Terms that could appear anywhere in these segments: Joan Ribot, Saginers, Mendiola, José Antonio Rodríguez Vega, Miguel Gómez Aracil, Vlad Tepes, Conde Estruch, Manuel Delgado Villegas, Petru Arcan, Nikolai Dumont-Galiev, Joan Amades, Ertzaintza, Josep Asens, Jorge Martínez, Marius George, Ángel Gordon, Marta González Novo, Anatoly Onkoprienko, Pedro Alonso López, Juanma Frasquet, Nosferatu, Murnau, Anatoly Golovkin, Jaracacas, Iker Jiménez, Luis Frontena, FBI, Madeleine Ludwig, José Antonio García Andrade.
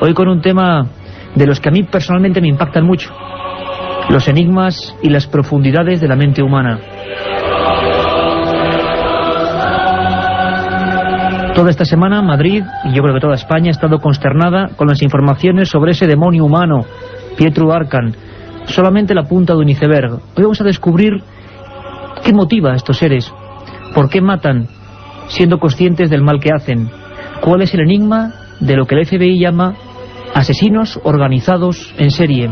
Hoy con un tema de los que a mí personalmente me impactan mucho: los enigmas y las profundidades de la mente humana. Toda esta semana Madrid, y yo creo que toda España, ha estado consternada con las informaciones sobre ese demonio humano, Petru Arcan. Solamente la punta de un iceberg. Hoy vamos a descubrir qué motiva a estos seres, por qué matan, siendo conscientes del mal que hacen, cuál es el enigma de lo que el FBI llama asesinos organizados en serie.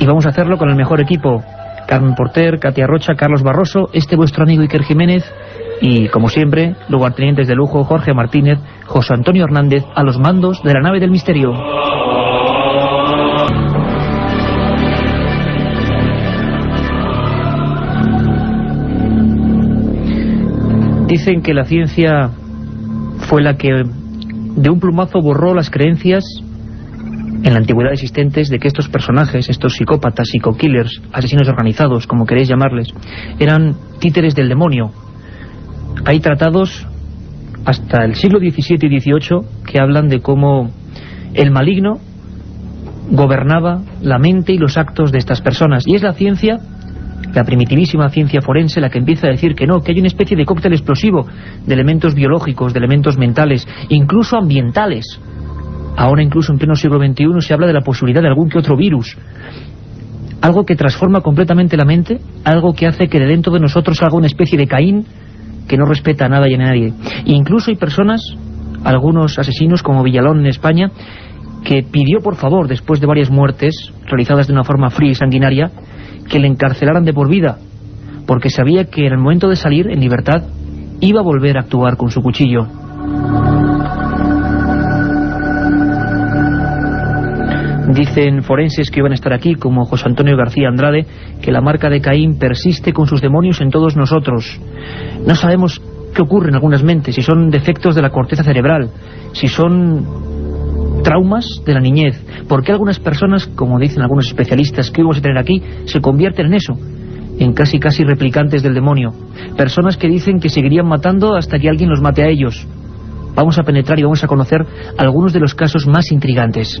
Y vamos a hacerlo con el mejor equipo: Carmen Porter, Katia Rocha, Carlos Barroso, este vuestro amigo Iker Jiménez y, como siempre, lugartenientes de lujo Jorge Martínez, José Antonio Hernández, a los mandos de la nave del misterio. Dicen que la ciencia fue la que de un plumazo borró las creencias en la antigüedad existentes de que estos personajes, estos psicópatas, psico-killers, asesinos organizados, como queréis llamarles, eran títeres del demonio. Hay tratados hasta el siglo XVII y XVIII que hablan de cómo el maligno gobernaba la mente y los actos de estas personas. Y es la ciencia, la primitivísima ciencia forense, la que empieza a decir que no, que hay una especie de cóctel explosivo de elementos biológicos, de elementos mentales, incluso ambientales. Ahora, incluso en pleno siglo XXI, se habla de la posibilidad de algún que otro virus. Algo que transforma completamente la mente, algo que hace que de dentro de nosotros salga una especie de Caín que no respeta a nada y a nadie. E incluso hay personas, algunos asesinos como Villalón en España, que pidió por favor, después de varias muertes realizadas de una forma fría y sanguinaria, que le encarcelaran de por vida, porque sabía que en el momento de salir en libertad iba a volver a actuar con su cuchillo. Dicen forenses que iban a estar aquí, como José Antonio García Andrade, que la marca de Caín persiste con sus demonios en todos nosotros. No sabemos qué ocurre en algunas mentes, si son defectos de la corteza cerebral, si son traumas de la niñez. ¿Por qué algunas personas, como dicen algunos especialistas que íbamos a tener aquí, se convierten en eso? En casi replicantes del demonio. Personas que dicen que seguirían matando hasta que alguien los mate a ellos. Vamos a penetrar y vamos a conocer algunos de los casos más intrigantes.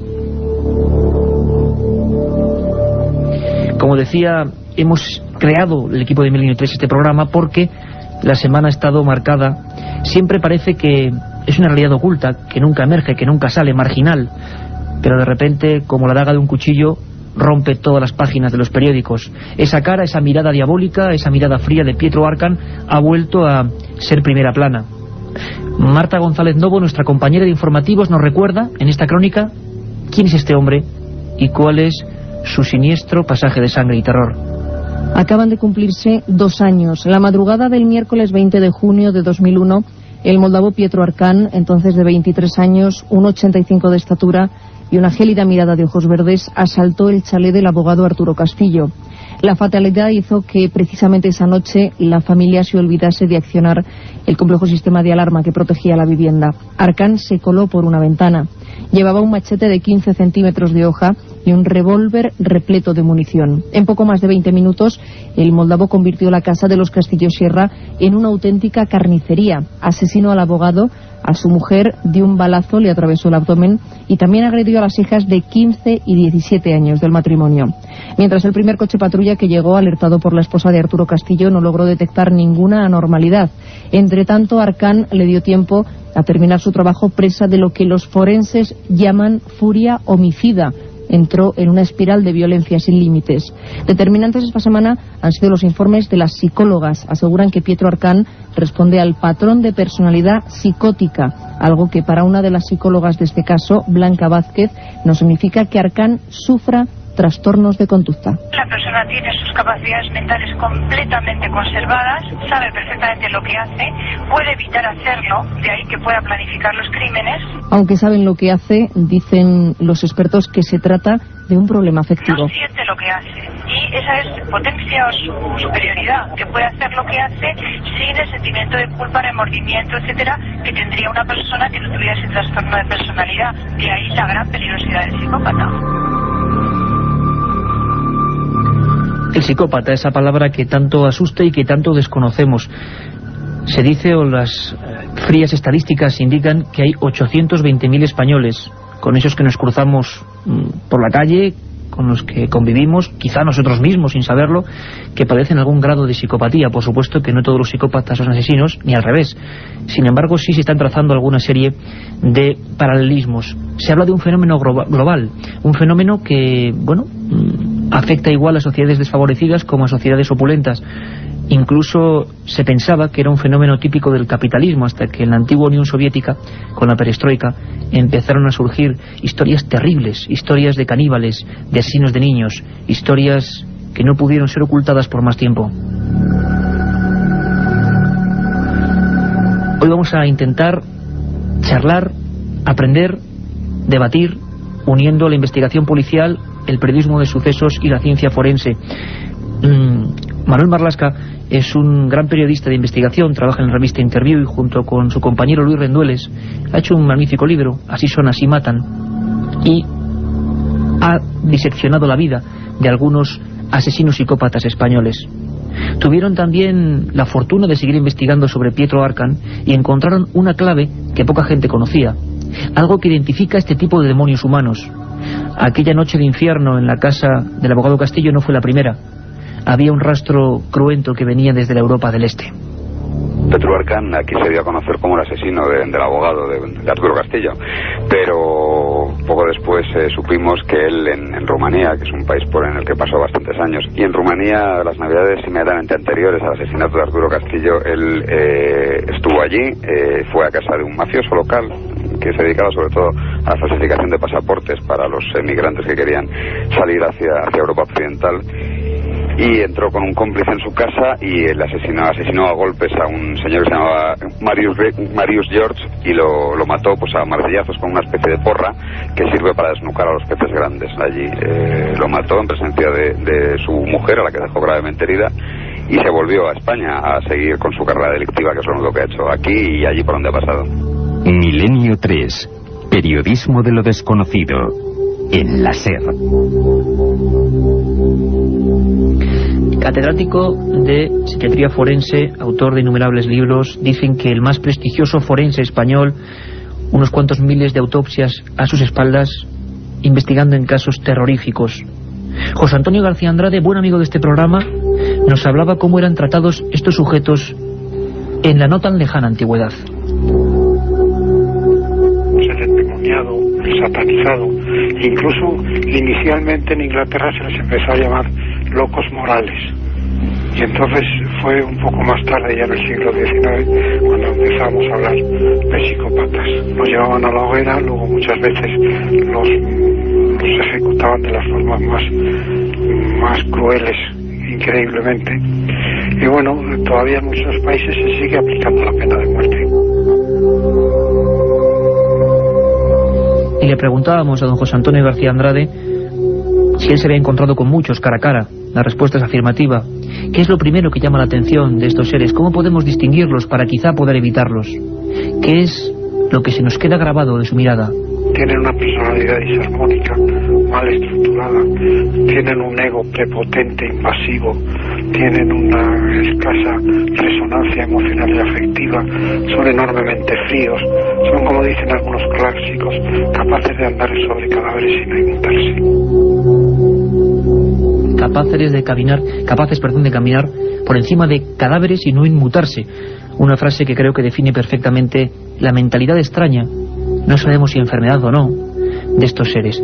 Como decía, hemos creado el equipo de Milenio 3 este programa porque la semana ha estado marcada. Siempre parece que es una realidad oculta, que nunca emerge, que nunca sale, marginal. Pero de repente, como la daga de un cuchillo, rompe todas las páginas de los periódicos. Esa cara, esa mirada diabólica, esa mirada fría de Petru Arcan ha vuelto a ser primera plana. Marta González Novo, nuestra compañera de informativos, nos recuerda en esta crónica quién es este hombre y cuál es su siniestro pasaje de sangre y terror. Acaban de cumplirse 2 años. La madrugada del miércoles 20 de junio de 2001, el moldavo Petru Arcan, entonces de 23 años, 1,85 de estatura y una gélida mirada de ojos verdes, asaltó el chalet del abogado Arturo Castillo. La fatalidad hizo que precisamente esa noche la familia se olvidase de accionar el complejo sistema de alarma que protegía la vivienda. Arcan se coló por una ventana. Llevaba un machete de 15 centímetros de hoja y un revólver repleto de munición. En poco más de 20 minutos, el moldavo convirtió la casa de los Castillo Sierra en una auténtica carnicería. Asesinó al abogado, a su mujer de un balazo le atravesó el abdomen y también agredió a las hijas de 15 y 17 años del matrimonio. Mientras el primer coche patrulla que llegó, alertado por la esposa de Arturo Castillo, no logró detectar ninguna anormalidad. Entre tanto, Arcan le dio tiempo a terminar su trabajo presa de lo que los forenses llaman furia homicida. Entró en una espiral de violencia sin límites. Determinantes esta semana han sido los informes de las psicólogas. Aseguran que Petru Arcan responde al patrón de personalidad psicótica, algo que para una de las psicólogas de este caso, Blanca Vázquez, no significa que Arcan sufra trastornos de conducta. La persona tiene sus capacidades mentales completamente conservadas, sabe perfectamente lo que hace, puede evitar hacerlo, de ahí que pueda planificar los crímenes. Aunque saben lo que hace, dicen los expertos que se trata de un problema afectivo. No siente lo que hace, y esa es potencia o su superioridad, que puede hacer lo que hace sin el sentimiento de culpa, remordimiento, etcétera, que tendría una persona que no tuviera ese trastorno de personalidad. De ahí la gran peligrosidad del psicópata. El psicópata, esa palabra que tanto asusta y que tanto desconocemos. Se dice, o las Frías estadísticas indican que hay 820.000 españoles con esos que nos cruzamos por la calle, con los que convivimos, quizá nosotros mismos sin saberlo, que padecen algún grado de psicopatía. Por supuesto que no todos los psicópatas son asesinos, ni al revés. Sin embargo, sí se están trazando alguna serie de paralelismos. Se habla de un fenómeno global, un fenómeno que, bueno, afecta igual a sociedades desfavorecidas como a sociedades opulentas. Incluso se pensaba que era un fenómeno típico del capitalismo, hasta que en la antigua Unión Soviética, con la perestroika, empezaron a surgir historias terribles, historias de caníbales, de asesinos de niños, historias que no pudieron ser ocultadas por más tiempo. Hoy vamos a intentar charlar, aprender, debatir, uniendo la investigación policial, el periodismo de sucesos y la ciencia forense. Manuel Marlasca es un gran periodista de investigación, trabaja en la revista Interview y junto con su compañero Luis Rendueles ha hecho un magnífico libro, Así son, así matan, y ha diseccionado la vida de algunos asesinos psicópatas españoles. Tuvieron también la fortuna de seguir investigando sobre Petru Arcan y encontraron una clave que poca gente conocía, algo que identifica este tipo de demonios humanos. Aquella noche de infierno en la casa del abogado Castillo no fue la primera. Había un rastro cruento que venía desde la Europa del Este. Petru Arcan aquí se dio a conocer como el asesino del abogado de Arturo Castillo, pero poco después supimos que él en Rumanía, que es un país por en el que pasó bastantes años, y en Rumanía las navidades inmediatamente anteriores al asesinato de Arturo Castillo, él estuvo allí, fue a casa de un mafioso local que se dedicaba sobre todo a la falsificación de pasaportes para los emigrantes que querían salir hacia Europa Occidental. Y entró con un cómplice en su casa y él asesinó a golpes a un señor que se llamaba Marius George, y lo mató pues a martillazos con una especie de porra que sirve para desnucar a los peces grandes. Allí lo mató en presencia de su mujer, a la que dejó gravemente herida, y se volvió a España a seguir con su carrera delictiva, que es lo único que ha hecho aquí y allí por donde ha pasado. Milenio 3. Periodismo de lo desconocido. En la SER. Catedrático de psiquiatría forense, autor de innumerables libros, dicen que el más prestigioso forense español, unos cuantos miles de autopsias a sus espaldas, investigando en casos terroríficos. José Antonio García Andrade, buen amigo de este programa, nos hablaba cómo eran tratados estos sujetos en la no tan lejana antigüedad. Satanizado, incluso inicialmente en Inglaterra se les empezó a llamar locos morales, y entonces fue un poco más tarde, ya en el siglo XIX, cuando empezamos a hablar de psicópatas. Los llevaban a la hoguera, luego muchas veces los ejecutaban de las formas más crueles, increíblemente, y bueno, todavía en muchos países se sigue aplicando la pena de muerte. Y le preguntábamos a don José Antonio García Andrade si él se había encontrado con muchos cara a cara. La respuesta es afirmativa. ¿Qué es lo primero que llama la atención de estos seres? ¿Cómo podemos distinguirlos para quizá poder evitarlos? ¿Qué es lo que se nos queda grabado de su mirada? Tienen una personalidad disarmónica, mal estructurada, tienen un ego prepotente, invasivo, tienen una escasa resonancia emocional y afectiva, son enormemente fríos, son, como dicen algunos clásicos, capaces de andar sobre cadáveres sin inmutarse. Capaces de caminar por encima de cadáveres y no inmutarse. Una frase que creo que define perfectamente la mentalidad extraña. No sabemos si enfermedad o no de estos seres.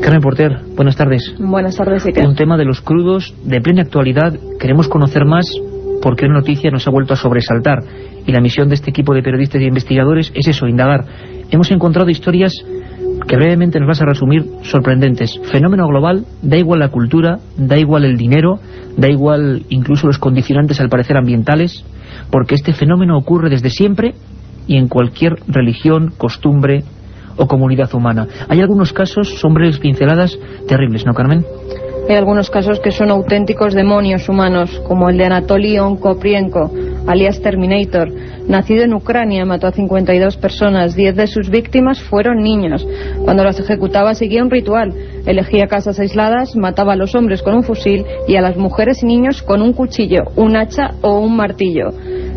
Carmen Porter, buenas tardes. Buenas tardes, Iker. Un tema de los crudos, de plena actualidad. Queremos conocer más porque una noticia nos ha vuelto a sobresaltar. Y la misión de este equipo de periodistas y investigadores es eso, indagar. Hemos encontrado historias que brevemente nos vas a resumir, sorprendentes. Fenómeno global, da igual la cultura, da igual el dinero, da igual incluso los condicionantes al parecer ambientales, porque este fenómeno ocurre desde siempre y en cualquier religión, costumbre o comunidad humana. Hay algunos casos, son breves pinceladas, terribles, ¿no, Carmen? Hay algunos casos que son auténticos demonios humanos, como el de Anatoly Onkoprienko, alias Terminator. Nacido en Ucrania, mató a 52 personas, 10 de sus víctimas fueron niños. Cuando las ejecutaba seguía un ritual, elegía casas aisladas, mataba a los hombres con un fusil y a las mujeres y niños con un cuchillo, un hacha o un martillo.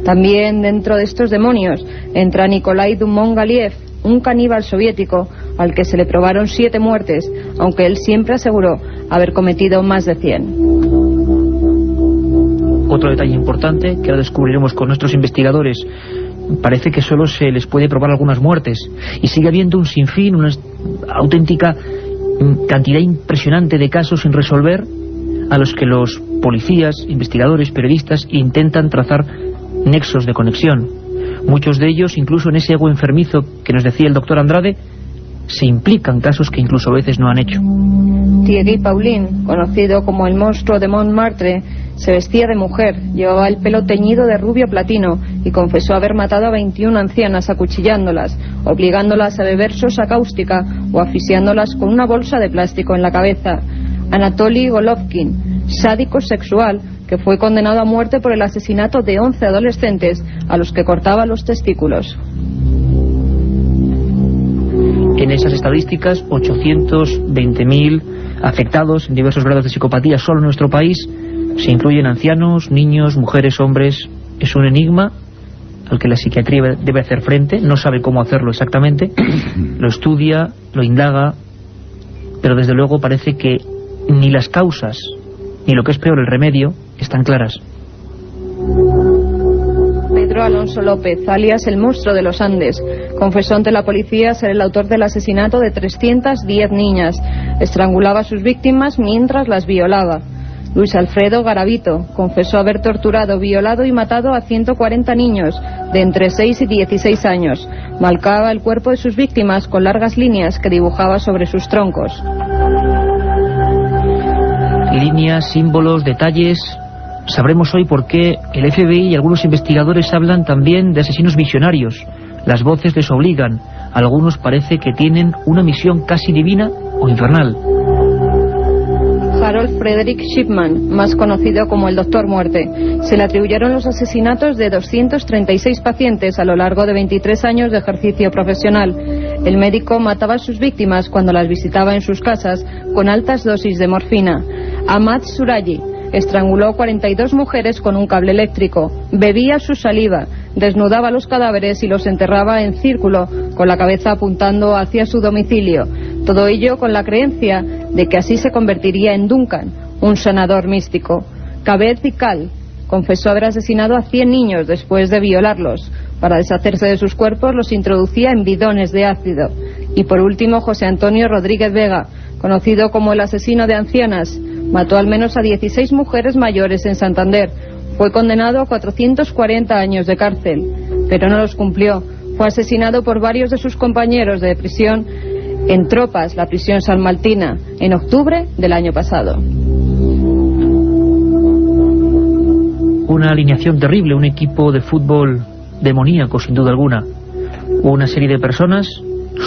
También dentro de estos demonios entra Nikolai Dumont-Galiev, un caníbal soviético al que se le probaron 7 muertes, aunque él siempre aseguró haber cometido más de 100. Otro detalle importante que ahora descubriremos con nuestros investigadores: parece que solo se les puede probar algunas muertes y sigue habiendo un sinfín, una auténtica cantidad impresionante de casos sin resolver a los que los policías, investigadores, periodistas intentan trazar nexos de conexión. Muchos de ellos, incluso en ese ego enfermizo que nos decía el doctor Andrade, se implican casos que incluso a veces no han hecho. Thierry Paulin, conocido como el monstruo de Montmartre, se vestía de mujer, llevaba el pelo teñido de rubio platino y confesó haber matado a 21 ancianas acuchillándolas, obligándolas a beber sosa cáustica o asfixiándolas con una bolsa de plástico en la cabeza. Anatoly Golovkin, sádico sexual, que fue condenado a muerte por el asesinato de 11 adolescentes a los que cortaba los testículos. En esas estadísticas, 820.000 afectados en diversos grados de psicopatía solo en nuestro país. Se incluyen ancianos, niños, mujeres, hombres. Es un enigma al que la psiquiatría debe hacer frente. No sabe cómo hacerlo exactamente. Lo estudia, lo indaga, pero desde luego parece que ni las causas, ni lo que es peor el remedio, están claras. Pedro Alonso López, alias el monstruo de los Andes, confesó ante la policía ser el autor del asesinato de 310 niñas. Estrangulaba a sus víctimas mientras las violaba. Luis Alfredo Garavito confesó haber torturado, violado y matado a 140 niños de entre 6 y 16 años. Marcaba el cuerpo de sus víctimas con largas líneas que dibujaba sobre sus troncos. Líneas, símbolos, detalles. Sabremos hoy por qué el FBI y algunos investigadores hablan también de asesinos visionarios. Las voces les obligan. Algunos parece que tienen una misión casi divina o infernal. Harold Frederick Shipman, más conocido como el Doctor Muerte, se le atribuyeron los asesinatos de 236 pacientes a lo largo de 23 años de ejercicio profesional. El médico mataba a sus víctimas cuando las visitaba en sus casas con altas dosis de morfina. Ahmad Suraji estranguló 42 mujeres con un cable eléctrico, bebía su saliva, desnudaba los cadáveres y los enterraba en círculo, con la cabeza apuntando hacia su domicilio. Todo ello con la creencia de que así se convertiría en Duncan, un sanador místico. Kabed Dikal confesó haber asesinado a 100 niños después de violarlos. Para deshacerse de sus cuerpos los introducía en bidones de ácido. Y por último, José Antonio Rodríguez Vega, conocido como el asesino de ancianas, mató al menos a 16 mujeres mayores en Santander. Fue condenado a 440 años de cárcel, pero no los cumplió. Fue asesinado por varios de sus compañeros de prisión en Tropas, la prisión salmaltina, en octubre del año pasado. Una alineación terrible, un equipo de fútbol demoníaco, sin duda alguna. Una serie de personas,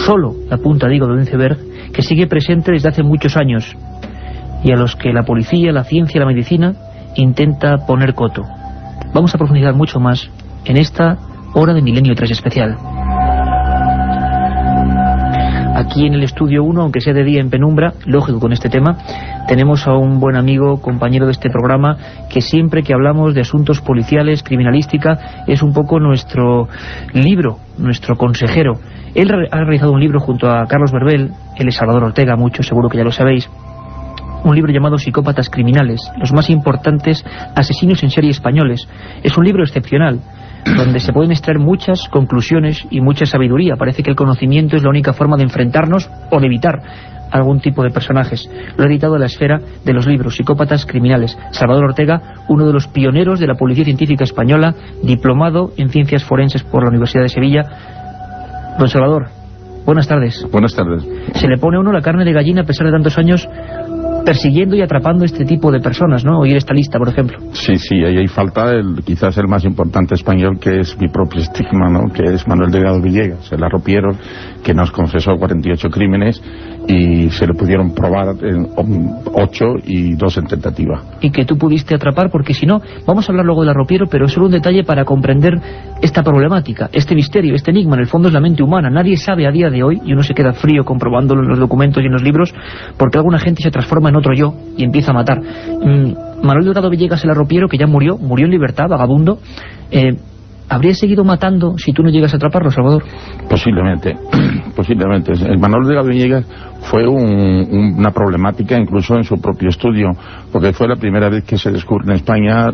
solo la punta, digo, del iceberg, que sigue presente desde hace muchos años y a los que la policía, la ciencia, la medicina intenta poner coto. Vamos a profundizar mucho más en esta hora de Milenio 3 especial. Aquí en el estudio 1, aunque sea de día en penumbra, lógico con este tema, tenemos a un buen amigo, compañero de este programa, que siempre que hablamos de asuntos policiales, criminalística, es un poco nuestro libro, nuestro consejero. Él ha realizado un libro junto a Carlos Berbel, él es Salvador Ortega, muchos seguro que ya lo sabéis, un libro llamado Psicópatas Criminales, los más importantes asesinos en serie españoles. Es un libro excepcional, donde se pueden extraer muchas conclusiones y mucha sabiduría. Parece que el conocimiento es la única forma de enfrentarnos o de evitar algún tipo de personajes. Lo ha editado en la esfera de los libros, Psicópatas Criminales. Salvador Ortega, uno de los pioneros de la policía científica española, diplomado en ciencias forenses por la Universidad de Sevilla. Don Salvador, buenas tardes. Buenas tardes. Se le pone a uno la carne de gallina a pesar de tantos años persiguiendo y atrapando este tipo de personas, ¿no? Oír esta lista, por ejemplo. Sí, sí, ahí hay falta quizás el más importante español, que es mi propio estigma, ¿no? Que es Manuel Delgado Villegas, el arropiero, que nos confesó 48 crímenes y se le pudieron probar 8 y 2 en tentativa. Y que tú pudiste atrapar, porque si no, vamos a hablar luego del arropiero, pero es solo un detalle para comprender esta problemática, este misterio, este enigma. En el fondo es la mente humana. Nadie sabe a día de hoy, y uno se queda frío comprobándolo en los documentos y en los libros, porque alguna gente se transforma en otro yo y empieza a matar. Manuel Delgado Villegas, el arropiero, que ya murió en libertad, vagabundo, ¿habría seguido matando si tú no llegas a atraparlo, Salvador? Posiblemente, posiblemente. El Manuel Delgado Villegas fue una problemática incluso en su propio estudio, porque fue la primera vez que se descubre en España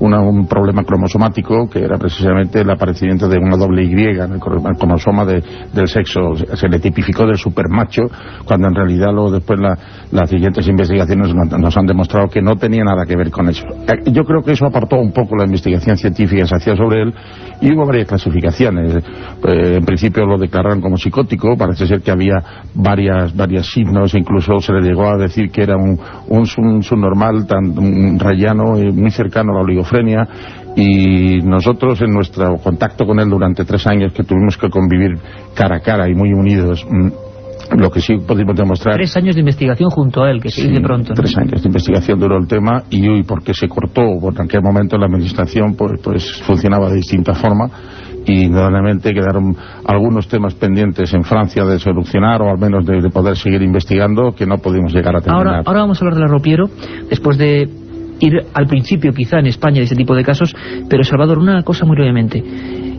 un problema cromosomático, que era precisamente el aparecimiento de una doble Y en el cromosoma del sexo. Se le tipificó del supermacho, cuando en realidad luego después las siguientes investigaciones nos han demostrado que no tenía nada que ver con eso. Yo creo que eso apartó un poco la investigación científica que se hacía sobre él, y hubo varias clasificaciones. En principio lo declararon como psicótico, parece ser que había varios signos, incluso se le llegó a decir que era un subnormal, un rayano y muy cercano a la oligofrenia. Y nosotros, en nuestro contacto con él durante 3 años, que tuvimos que convivir cara a cara y muy unidos, lo que sí podemos demostrar... 3 años de investigación junto a él, que sí, se dice pronto, ¿no? 3 años de investigación duró el tema, y porque se cortó, porque en aquel momento la administración pues funcionaba de distinta forma, y indudablemente quedaron algunos temas pendientes en Francia de solucionar, o al menos de poder seguir investigando, que no pudimos llegar a terminar. Ahora vamos a hablar de la Ropiero, después de ir al principio quizá en España de ese tipo de casos, pero Salvador, una cosa muy brevemente.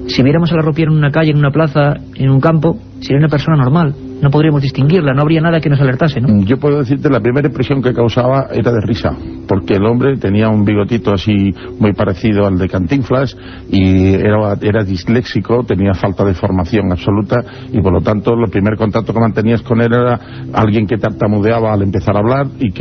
Si viéramos a la Ropiero en una calle, en una plaza, en un campo, sería una persona normal. No podríamos distinguirla, no habría nada que nos alertase, ¿no? Yo puedo decirte, la primera impresión que causaba era de risa, porque el hombre tenía un bigotito así muy parecido al de Cantinflas, y era disléxico, tenía falta de formación absoluta, y por lo tanto el primer contacto que mantenías con él era alguien que tartamudeaba al empezar a hablar y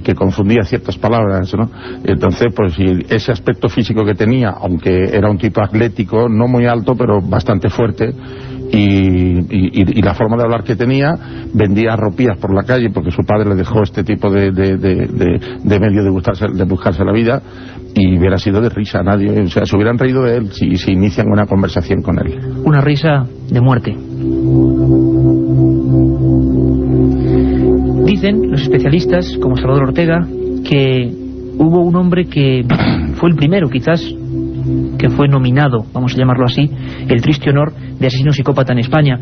que confundía ciertas palabras, ¿no? Entonces, pues ese aspecto físico que tenía, aunque era un tipo atlético, no muy alto, pero bastante fuerte, y la forma de hablar que tenía, vendía arropías por la calle porque su padre le dejó este tipo de medio de buscarse la vida, y hubiera sido de risa. Nadie, o sea, se hubieran reído de él si inician una conversación con él. Una risa de muerte. Dicen los especialistas, como Salvador Ortega, que hubo un hombre que fue el primero, quizás, que fue nominado, vamos a llamarlo así, el triste honor de asesino psicópata en España.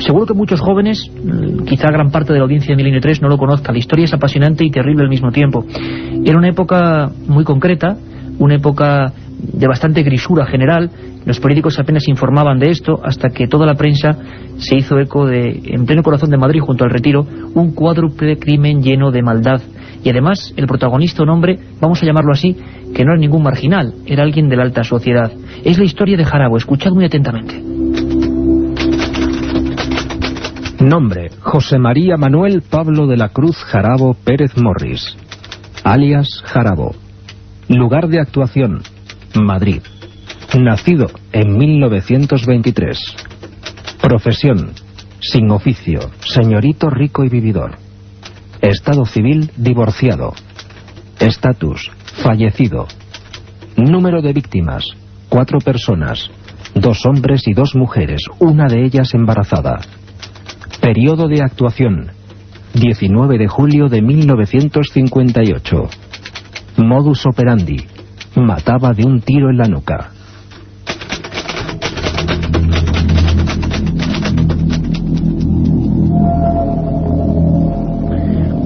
Seguro que muchos jóvenes, quizá gran parte de la audiencia de Milenio 3, no lo conozca. La historia es apasionante y terrible al mismo tiempo. Era una época muy concreta, una época de bastante grisura general. Los políticos apenas informaban de esto, hasta que toda la prensa se hizo eco de, en pleno corazón de Madrid, junto al Retiro, un cuádruple crimen lleno de maldad. Y además, el protagonista, un hombre, vamos a llamarlo así, que no era ningún marginal, era alguien de la alta sociedad. Es la historia de Jarabo, escuchad muy atentamente. Nombre: José María Manuel Pablo de la Cruz Jarabo Pérez Morris, alias Jarabo. Lugar de actuación: Madrid. Nacido en 1923. Profesión: sin oficio, señorito rico y vividor. Estado civil: divorciado. Estatus: fallecido. Número de víctimas: 4 personas, 2 hombres y 2 mujeres, una de ellas embarazada. Periodo de actuación: 19 de julio de 1958. Modus operandi: mataba de un tiro en la nuca.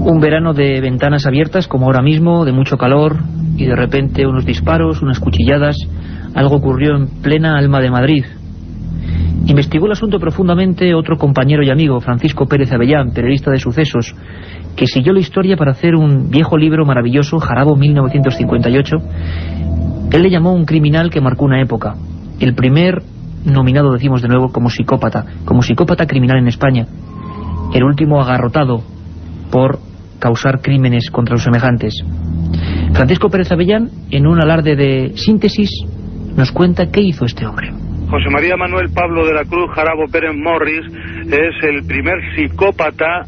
Un verano de ventanas abiertas, como ahora mismo, de mucho calor, y de repente unos disparos, unas cuchilladas. Algo ocurrió en plena alma de Madrid. Investigó el asunto profundamente otro compañero y amigo, Francisco Pérez Avellán, periodista de Sucesos, que siguió la historia para hacer un viejo libro maravilloso, Jarabo 1958. Él le llamó un criminal que marcó una época. El primer nominado, decimos de nuevo, como psicópata criminal en España. El último agarrotado por causar crímenes contra los semejantes. Francisco Pérez Avellán, en un alarde de síntesis, nos cuenta qué hizo este hombre. José María Manuel Pablo de la Cruz Jarabo Pérez Morris es el primer psicópata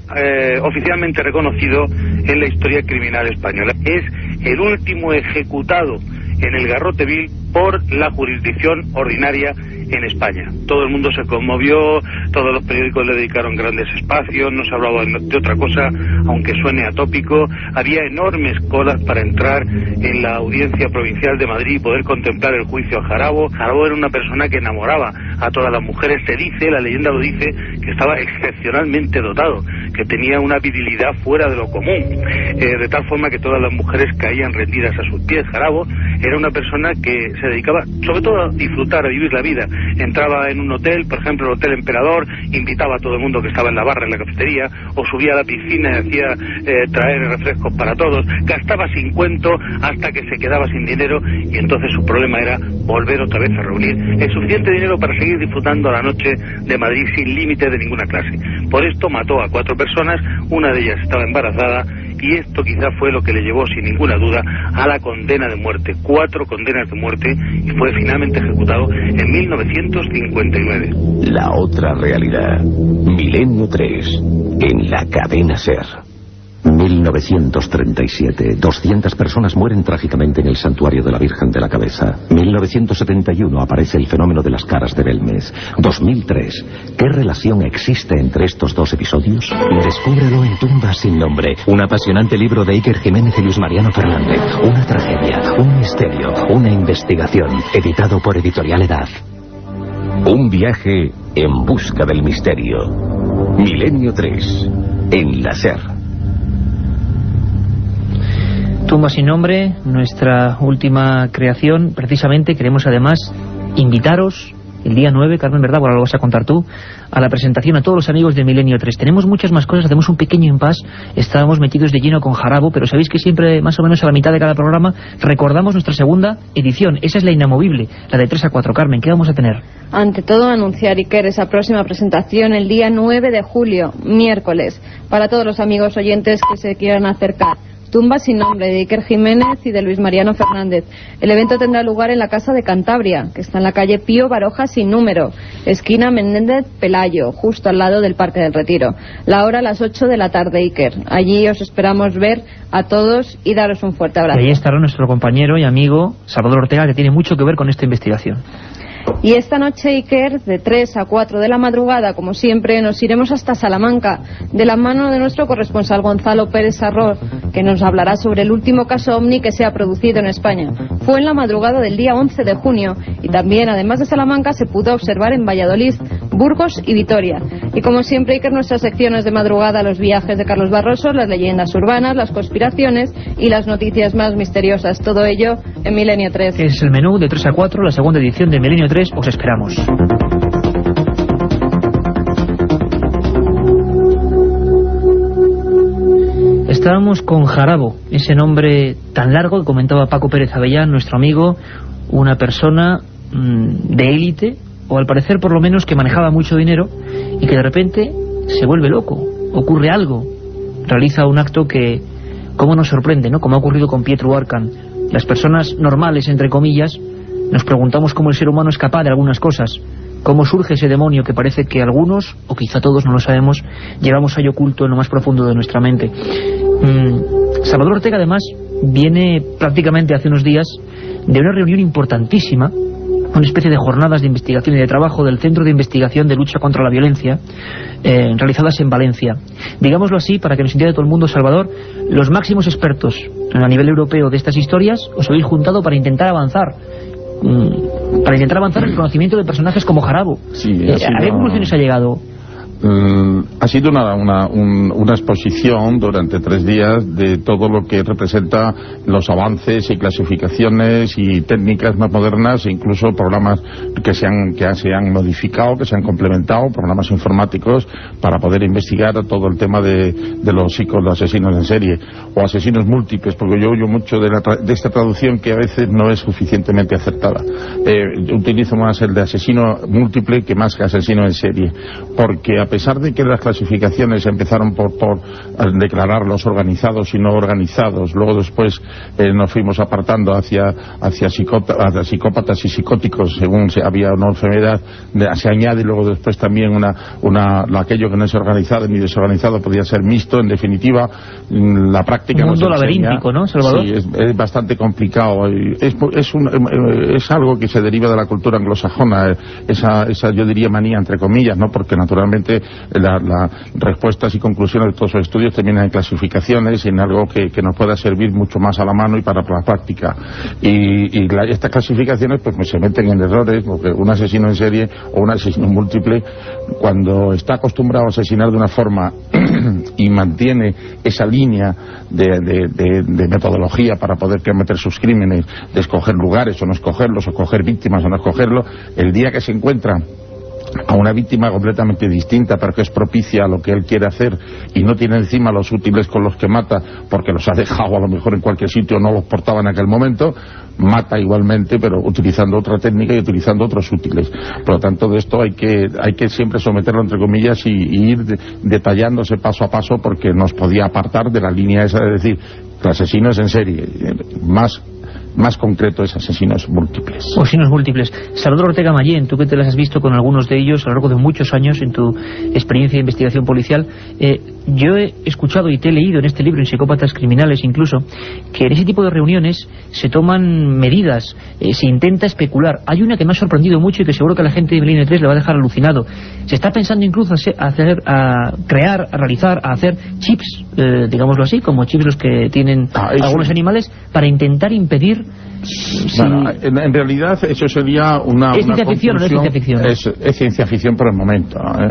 oficialmente reconocido en la historia criminal española. Es el último ejecutado en el Garrotevil por la jurisdicción ordinaria en España. Todo el mundo se conmovió, todos los periódicos le dedicaron grandes espacios, no se hablaba de otra cosa, aunque suene atópico. Había enormes colas para entrar en la Audiencia Provincial de Madrid y poder contemplar el juicio a Jarabo. Jarabo era una persona que enamoraba a todas las mujeres. Se dice, la leyenda lo dice, que estaba excepcionalmente dotado, que tenía una virilidad fuera de lo común, de tal forma que todas las mujeres caían rendidas a sus pies. Jarabo era una persona que se dedicaba sobre todo a disfrutar, a vivir la vida. Entraba en un hotel, por ejemplo el Hotel Emperador, invitaba a todo el mundo que estaba en la barra, en la cafetería, o subía a la piscina y hacía traer refrescos para todos, gastaba sin cuento hasta que se quedaba sin dinero, y entonces su problema era volver otra vez a reunir el suficiente dinero para seguir disfrutando la noche de Madrid sin límite de ninguna clase. Por esto mató a 4 personas, una de ellas estaba embarazada, y esto quizá fue lo que le llevó sin ninguna duda a la condena de muerte, 4 condenas de muerte, y fue finalmente ejecutado en 1959. La otra realidad. Milenio 3 en la cadena SER. 1937. 200 personas mueren trágicamente en el santuario de la Virgen de la Cabeza. 1971. Aparece el fenómeno de las caras de Belmez. 2003. ¿Qué relación existe entre estos dos episodios? Descúbrelo en Tumbas sin nombre. Un apasionante libro de Iker Jiménez y Luis Mariano Fernández. Una tragedia, un misterio, una investigación. Editado por Editorial Edad. Un viaje en busca del misterio. Milenio 3. En la SER. Tumba sin nombre, nuestra última creación. Precisamente queremos además invitaros el día 9, Carmen, ¿verdad? Bueno, lo vas a contar tú, a la presentación, a todos los amigos de Milenio 3. Tenemos muchas más cosas, hacemos un pequeño impasse, estábamos metidos de lleno con Jarabo, pero sabéis que siempre, más o menos a la mitad de cada programa, recordamos nuestra segunda edición. Esa es la inamovible, la de 3 a 4. Carmen, ¿qué vamos a tener? Ante todo, anunciar, Iker, esa próxima presentación el día 9 de julio, miércoles, para todos los amigos oyentes que se quieran acercar. Tumba sin nombre, de Iker Jiménez y de Luis Mariano Fernández. El evento tendrá lugar en la Casa de Cantabria, que está en la calle Pío Baroja sin número, esquina Menéndez Pelayo, justo al lado del Parque del Retiro. La hora, las 8 de la tarde, Iker. Allí os esperamos ver a todos y daros un fuerte abrazo. Y ahí estará nuestro compañero y amigo Salvador Ortega, que tiene mucho que ver con esta investigación. Y esta noche, Iker, de 3 a 4 de la madrugada, como siempre, nos iremos hasta Salamanca, de la mano de nuestro corresponsal Gonzalo Pérez Sarró, que nos hablará sobre el último caso OVNI que se ha producido en España. Fue en la madrugada del día 11 de junio, y también, además de Salamanca, se pudo observar en Valladolid, Burgos y Vitoria. Y como siempre, Iker, nuestras secciones de madrugada, los viajes de Carlos Barroso, las leyendas urbanas, las conspiraciones y las noticias más misteriosas. Todo ello en Milenio 3. Es el menú de 3 a 4, la segunda edición de Milenio 3. Os esperamos. Estábamos con Jarabo, ese nombre tan largo que comentaba Paco Pérez Avellán, nuestro amigo, una persona de élite, o al parecer por lo menos que manejaba mucho dinero, y que de repente se vuelve loco, ocurre algo, realiza un acto que, como nos sorprende, ¿no? Como ha ocurrido con Petru Arcan. Las personas normales, entre comillas, nos preguntamos cómo el ser humano es capaz de algunas cosas, cómo surge ese demonio que parece que algunos, o quizá todos, no lo sabemos, llevamos ahí oculto en lo más profundo de nuestra mente. Salvador Ortega además viene prácticamente hace unos días de una reunión importantísima, una especie de jornadas de investigación y de trabajo del Centro de Investigación de Lucha contra la Violencia, realizadas en Valencia. Digámoslo así, para que nos entienda todo el mundo, Salvador, los máximos expertos a nivel europeo de estas historias os habéis juntado para intentar avanzar, el conocimiento de personajes como Jarabo. Sí, ¿a qué conclusiones ha llegado? Ha sido una exposición durante 3 días de todo lo que representa los avances y clasificaciones y técnicas más modernas, e incluso programas que se han modificado, que se han complementado, programas informáticos para poder investigar todo el tema de los asesinos en serie o asesinos múltiples, porque yo oigo mucho de esta traducción que a veces no es suficientemente acertada. Utilizo más el de asesino múltiple que más que asesino en serie, porque a pesar de que las clasificaciones empezaron por declarar los organizados y no organizados, luego después nos fuimos apartando hacia psicópatas y psicóticos, según si había una enfermedad, se añade luego después también aquello que no es organizado ni desorganizado, podía ser mixto. En definitiva, la práctica un mundo laberíntico, ¿no, Salvador? Sí, es bastante complicado, es algo que se deriva de la cultura anglosajona, esa yo diría manía entre comillas, ¿no? Porque naturalmente Normalmente las respuestas y conclusiones de todos los estudios terminan en clasificaciones, en algo que nos pueda servir mucho más a la mano y para la práctica. Estas clasificaciones pues se meten en errores, porque un asesino en serie o un asesino múltiple, cuando está acostumbrado a asesinar de una forma y mantiene esa línea de metodología para poder cometer sus crímenes, de escoger lugares o no escogerlos, o escoger víctimas o no escogerlos, el día que se encuentra a una víctima completamente distinta, pero que es propicia a lo que él quiere hacer, y no tiene encima los útiles con los que mata porque los ha dejado a lo mejor en cualquier sitio, no los portaba en aquel momento, mata igualmente, pero utilizando otra técnica y utilizando otros útiles. Por lo tanto, de esto hay que siempre someterlo entre comillas y ir detallándose paso a paso, porque nos podía apartar de la línea esa de decir que el asesino es en serie. Más concreto es asesinos múltiples. Asesinos múltiples. Salvador Ortega Mallén, tú que te las has visto con algunos de ellos a lo largo de muchos años en tu experiencia de investigación policial, yo he escuchado y te he leído en este libro, en Psicópatas Criminales incluso, que en ese tipo de reuniones se toman medidas, se intenta especular. Hay una que me ha sorprendido mucho y que seguro que a la gente de Milenio 3 le va a dejar alucinado. Se está pensando incluso a realizar chips, digámoslo así, como chips los que tienen algunos animales, para intentar impedir... Sí. Bueno, en realidad eso sería es ciencia ficción por el momento, ¿eh?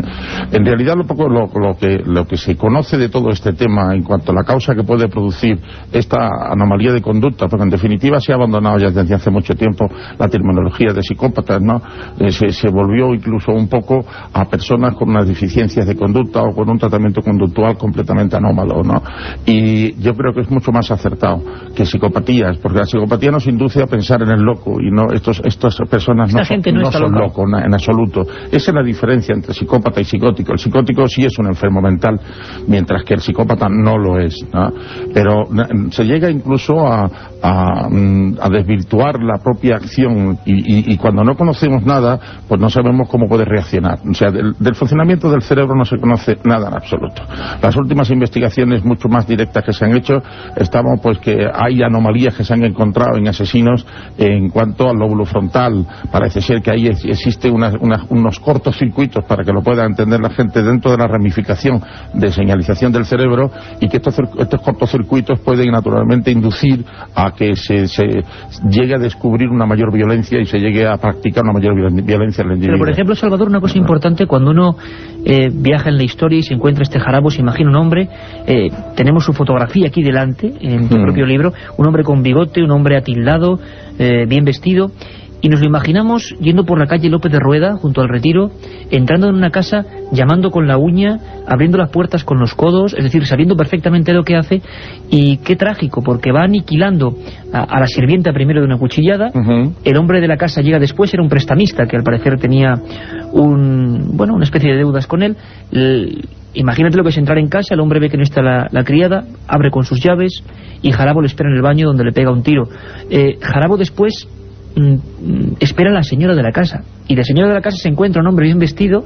En realidad lo que se conoce de todo este tema en cuanto a la causa que puede producir esta anomalía de conducta, porque en definitiva se ha abandonado ya desde hace mucho tiempo la terminología de psicópatas, ¿no? Se volvió incluso un poco a personas con unas deficiencias de conducta o con un tratamiento conductual completamente anómalo, ¿no? Y yo creo que es mucho más acertado que psicopatías, porque la psicopatía nos induce a pensar en el loco, y no estas personas no son locos en absoluto. Esa es la diferencia entre psicópata y psicótico. El psicótico sí es un enfermo mental, mientras que el psicópata no lo es, ¿no? Pero se llega incluso a desvirtuar la propia acción, y cuando no conocemos nada, pues no sabemos cómo puede reaccionar. O sea, del funcionamiento del cerebro no se conoce nada en absoluto. Las últimas investigaciones mucho más directas que se han hecho, estamos pues que hay anomalías que se han encontrado en asesinos en cuanto al lóbulo frontal. Parece ser que ahí existe unos cortocircuitos, para que lo pueda entender la gente, dentro de la ramificación de señalización del cerebro, y que estos cortocircuitos pueden naturalmente inducir a que se llegue a descubrir una mayor violencia y se llegue a practicar una mayor violencia en el individuo. Pero por ejemplo, Salvador, una cosa importante, cuando uno viaja en la historia y se encuentra este Jarabo, se imagina un hombre, tenemos su fotografía aquí delante en tu propio libro, un hombre con bigote, un hombre atildado, bien vestido, y nos lo imaginamos yendo por la calle López de Rueda, junto al Retiro, entrando en una casa, llamando con la uña, abriendo las puertas con los codos, es decir, sabiendo perfectamente lo que hace. Y qué trágico, porque va aniquilando a la sirvienta primero de una cuchillada, el hombre de la casa llega después, era un prestamista que al parecer tenía una especie de deudas con él. Imagínate lo que es entrar en casa, el hombre ve que no está la criada, abre con sus llaves, y Jarabo le espera en el baño, donde le pega un tiro. Jarabo después espera a la señora de la casa, y la señora de la casa se encuentra un hombre bien vestido,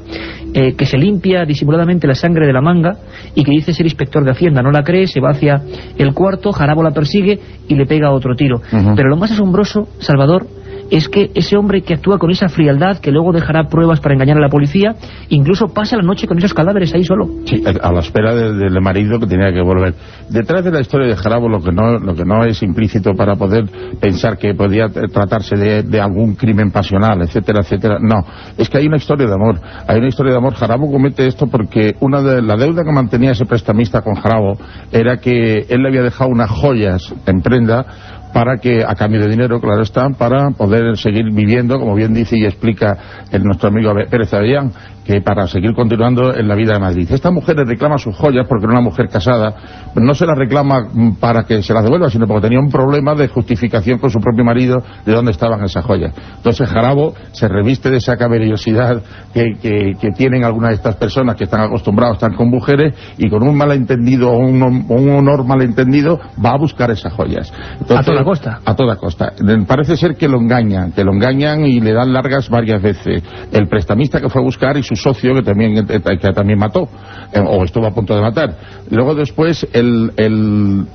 que se limpia disimuladamente la sangre de la manga y que dice ser inspector de Hacienda. No la cree, se va hacia el cuarto, Jarabo la persigue y le pega otro tiro. Pero lo más asombroso, Salvador, es que ese hombre que actúa con esa frialdad, que luego dejará pruebas para engañar a la policía, incluso pasa la noche con esos cadáveres ahí solo. Sí, a la espera del marido que tenía que volver. Detrás de la historia de Jarabo, lo que no es implícito para poder pensar que podía tratarse de algún crimen pasional, etcétera, etcétera. No, es que hay una historia de amor. Hay una historia de amor. Jarabo comete esto porque la deuda que mantenía ese prestamista con Jarabo era que él le había dejado unas joyas en prenda, para que, a cambio de dinero, claro está, para poder seguir viviendo, como bien dice y explica nuestro amigo Pérez Avellán, que para seguir continuando en la vida de Madrid. Esta mujer le reclama sus joyas porque era una mujer casada, no se las reclama para que se las devuelva, sino porque tenía un problema de justificación con su propio marido de dónde estaban esas joyas. Entonces Jarabo se reviste de esa caballerosidad que tienen algunas de estas personas que están acostumbrados, están con mujeres, y con un malentendido o un honor malentendido va a buscar esas joyas. Entonces, a toda costa. Parece ser que lo engañan y le dan largas varias veces. El prestamista que fue a buscar y su socio que también mató, o estuvo a punto de matar. Luego después el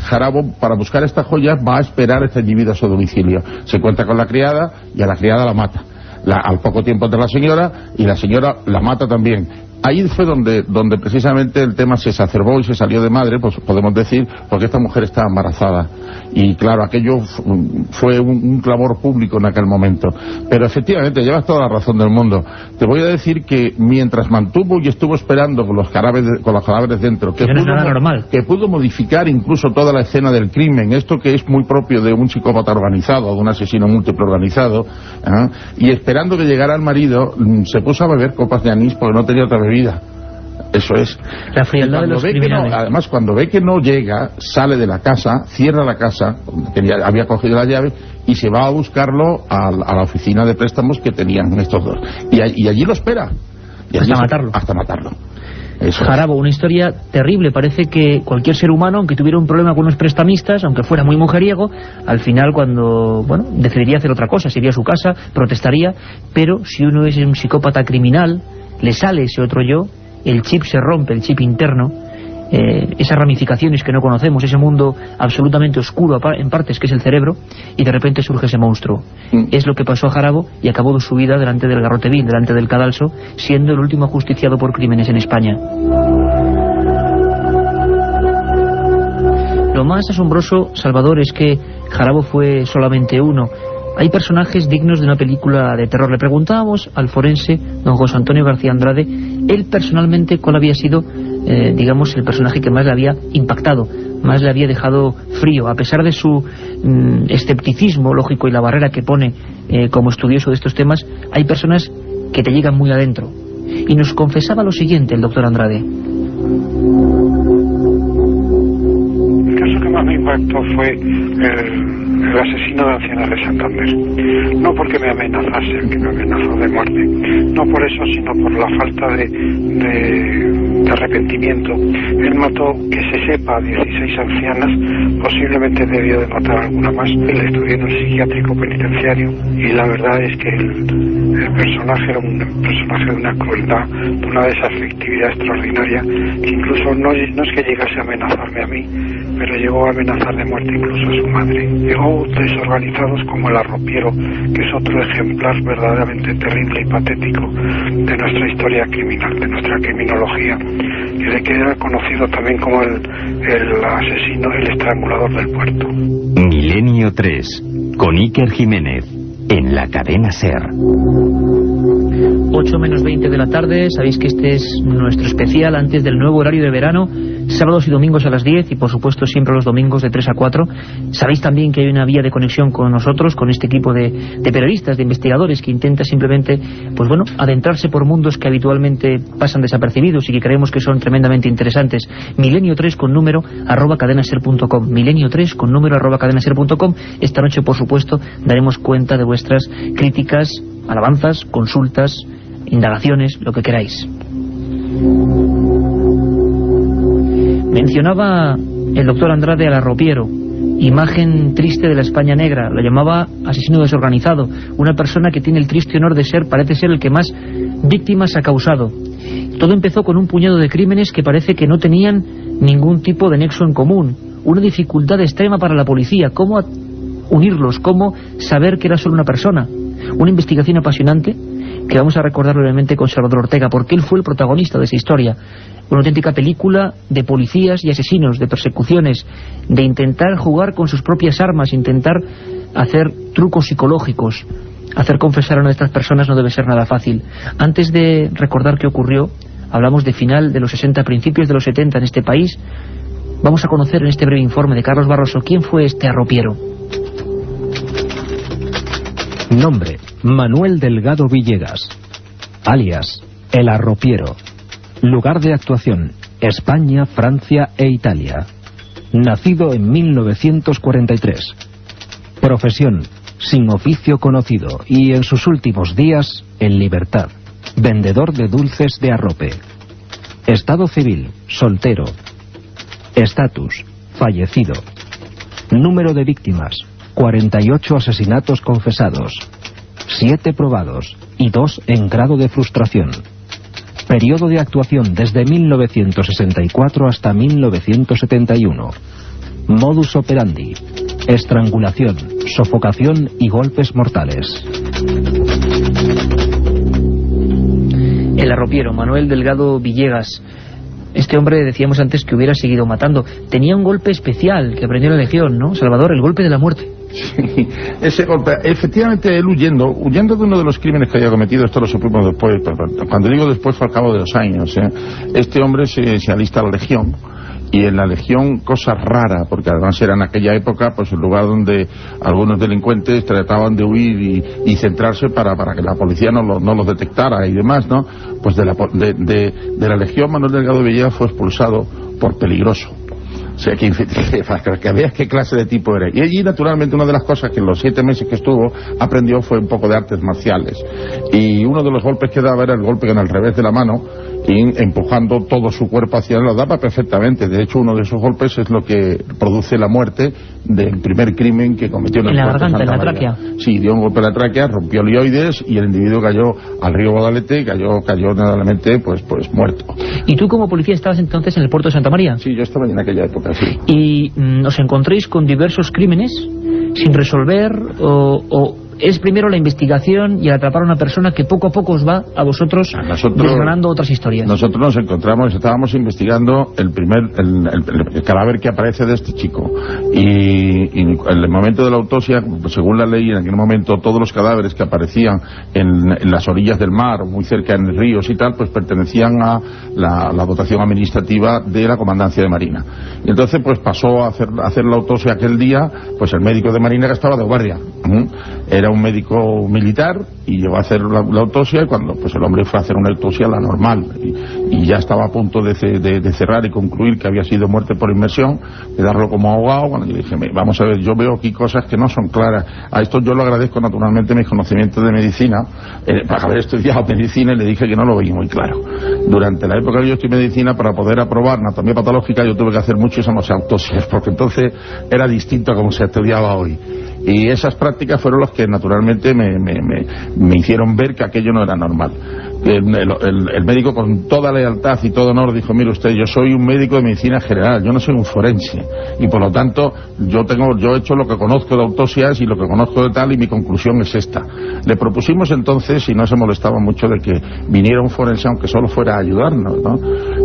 Jarabo, para buscar estas joyas, va a esperar a este individuo a su domicilio. Se encuentra con la criada y a la criada la mata. Al poco tiempo de la señora, y la señora la mata también. ahí fue donde precisamente el tema se exacerbó y se salió de madre, pues podemos decir, porque esta mujer estaba embarazada. Y claro, aquello fue un clamor público en aquel momento. Pero efectivamente, llevas toda la razón del mundo. Te voy a decir que mientras mantuvo y estuvo esperando con los cadáveres dentro, que pudo modificar incluso toda la escena del crimen, esto que es muy propio de un psicópata organizado, de un asesino múltiple organizado, ¿eh? Y esperando que llegara el marido, se puso a beber copas de anís porque no tenía otra bebida. Eso es. La frialdad de los criminales. No, además, cuando ve que no llega, sale de la casa, cierra la casa, que ya había cogido la llave, y se va a buscarlo a la oficina de préstamos que tenían estos dos. Y allí lo espera. Y allí hasta matarlo. Eso. Jarabo, una historia terrible. Parece que cualquier ser humano, aunque tuviera un problema con unos prestamistas, aunque fuera muy mujeriego, al final cuando, bueno, decidiría hacer otra cosa, se iría a su casa, protestaría, pero si uno es un psicópata criminal, le sale ese otro yo, el chip se rompe, el chip interno, esas ramificaciones que no conocemos, ese mundo absolutamente oscuro en partes que es el cerebro, y de repente surge ese monstruo. Es lo que pasó a Jarabo, y acabó su vida delante del Garrotevil, delante del cadalso, siendo el último ajusticiado por crímenes en España. Lo más asombroso, Salvador, es que Jarabo fue solamente uno. Hay personajes dignos de una película de terror. Le preguntábamos al forense, don José Antonio García Andrade, él personalmente cuál había sido, digamos, el personaje que más le había impactado, más le había dejado frío, a pesar de su escepticismo lógico y la barrera que pone como estudioso de estos temas. Hay personas que te llegan muy adentro, y nos confesaba lo siguiente el doctor Andrade. El caso que más me impactó fue el asesino de ancianos de Santander. No porque me amenazase, que me amenazó de muerte, no por eso, sino por la falta de arrepentimiento. Él mató, que se sepa, a 16 ancianas, posiblemente debió de matar a alguna más. Él estudió en un psiquiátrico penitenciario, y la verdad es que el personaje era un personaje de una crueldad, de una desafectividad extraordinaria, que incluso no es que llegase a amenazarme a mí, pero llegó a amenazar de muerte incluso a su madre. Llegó desorganizados como el arropiero, que es otro ejemplar verdaderamente terrible y patético de nuestra historia criminal, de nuestra criminología, y de que era conocido también como el asesino, el estrangulador del puerto. Milenio 3, con Iker Jiménez, en la cadena SER. 8 menos 20 de la tarde, sabéis que este es nuestro especial antes del nuevo horario de verano, sábados y domingos a las 10, y por supuesto siempre los domingos de 3 a 4. Sabéis también que hay una vía de conexión con nosotros, con este equipo de periodistas, de investigadores, que intenta simplemente, pues bueno, adentrarse por mundos que habitualmente pasan desapercibidos y que creemos que son tremendamente interesantes. Milenio3 con número @ cadenaser.com, Milenio3 con número @ cadenaser.com. Esta noche, por supuesto, daremos cuenta de vuestras críticas, alabanzas, consultas, indagaciones, lo que queráis. Mencionaba el doctor Andrade al arropiero, imagen triste de la España negra, lo llamaba asesino desorganizado, una persona que tiene el triste honor de ser, parece ser, el que más víctimas ha causado. Todo empezó con un puñado de crímenes que parece que no tenían ningún tipo de nexo en común, una dificultad extrema para la policía, cómo unirlos, cómo saber que era solo una persona. Una investigación apasionante que vamos a recordar brevemente con Salvador Ortega, porque él fue el protagonista de esa historia. Una auténtica película de policías y asesinos, de persecuciones, de intentar jugar con sus propias armas, intentar hacer trucos psicológicos. Hacer confesar a una de estas personas no debe ser nada fácil. Antes de recordar qué ocurrió, hablamos de final de los 60, principios de los 70 en este país. Vamos a conocer en este breve informe de Carlos Barroso quién fue este arropiero. Nombre: Manuel Delgado Villegas. Alias: El Arropiero. Lugar de actuación: España, Francia e Italia. Nacido en 1943. Profesión: sin oficio conocido, y en sus últimos días en libertad. Vendedor de dulces de arrope. Estado civil: soltero. Estatus: fallecido. Número de víctimas: 48 asesinatos confesados, 7 probados y 2 en grado de frustración. Periodo de actuación desde 1964 hasta 1971. Modus operandi: estrangulación, sofocación y golpes mortales. El arropiero, Manuel Delgado Villegas. Este hombre, decíamos antes, que hubiera seguido matando. Tenía un golpe especial que aprendió la Legión, ¿no, Salvador? El golpe de la muerte. Sí, ese golpe, efectivamente, él huyendo de uno de los crímenes que había cometido, esto lo supimos después, pero cuando digo después fue al cabo de 2 años, ¿eh? Este hombre se alista a la Legión. Y en la Legión, cosa rara, porque además era en aquella época pues el lugar donde algunos delincuentes trataban de huir y centrarse para que la policía no los detectara y demás, ¿no? Pues de la Legión, Manuel Delgado Villegas fue expulsado por peligroso. O sea, que veas qué clase de tipo era. Y allí, naturalmente, una de las cosas que en los 7 meses que estuvo aprendió fue un poco de artes marciales. Y uno de los golpes que daba era el golpe con el revés de la mano, y empujando todo su cuerpo hacia él, lo daba perfectamente. De hecho, uno de esos golpes es lo que produce la muerte del primer crimen que cometió en la garganta, en la tráquea. Sí, dio un golpe en la tráquea, rompió lioides y el individuo cayó al río Guadalete y cayó naturalmente pues muerto. ¿Y tú como policía estabas entonces en el puerto de Santa María? Sí, yo estaba en aquella época, sí. ¿Y os encontréis con diversos crímenes sin resolver o es primero la investigación y el atrapar a una persona que poco a poco os va a vosotros desgranando otras historias? Nosotros nos encontramos, estábamos investigando el cadáver que aparece de este chico y en el momento de la autopsia, según la ley en aquel momento todos los cadáveres que aparecían en las orillas del mar, muy cerca en ríos y tal, pues pertenecían a la dotación administrativa de la Comandancia de Marina. Y entonces pues pasó a hacer la autopsia aquel día, pues el médico de Marina que estaba de guardia. Era un médico militar y llegó a hacer la autopsia y cuando pues el hombre fue a hacer una autopsia la normal y ya estaba a punto de cerrar y concluir que había sido muerte por inmersión, de darlo como ahogado. Bueno, yo dije, vamos a ver, yo veo aquí cosas que no son claras. A esto yo lo agradezco naturalmente mis conocimientos de medicina, para haber estudiado medicina, y le dije que no lo veía muy claro. Durante la época que yo estudié medicina, para poder aprobar anatomía patológica, yo tuve que hacer muchísimas autopsias, porque entonces era distinto a como se estudiaba hoy. Y esas prácticas fueron las que naturalmente me hicieron ver que aquello no era normal. El médico con toda lealtad y todo honor dijo, mire usted, yo soy un médico de medicina general, yo no soy un forense, y por lo tanto yo he hecho lo que conozco de autopsias y lo que conozco de tal, y mi conclusión es esta. Le propusimos entonces, y no se molestaba mucho, de que viniera un forense aunque solo fuera a ayudarnos, ¿no?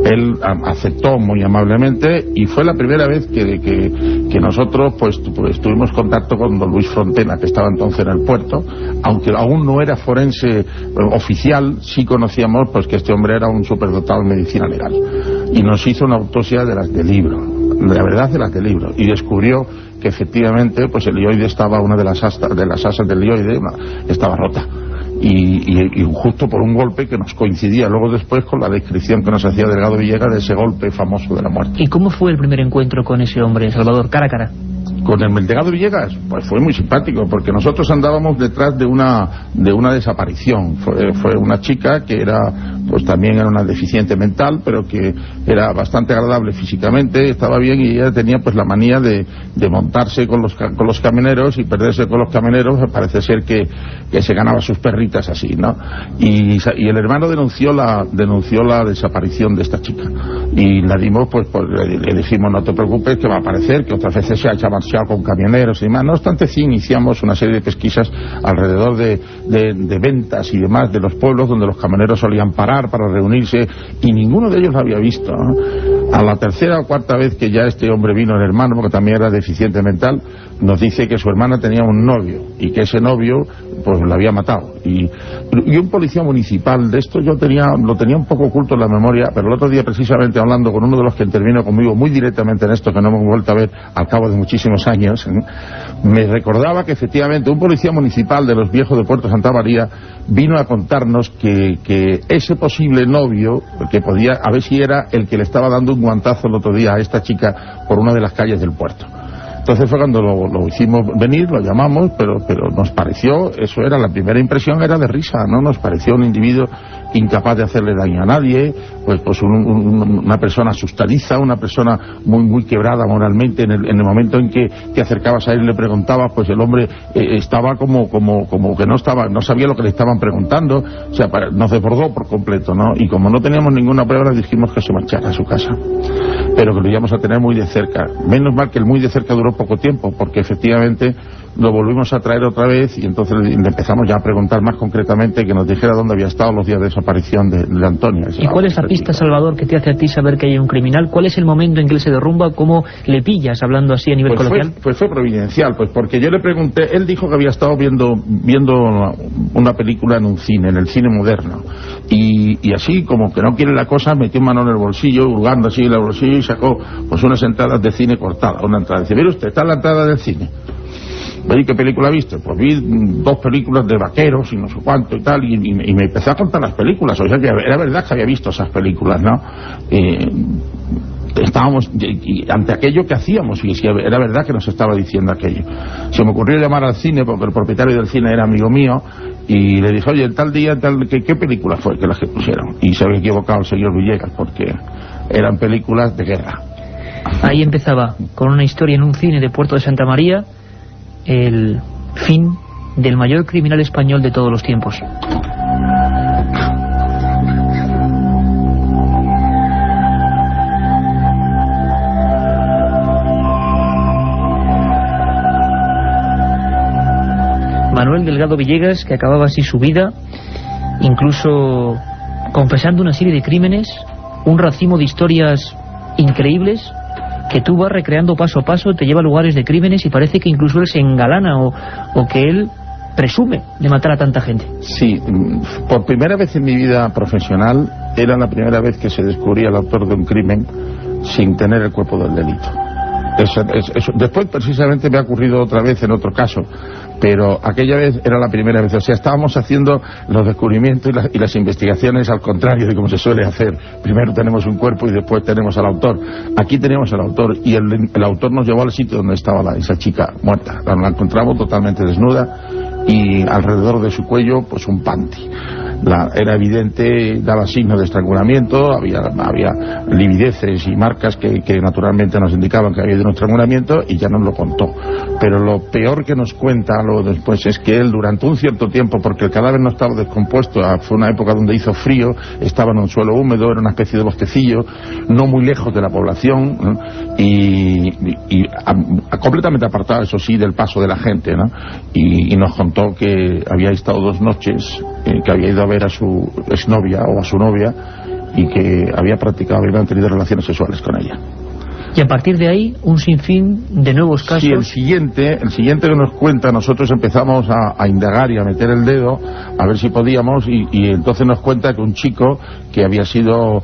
Él aceptó muy amablemente y fue la primera vez que nosotros pues tuvimos contacto con don Luis Frontena, que estaba entonces en el puerto, aunque aún no era forense oficial. Sí conocíamos pues que este hombre era un superdotado en medicina legal y nos hizo una autopsia de las de libro, la verdad, de las de libro, y descubrió que efectivamente pues el lioide estaba, una de las asas del lioide estaba rota. Y justo por un golpe que nos coincidía luego después con la descripción que nos hacía Delgado Villegas de ese golpe famoso de la muerte. ¿Y cómo fue el primer encuentro con ese hombre, Salvador, cara a cara? Con el Delgado Villegas, pues fue muy simpático, porque nosotros andábamos detrás de una desaparición. Fue una chica que era, pues también era una deficiente mental, pero que era bastante agradable físicamente, estaba bien, y ella tenía pues la manía de montarse con los camioneros y perderse con los camioneros. Parece ser que se ganaba sus perritas así, ¿no? Y el hermano denunció la desaparición de esta chica, y la dimos, pues le dijimos, no te preocupes, que va a aparecer, que otras veces se ha marchado con camioneros y demás. No obstante, sí iniciamos una serie de pesquisas alrededor de ventas y demás de los pueblos donde los camioneros solían parar para reunirse, y ninguno de ellos lo había visto, ¿no? A la tercera o cuarta vez que ya este hombre vino, el hermano, porque también era deficiente mental, nos dice que su hermana tenía un novio y que ese novio pues la había matado. Y un policía municipal, de esto yo lo tenía un poco oculto en la memoria, pero el otro día precisamente hablando con uno de los que intervino conmigo muy directamente en esto, que no hemos vuelto a ver al cabo de muchísimos años, me recordaba que efectivamente un policía municipal de los viejos de Puerto Santa María vino a contarnos que ese posible novio, que podía, a ver si era el que le estaba dando un guantazo el otro día a esta chica por una de las calles del puerto. Entonces fue cuando lo hicimos venir, lo llamamos, pero nos pareció, eso era la primera impresión, era de risa, ¿no? Nos pareció un individuo incapaz de hacerle daño a nadie, pues una persona asustadiza, una persona muy muy quebrada moralmente. En el momento en que te acercabas a él y le preguntabas, pues el hombre estaba como que no sabía lo que le estaban preguntando. O sea, nos desbordó por completo, ¿no? Y como no teníamos ninguna prueba, dijimos que se marchara a su casa. pero que lo íbamos a tener muy de cerca. Menos mal que el muy de cerca duró poco tiempo, porque efectivamente lo volvimos a traer otra vez y entonces le empezamos ya a preguntar más concretamente que nos dijera dónde había estado los días de desaparición de Antonio. ¿Y cuál es la pista, Salvador, que te hace a ti saber que hay un criminal? ¿Cuál es el momento en que él se derrumba? ¿Cómo le pillas, hablando así a nivel coloquial? Fue providencial, porque yo le pregunté, él dijo que había estado viendo una película en un cine, en el cine moderno, y así como que no quiere la cosa, metió mano en el bolsillo, hurgando así en el bolsillo, y sacó pues unas entradas de cine cortadas, una entrada. Dice, mire usted, está la entrada del cine. Oye, ¿qué película viste? Pues vi dos películas de vaqueros y no sé cuánto y tal, y me empezó a contar las películas. O sea, que era verdad que había visto esas películas, ¿no? Estábamos ante aquello que hacíamos, y si era verdad que nos estaba diciendo aquello. Se me ocurrió llamar al cine, porque el propietario del cine era amigo mío, y le dije, oye, tal día, tal, ¿qué película fue que las que pusieron? Y se había equivocado el señor Villegas, porque eran películas de guerra. Ahí empezaba, con una historia en un cine de Puerto de Santa María, el fin del mayor criminal español de todos los tiempos. Manuel Delgado Villegas, que acababa así su vida, incluso confesando una serie de crímenes, un racimo de historias increíbles que tú vas recreando paso a paso, te lleva a lugares de crímenes y parece que incluso él se engalana o que él presume de matar a tanta gente. Sí, por primera vez en mi vida profesional era la primera vez que se descubría el autor de un crimen sin tener el cuerpo del delito. Eso. Después precisamente me ha ocurrido otra vez en otro caso, pero aquella vez era la primera vez. O sea, estábamos haciendo los descubrimientos y las investigaciones al contrario de como se suele hacer. Primero tenemos un cuerpo y después tenemos al autor. Aquí tenemos al autor, y el autor nos llevó al sitio donde estaba esa chica muerta. La encontramos totalmente desnuda y alrededor de su cuello pues un panty. Era evidente, daba signos de estrangulamiento, había livideces y marcas que naturalmente nos indicaban que había habido un estrangulamiento, y ya nos lo contó. Pero lo peor que nos cuenta luego después es que él durante un cierto tiempo, porque el cadáver no estaba descompuesto, fue una época donde hizo frío, estaba en un suelo húmedo, era una especie de bosquecillo, no muy lejos de la población, ¿no? y completamente apartado, eso sí, del paso de la gente, ¿no? Y nos contó que había estado 2 noches, que había ido a ver a su exnovia o a su novia y que había tenido relaciones sexuales con ella. Y a partir de ahí, un sinfín de nuevos casos. Sí, el siguiente que nos cuenta, nosotros empezamos a indagar y a meter el dedo, a ver si podíamos, y entonces nos cuenta que un chico que había sido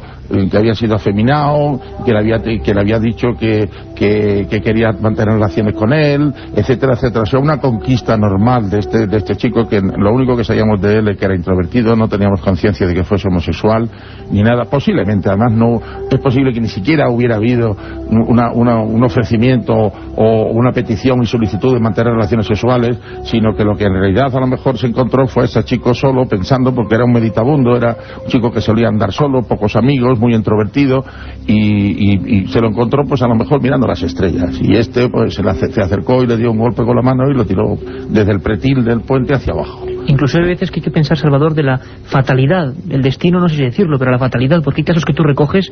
afeminado, que le había dicho que quería mantener relaciones con él, etcétera, etcétera. O sea, una conquista normal de este chico, que lo único que sabíamos de él es que era introvertido, no teníamos conciencia de que fuese homosexual, ni nada. Posiblemente, además, no es posible que ni siquiera hubiera habido un ofrecimiento o una petición y solicitud de mantener relaciones sexuales, sino que lo que en realidad a lo mejor se encontró fue ese chico solo, pensando, porque era un meditabundo, era un chico que solía andar solo, pocos amigos, muy introvertido, y se lo encontró pues a lo mejor mirando las estrellas, y este pues se acercó y le dio un golpe con la mano y lo tiró desde el pretil del puente hacia abajo. Incluso hay veces que hay que pensar, Salvador, de la fatalidad, el destino, no sé si decirlo, pero la fatalidad, porque hay casos que tú recoges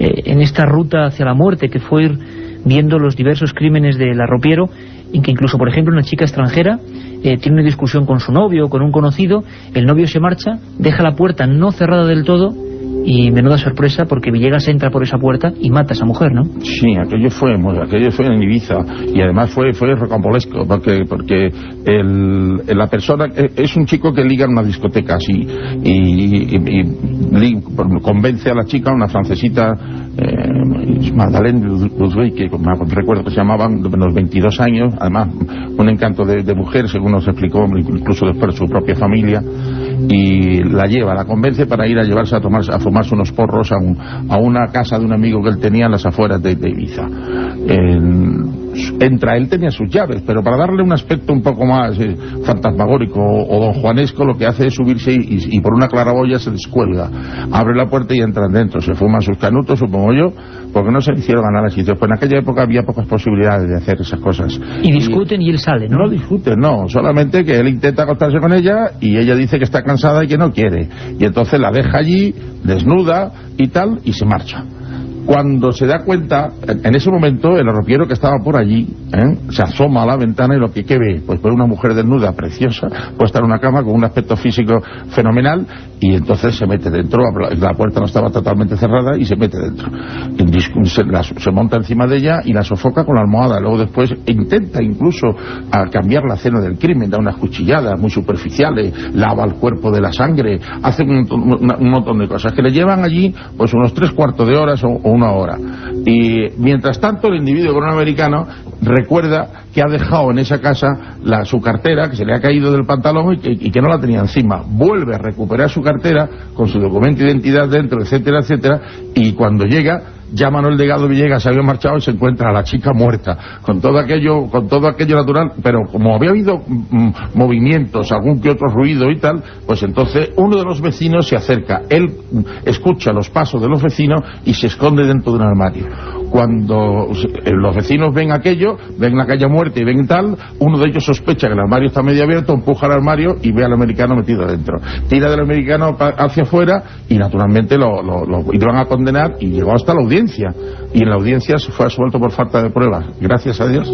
en esta ruta hacia la muerte, que fue ir viendo los diversos crímenes de Larropiero, en que incluso, por ejemplo, una chica extranjera tiene una discusión con su novio o con un conocido, el novio se marcha, deja la puerta no cerrada del todo, y menuda sorpresa, porque Villegas entra por esa puerta y mata a esa mujer, ¿no? Sí, aquello fue en Ibiza, y además fue rocambolesco, porque la persona es un chico que liga en una discoteca así, y convence a la chica, una francesita, Madeleine Ludwig, que recuerdo que se llamaban, de unos 22 años, además un encanto de mujer, según nos explicó incluso después su propia familia, y la convence para ir a llevarse a fumarse unos porros a una casa de un amigo que él tenía en las afueras de Ibiza. Él tenía sus llaves, pero para darle un aspecto un poco más fantasmagórico o donjuanesco, lo que hace es subirse y por una claraboya se descuelga, abre la puerta y entran dentro, se fuman sus canutos, supongo yo, porque no se le hicieron análisis. Pues en aquella época había pocas posibilidades de hacer esas cosas. Y discuten y él sale, ¿no? No discuten, no, solamente que él intenta acostarse con ella y ella dice que está cansada y que no quiere, y entonces la deja allí desnuda y tal, y se marcha. Cuando se da cuenta, en ese momento el arropiero que estaba por allí se asoma a la ventana y lo que ve, pues una mujer desnuda, preciosa, puesta en una cama con un aspecto físico fenomenal, y entonces se mete dentro, la puerta no estaba totalmente cerrada y se mete dentro. Se monta encima de ella y la sofoca con la almohada, luego después intenta incluso cambiar la escena del crimen, da unas cuchilladas muy superficiales, lava el cuerpo de la sangre, hace un montón de cosas que le llevan allí pues unos 3/4 de hora o una hora. Y mientras tanto el individuo americano recuerda que ha dejado en esa casa su cartera, que se le ha caído del pantalón y que no la tenía encima. Vuelve a recuperar su cartera con su documento de identidad dentro, etcétera, etcétera, y cuando llega ya Manuel Delgado Villegas se había marchado y se encuentra a la chica muerta, con todo aquello natural, pero como había habido movimientos, algún que otro ruido y tal, pues entonces uno de los vecinos se acerca, él escucha los pasos de los vecinos y se esconde dentro de un armario. Cuando los vecinos ven aquello, ven la calle muerta y ven tal, uno de ellos sospecha que el armario está medio abierto, empuja el armario y ve al americano metido dentro. Tira del americano hacia afuera y naturalmente lo van a condenar, y llegó hasta la audiencia. Y en la audiencia se fue absuelto por falta de pruebas. Gracias a Dios.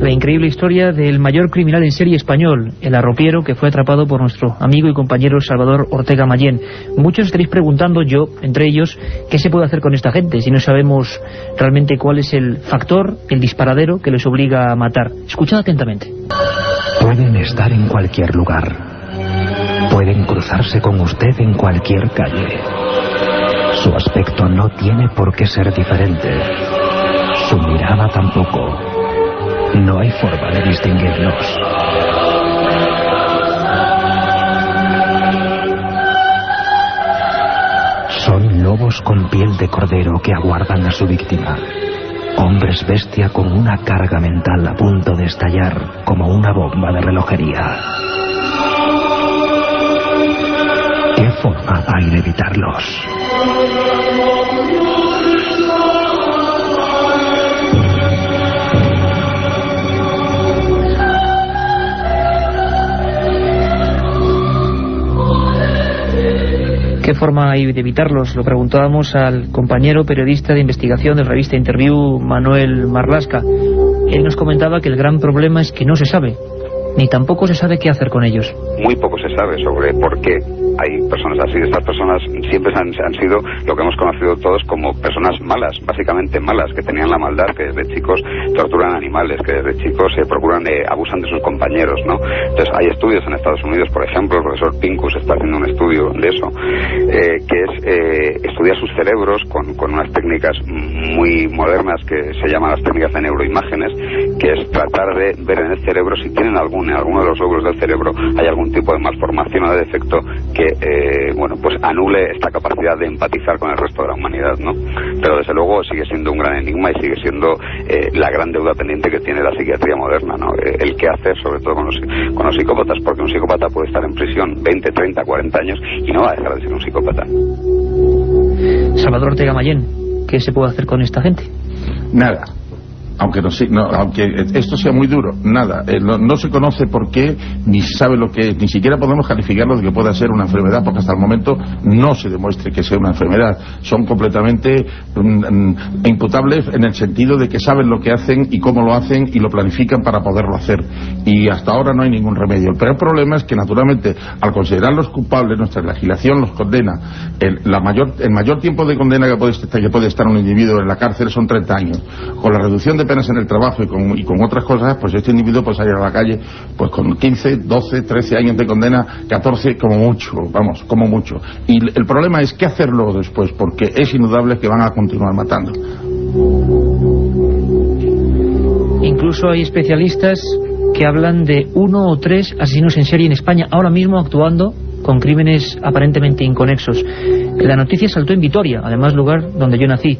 La increíble historia del mayor criminal en serie español, el arropiero que fue atrapado por nuestro amigo y compañero Salvador Ortega Mayén. Muchos estaréis preguntando, yo entre ellos, ¿qué se puede hacer con esta gente si no sabemos realmente cuál es el factor, el disparadero que les obliga a matar? Escuchad atentamente. Pueden estar en cualquier lugar. Pueden cruzarse con usted en cualquier calle. Su aspecto no tiene por qué ser diferente. Su mirada tampoco. No hay forma de distinguirlos. Son lobos con piel de cordero que aguardan a su víctima. Hombres bestia con una carga mental a punto de estallar como una bomba de relojería. ¿Qué forma hay de evitarlos? ¿Qué forma hay de evitarlos? Lo preguntábamos al compañero periodista de investigación de la revista Interview, Manuel Marlasca. Él nos comentaba que el gran problema es que no se sabe, ni tampoco se sabe qué hacer con ellos. Muy poco se sabe sobre por qué hay personas así. Estas personas siempre han sido lo que hemos conocido todos como personas malas, básicamente malas, que tenían la maldad, que desde chicos torturan animales, que desde chicos abusan de sus compañeros, ¿no? Entonces hay estudios en Estados Unidos, por ejemplo, el profesor Pincus está haciendo un estudio de eso, que es estudiar sus cerebros con unas técnicas muy modernas que se llaman las técnicas de neuroimágenes, que es tratar de ver en el cerebro si tienen en alguno de los lóbulos del cerebro hay algún tipo de malformación o de defecto que bueno, pues anule esta capacidad de empatizar con el resto de la humanidad, ¿no? Pero desde luego sigue siendo un gran enigma y sigue siendo la gran deuda pendiente que tiene la psiquiatría moderna, ¿no? El qué hacer, sobre todo con los psicópatas, porque un psicópata puede estar en prisión 20, 30, 40 años y no va a dejar de ser un psicópata. Salvador Ortega Mayén, ¿qué se puede hacer con esta gente? Nada. Aunque esto sea muy duro, nada. No se conoce por qué, ni se sabe lo que es, ni siquiera podemos calificarlo de que pueda ser una enfermedad, porque hasta el momento no se demuestre que sea una enfermedad. Son completamente imputables en el sentido de que saben lo que hacen y cómo lo hacen y lo planifican para poderlo hacer. Y hasta ahora no hay ningún remedio. Pero el problema es que, naturalmente, al considerarlos culpables, nuestra legislación los condena. El mayor tiempo de condena que puede estar un individuo en la cárcel son 30 años. Con la reducción de apenas en el trabajo y con otras cosas, pues este individuo puede salir a la calle pues con 15, 12, 13 años de condena, 14 como mucho, vamos, como mucho. Y el problema es qué hacerlo después, porque es indudable que van a continuar matando. Incluso hay especialistas que hablan de 1 o 3 asesinos en serie en España ahora mismo actuando con crímenes aparentemente inconexos. La noticia saltó en Vitoria, además lugar donde yo nací.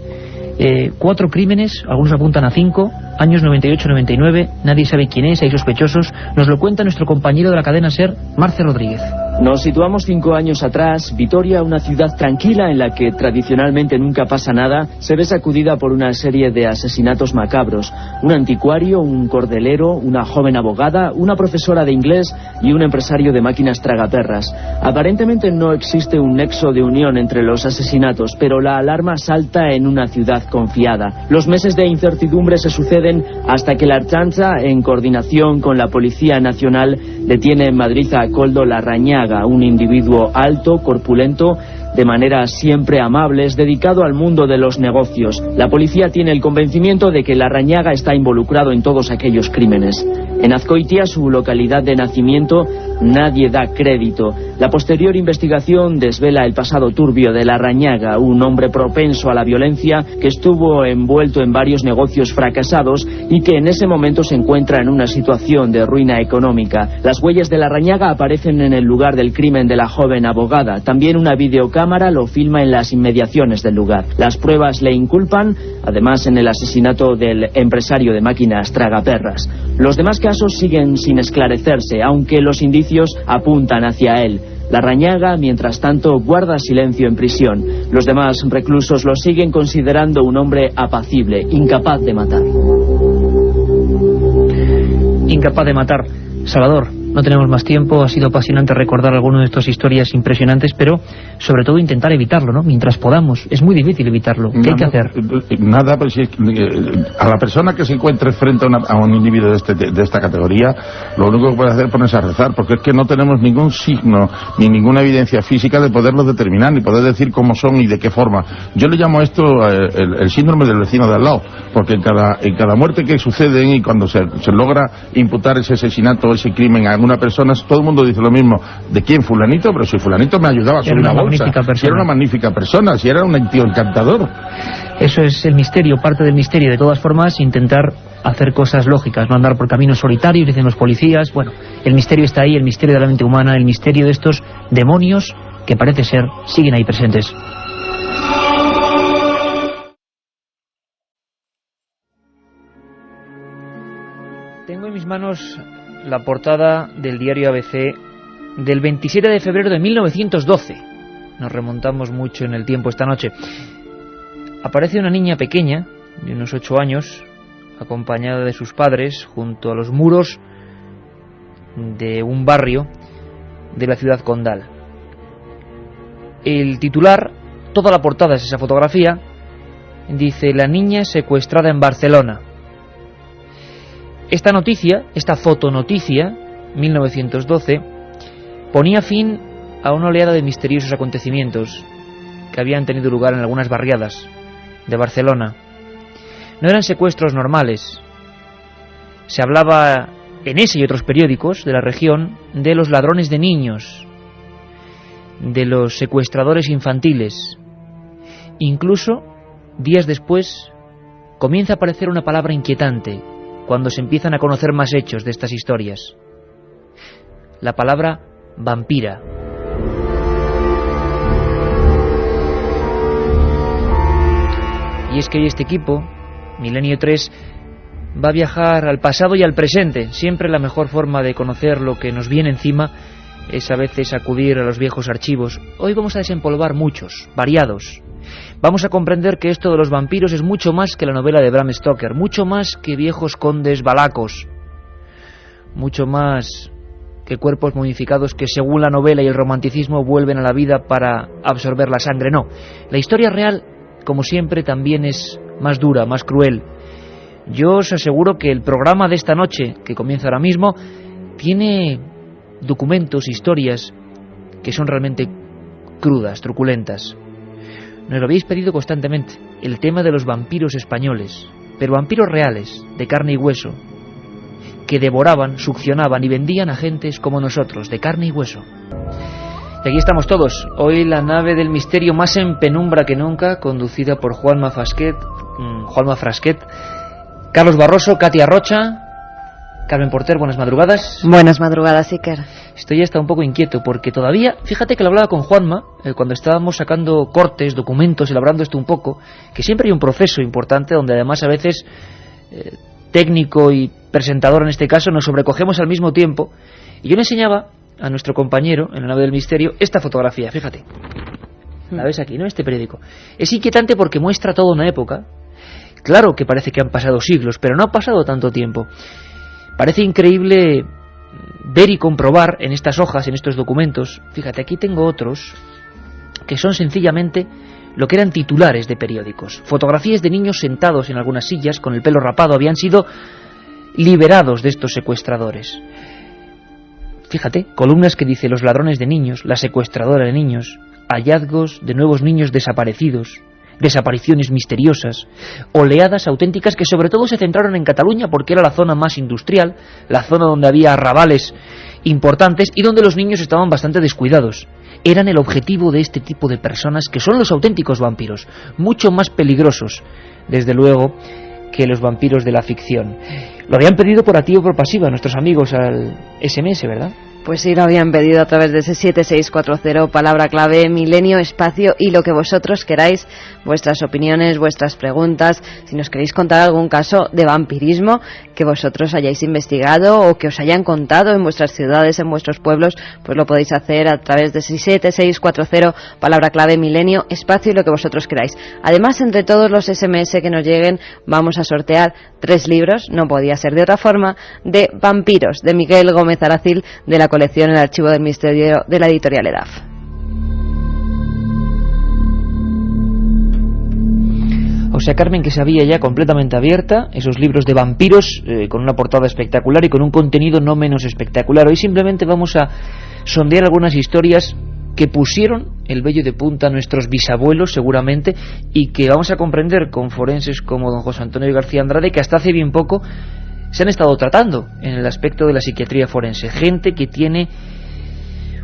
4 crímenes, algunos apuntan a 5, años 98-99, nadie sabe quién es, hay sospechosos. Nos lo cuenta nuestro compañero de la cadena SER, Marce Rodríguez. Nos situamos 5 años atrás. Vitoria, una ciudad tranquila en la que tradicionalmente nunca pasa nada, se ve sacudida por una serie de asesinatos macabros. Un anticuario, un cordelero, una joven abogada, una profesora de inglés y un empresario de máquinas tragaperras. Aparentemente no existe un nexo de unión entre los asesinatos, pero la alarma salta en una ciudad confiada. Los meses de incertidumbre se suceden hasta que la Ertzaintza, en coordinación con la Policía Nacional, detiene en Madrid a Aldo Larrañaga, un individuo alto, corpulento, de maneras siempre amables, dedicado al mundo de los negocios. La policía tiene el convencimiento de que Larrañaga está involucrado en todos aquellos crímenes. En Azcoitia, su localidad de nacimiento, nadie da crédito. La posterior investigación desvela el pasado turbio de Larrañaga, un hombre propenso a la violencia que estuvo envuelto en varios negocios fracasados y que en ese momento se encuentra en una situación de ruina económica. Las huellas de Larrañaga aparecen en el lugar del crimen de la joven abogada. También una videocámara lo filma en las inmediaciones del lugar. Las pruebas le inculpan, además, en el asesinato del empresario de máquinas tragaperras. Los demás casos siguen sin esclarecerse, aunque los indicios apuntan hacia él. Larrañaga, mientras tanto, guarda silencio en prisión. Los demás reclusos lo siguen considerando un hombre apacible, incapaz de matar. Incapaz de matar. Salvador, no tenemos más tiempo, ha sido apasionante recordar alguna de estas historias impresionantes, pero sobre todo intentar evitarlo, ¿no? Mientras podamos, es muy difícil evitarlo. ¿Qué hay que hacer? Nada, pues a la persona que se encuentre frente a un individuo de esta categoría, lo único que puede hacer es ponerse a rezar, porque es que no tenemos ningún signo, ni ninguna evidencia física de poderlo determinar, ni poder decir cómo son y de qué forma. Yo le llamo esto el síndrome del vecino de al lado, porque en cada muerte que sucede y cuando se logra imputar ese asesinato, ese crimen a una persona, todo el mundo dice lo mismo. ¿De quién? Fulanito, pero si Fulanito me ayudaba a subir una bolsa, si era una magnífica persona, si era un tío encantador. Eso es el misterio, parte del misterio. De todas formas, intentar hacer cosas lógicas, no andar por caminos solitarios, dicen los policías. Bueno, el misterio está ahí, el misterio de la mente humana, el misterio de estos demonios que parece ser siguen ahí presentes. Tengo en mis manos la portada del diario ABC del 27 de febrero de 1912. Nos remontamos mucho en el tiempo esta noche. Aparece una niña pequeña, de unos 8 años, acompañada de sus padres, junto a los muros de un barrio de la ciudad condal. El titular, toda la portada es esa fotografía, dice: la niña secuestrada en Barcelona. Esta noticia, esta fotonoticia, 1912, ponía fin a una oleada de misteriosos acontecimientos que habían tenido lugar en algunas barriadas de Barcelona. No eran secuestros normales. Se hablaba en ese y otros periódicos de la región de los ladrones de niños, de los secuestradores infantiles. Incluso, días después, comienza a aparecer una palabra inquietante cuando se empiezan a conocer más hechos de estas historias. La palabra vampira. Y es que hoy este equipo, Milenio 3, va a viajar al pasado y al presente. Siempre la mejor forma de conocer lo que nos viene encima es a veces acudir a los viejos archivos. Hoy vamos a desempolvar muchos, variados. Vamos a comprender que esto de los vampiros es mucho más que la novela de Bram Stoker, mucho más que viejos condes balacos, mucho más que cuerpos modificados que, según la novela y el romanticismo, vuelven a la vida para absorber la sangre. No, la historia real, como siempre, también es más dura, más cruel. Yo os aseguro que el programa de esta noche, que comienza ahora mismo, tiene documentos, historias que son realmente crudas, truculentas. Nos lo habéis pedido constantemente, el tema de los vampiros españoles, pero vampiros reales, de carne y hueso, que devoraban, succionaban y vendían a gentes como nosotros, de carne y hueso. Y aquí estamos todos, hoy la nave del misterio más en penumbra que nunca, conducida por Juanma Frasquet, Carlos Barroso, Katia Rocha, Carmen Porter. Buenas madrugadas. Buenas madrugadas, Iker. Estoy hasta un poco inquieto porque todavía, fíjate que lo hablaba con Juanma cuando estábamos sacando cortes, documentos, elaborando esto un poco, que siempre hay un proceso importante donde además a veces técnico y presentador en este caso nos sobrecogemos al mismo tiempo. Y yo le enseñaba a nuestro compañero en la nave del misterio esta fotografía, fíjate. La ves aquí, ¿no? Este periódico. Es inquietante porque muestra toda una época. Claro que parece que han pasado siglos, pero no ha pasado tanto tiempo. Parece increíble ver y comprobar en estas hojas, en estos documentos. Fíjate, aquí tengo otros que son sencillamente lo que eran titulares de periódicos. Fotografías de niños sentados en algunas sillas con el pelo rapado habían sido liberados de estos secuestradores. Fíjate, columnas que dice los ladrones de niños, la secuestradora de niños, hallazgos de nuevos niños desaparecidos, desapariciones misteriosas, oleadas auténticas que sobre todo se centraron en Cataluña porque era la zona más industrial, la zona donde había arrabales importantes y donde los niños estaban bastante descuidados. Eran el objetivo de este tipo de personas que son los auténticos vampiros, mucho más peligrosos, desde luego, que los vampiros de la ficción. Lo habían pedido por activo o por pasiva nuestros amigos al SMS, ¿verdad? Pues sí, lo habían pedido a través de ese 7640, palabra clave, milenio, espacio y lo que vosotros queráis, vuestras opiniones, vuestras preguntas, si nos queréis contar algún caso de vampirismo que vosotros hayáis investigado o que os hayan contado en vuestras ciudades, en vuestros pueblos, pues lo podéis hacer a través de ese 7640, palabra clave, milenio, espacio y lo que vosotros queráis. Además, entre todos los SMS que nos lleguen, vamos a sortear 3 libros, no podía ser de otra forma, de vampiros, de Miguel Gómez Aracil, de la colección El Archivo del Misterio de la editorial EDAF. O sea, Carmen, que se había ya completamente abierta esos libros de vampiros con una portada espectacular y con un contenido no menos espectacular. Hoy simplemente vamos a sondear algunas historias que pusieron el vello de punta a nuestros bisabuelos seguramente y que vamos a comprender con forenses como don José Antonio García Andrade, que hasta hace bien poco se han estado tratando en el aspecto de la psiquiatría forense. Gente que tiene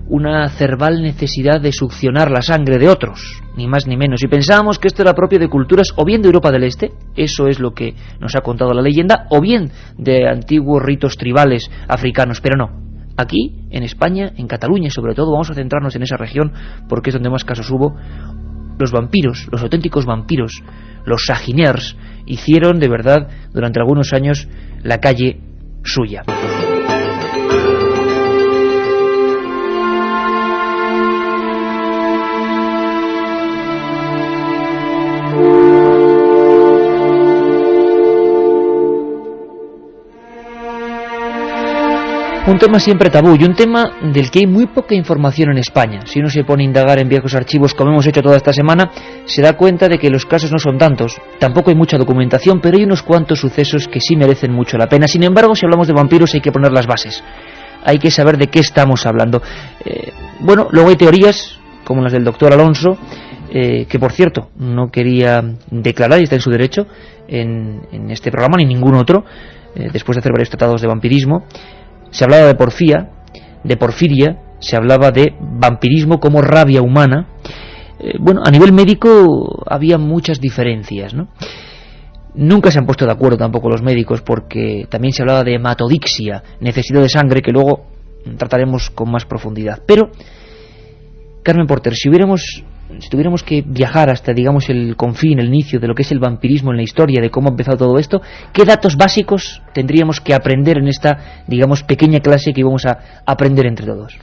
una cerval necesidad de succionar la sangre de otros, ni más ni menos. Y pensábamos que esto era propio de culturas o bien de Europa del Este, eso es lo que nos ha contado la leyenda, o bien de antiguos ritos tribales africanos, pero no. Aquí, en España, en Cataluña sobre todo, vamos a centrarnos en esa región porque es donde más casos hubo. Los vampiros, los auténticos vampiros, los saginers, hicieron de verdad durante algunos años la calle suya. Un tema siempre tabú y un tema del que hay muy poca información en España. Si uno se pone a indagar en viejos archivos, como hemos hecho toda esta semana, se da cuenta de que los casos no son tantos. Tampoco hay mucha documentación, pero hay unos cuantos sucesos que sí merecen mucho la pena. Sin embargo, si hablamos de vampiros hay que poner las bases. Hay que saber de qué estamos hablando. Bueno, luego hay teorías, como las del doctor Alonso, que por cierto, no quería declarar, y está en su derecho, en este programa, ni ningún otro, después de hacer varios tratados de vampirismo. Se hablaba de porfía, de porfiria, se hablaba de vampirismo como rabia humana. Bueno, a nivel médico había muchas diferencias, ¿no? Nunca se han puesto de acuerdo tampoco los médicos, porque también se hablaba de hematodixia, necesidad de sangre, que luego trataremos con más profundidad. Pero, Carmen Porter, si tuviéramos que viajar hasta, digamos, el confín, el inicio de lo que es el vampirismo en la historia, de cómo ha empezado todo esto, ¿qué datos básicos tendríamos que aprender en esta, digamos, pequeña clase que íbamos a aprender entre todos?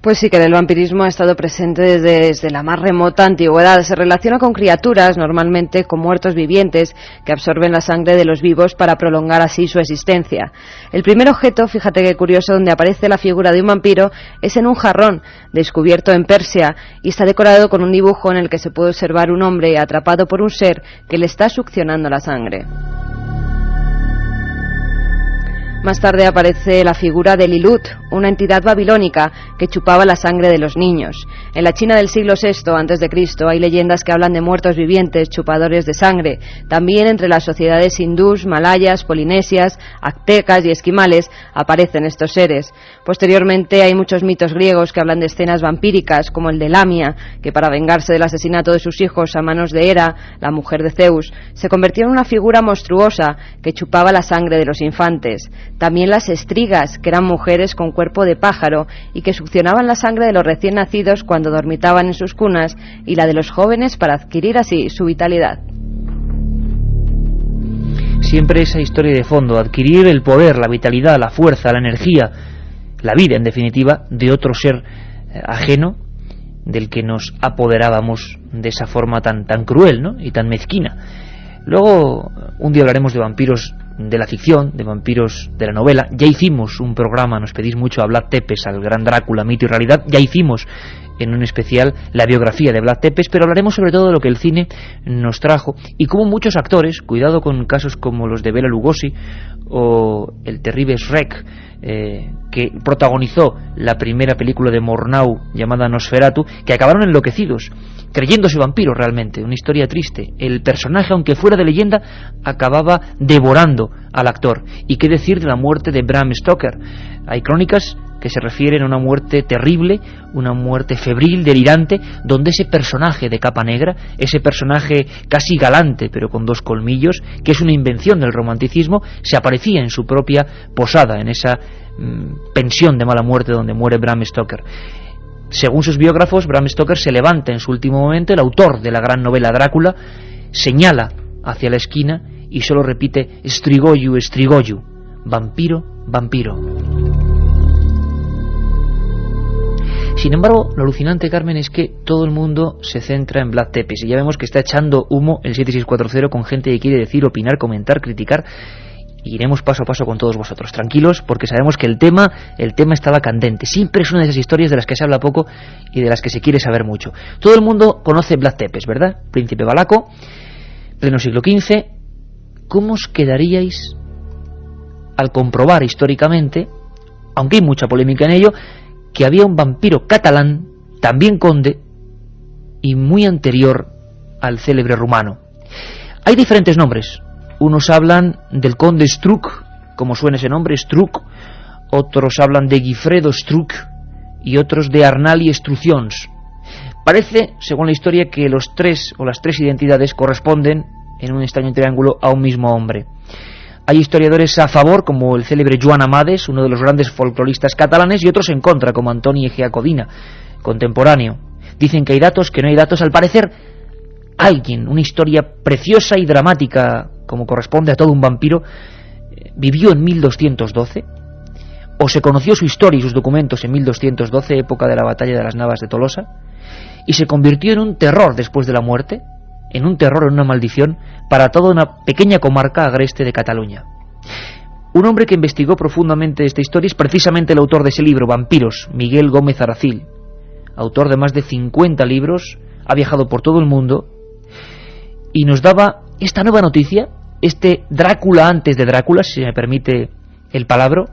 Pues sí, que el vampirismo ha estado presente desde la más remota antigüedad. Se relaciona con criaturas, normalmente con muertos vivientes, que absorben la sangre de los vivos para prolongar así su existencia. El primer objeto, fíjate qué curioso, donde aparece la figura de un vampiro, es en un jarrón, descubierto en Persia, y está decorado con un dibujo en el que se puede observar un hombre atrapado por un ser que le está succionando la sangre. Más tarde aparece la figura de Lilut, una entidad babilónica que chupaba la sangre de los niños. En la China del siglo VI a.C. hay leyendas que hablan de muertos vivientes, chupadores de sangre. También entre las sociedades hindús, malayas, polinesias, aztecas y esquimales aparecen estos seres. Posteriormente hay muchos mitos griegos que hablan de escenas vampíricas, como el de Lamia, que para vengarse del asesinato de sus hijos a manos de Hera, la mujer de Zeus, se convirtió en una figura monstruosa que chupaba la sangre de los infantes. También las estrigas, que eran mujeres con cuerpo de pájaro y que succionaban la sangre de los recién nacidos cuando dormitaban en sus cunas y la de los jóvenes para adquirir así su vitalidad. Siempre esa historia de fondo, adquirir el poder, la vitalidad, la fuerza, la energía. la vida, en definitiva, de otro ser ajeno del que nos apoderábamos de esa forma tan cruel, ¿no?, y tan mezquina. Luego, un día hablaremos de vampiros de la ficción, de vampiros de la novela. Ya hicimos un programa, nos pedís mucho, a Vlad Tepes, al gran Drácula, mito y realidad. Ya hicimos en un especial la biografía de Vlad Tepes, pero hablaremos sobre todo de lo que el cine nos trajo y cómo muchos actores, cuidado con casos como los de Bela Lugosi o el terrible Shrek, que protagonizó la primera película de Murnau llamada Nosferatu, que acabaron enloquecidos, creyéndose vampiros realmente. Una historia triste. El personaje, aunque fuera de leyenda, acababa devorando al actor. ¿Y qué decir de la muerte de Bram Stoker? Hay crónicas que se refieren a una muerte terrible, una muerte febril, delirante, donde ese personaje de capa negra, ese personaje casi galante pero con dos colmillos, que es una invención del romanticismo, se aparecía en su propia posada, en esa pensión de mala muerte donde muere Bram Stoker. Según sus biógrafos, Bram Stoker se levanta en su último momento, el autor de la gran novela Drácula señala hacia la esquina y solo repite: «Strigollu, strigollu, vampiro, vampiro». Sin embargo, lo alucinante, Carmen, es que todo el mundo se centra en Vlad Tepes, y ya vemos que está echando humo el 7640 con gente que quiere decir, opinar, comentar, criticar. Iremos paso a paso con todos vosotros, tranquilos, porque sabemos que el tema estaba candente. Siempre es una de esas historias de las que se habla poco y de las que se quiere saber mucho. Todo el mundo conoce Vlad Tepes, ¿verdad? Príncipe valaco, pleno siglo XV. ¿Cómo os quedaríais al comprobar históricamente, aunque hay mucha polémica en ello, que había un vampiro catalán, también conde, y muy anterior al célebre rumano? Hay diferentes nombres. Unos hablan del conde Estruch, como suena ese nombre, Estruch. Otros hablan de Guifredo Estruch y otros de Arnaldi Estrucions. Parece, según la historia, que los tres o las tres identidades corresponden en un extraño triángulo a un mismo hombre. Hay historiadores a favor, como el célebre Joan Amades, uno de los grandes folcloristas catalanes, y otros en contra, como Antoni Egea Codina, contemporáneo. Dicen que hay datos, que no hay datos. Al parecer, alguien, una historia preciosa y dramática, como corresponde a todo un vampiro, vivió en 1212, o se conoció su historia y sus documentos en 1212, época de la batalla de las Navas de Tolosa, y se convirtió en un terror después de la muerte, en un terror, en una maldición, para toda una pequeña comarca agreste de Cataluña. Un hombre que investigó profundamente esta historia es precisamente el autor de ese libro, Vampiros, Miguel Gómez Aracil. Autor de más de 50 libros, ha viajado por todo el mundo, y nos daba esta nueva noticia, este Drácula antes de Drácula, si me permite el palabra,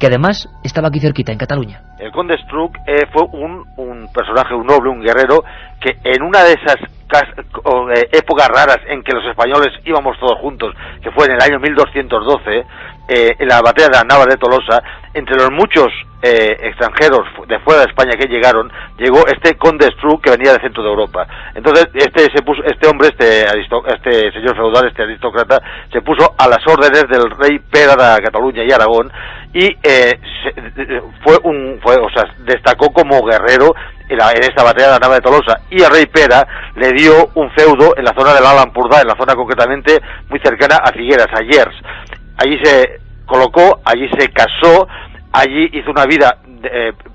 que además estaba aquí cerquita, en Cataluña. El conde Estruch fue un personaje, un noble, un guerrero, que en una de esas épocas raras en que los españoles íbamos todos juntos, que fue en el año 1212, en la batalla de las Navas de Tolosa, entre los muchos extranjeros de fuera de España que llegó este conde Estruch que venía del centro de Europa. Entonces este señor feudal, este aristócrata, se puso a las órdenes del rey Pere de Cataluña y Aragón, y destacó como guerrero en esta batalla de la Nava de Tolosa, y el rey Pera le dio un feudo en la zona de la Lampurdá, en la zona concretamente muy cercana a Figueras, a Llers. Allí se colocó, allí se casó, allí hizo una vida.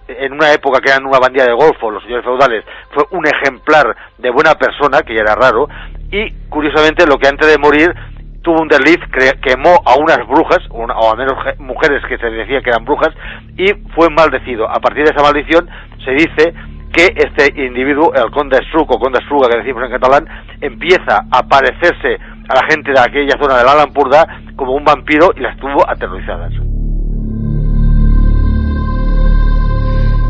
En una época que eran una bandida de golfo, los señores feudales, fue un ejemplar de buena persona, que ya era raro, y curiosamente lo que antes de morir tuvo un desliz, quemó a unas brujas, o al menos mujeres que se decía que eran brujas, y fue maldecido. A partir de esa maldición se dice que este individuo, el conde Estruch o conde Estruga, que decimos en catalán, empieza a parecerse a la gente de aquella zona de la Lampurdá como un vampiro y las tuvo aterrorizadas.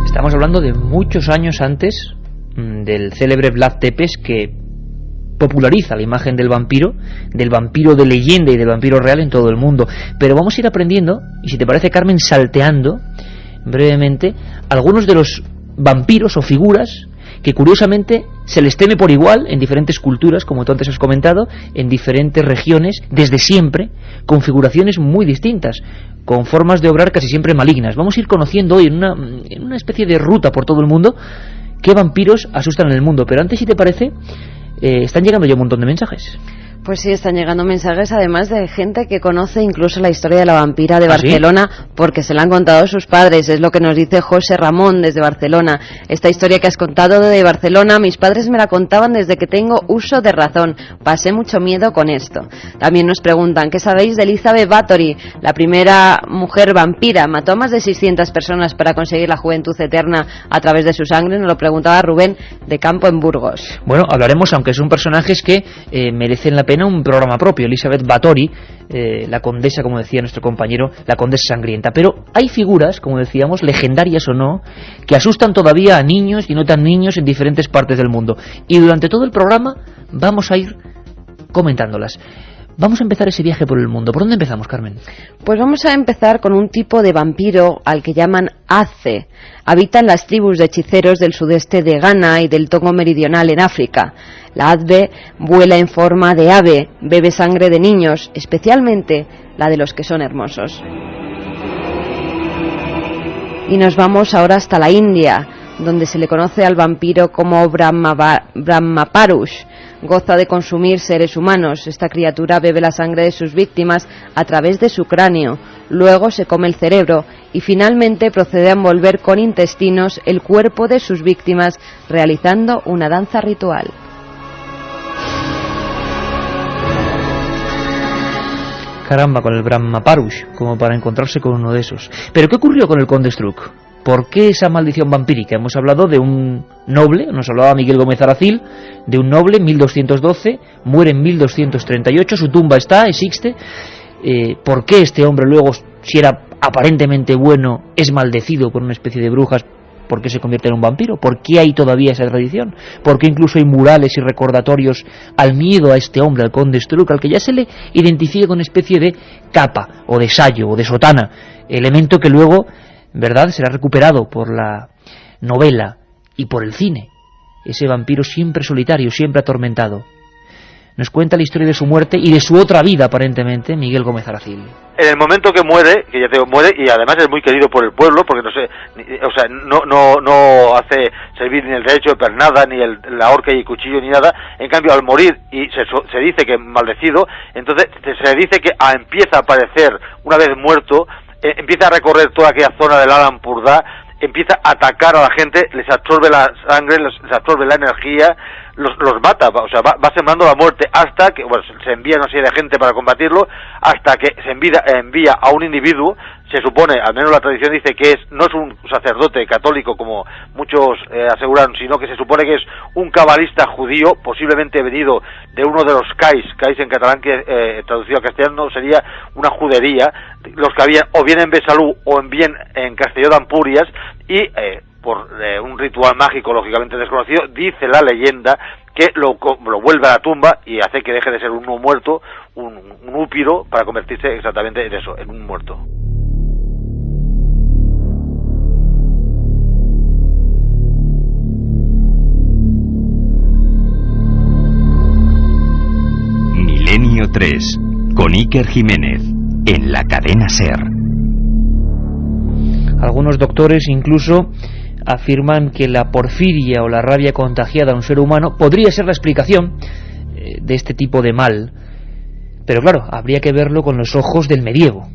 Estamos hablando de muchos años antes del célebre Vlad Tepes, que populariza la imagen del vampiro de leyenda y del vampiro real en todo el mundo. Pero vamos a ir aprendiendo, y si te parece, Carmen, salteando brevemente algunos de los vampiros o figuras que curiosamente se les teme por igual en diferentes culturas, como tú antes has comentado, en diferentes regiones, desde siempre, con configuraciones muy distintas, con formas de obrar casi siempre malignas. Vamos a ir conociendo hoy en una especie de ruta por todo el mundo qué vampiros asustan en el mundo. Pero antes, si te parece, están llegando ya un montón de mensajes. Pues sí, están llegando mensajes además de gente que conoce incluso la historia de la vampira de Barcelona, ¿sí? Porque se la han contado sus padres, es lo que nos dice José Ramón desde Barcelona. Esta historia que has contado de Barcelona, mis padres me la contaban desde que tengo uso de razón, pasé mucho miedo con esto. También nos preguntan, ¿qué sabéis de Elizabeth Báthory? La primera mujer vampira, mató a más de 600 personas para conseguir la juventud eterna a través de su sangre, nos lo preguntaba Rubén de Campo en Burgos. Bueno, hablaremos, aunque son personajes que merecen la pena un programa propio. Elizabeth Báthory, la condesa, como decía nuestro compañero, la condesa sangrienta, pero hay figuras, como decíamos, legendarias o no, que asustan todavía a niños y no tan niños en diferentes partes del mundo, y durante todo el programa vamos a ir comentándolas. Vamos a empezar ese viaje por el mundo. ¿Por dónde empezamos, Carmen? Pues vamos a empezar con un tipo de vampiro al que llaman Ace. Habitan las tribus de hechiceros del sudeste de Ghana y del Togo meridional en África. La Ace vuela en forma de ave, bebe sangre de niños, especialmente la de los que son hermosos. Y nos vamos ahora hasta la India, donde se le conoce al vampiro como Brahmaparush. Goza de consumir seres humanos. Esta criatura bebe la sangre de sus víctimas a través de su cráneo, luego se come el cerebro y finalmente procede a envolver con intestinos el cuerpo de sus víctimas, realizando una danza ritual. Caramba, con el Brahmaparush, como para encontrarse con uno de esos. ¿Pero qué ocurrió con el Conde Estruch? ¿Por qué esa maldición vampírica? Hemos hablado de un noble, nos hablaba Miguel Gómez Aracil, de un noble, 1212, muere en 1238, su tumba está, existe. ¿Por qué este hombre luego, si era aparentemente bueno, es maldecido por una especie de brujas? ¿Por qué se convierte en un vampiro? ¿Por qué hay todavía esa tradición? ¿Por qué incluso hay murales y recordatorios al miedo a este hombre, al Conde Estruch, al que ya se le identifica con una especie de capa, o de sayo, o de sotana, elemento que luego, ¿verdad?, será recuperado por la novela y por el cine? Ese vampiro siempre solitario, siempre atormentado. Nos cuenta la historia de su muerte y de su otra vida, aparentemente, Miguel Gómez Aracil. En el momento que muere, que ya te digo, muere, y además es muy querido por el pueblo, porque no sé, o sea, no hace servir ni el derecho de nada, ni la horca y el cuchillo, ni nada. En cambio, al morir, y se dice que es maldecido, entonces se dice que empieza a aparecer, una vez muerto, empieza a recorrer toda aquella zona del Alampurdá, empieza a atacar a la gente, les absorbe la sangre, les absorbe la energía, los mata, o sea, va sembrando la muerte hasta que, bueno, se envía una serie de gente para combatirlo, hasta que se envía a un individuo, se supone, al menos la tradición dice que no es un sacerdote católico como muchos aseguran, sino que se supone que es un cabalista judío, posiblemente venido de uno de los cais en catalán, que traducido a castellano sería una judería, los que había o bien en Besalú o bien en Castelló de Ampurias, y por un ritual mágico lógicamente desconocido, dice la leyenda que lo vuelve a la tumba y hace que deje de ser un muerto, un úpiro, para convertirse exactamente en eso, en un muerto. Milenio 3, con Iker Jiménez, en la cadena SER. Algunos doctores incluso afirman que la porfiria o la rabia contagiada a un ser humano podría ser la explicación de este tipo de mal. Pero claro, habría que verlo con los ojos del medievo.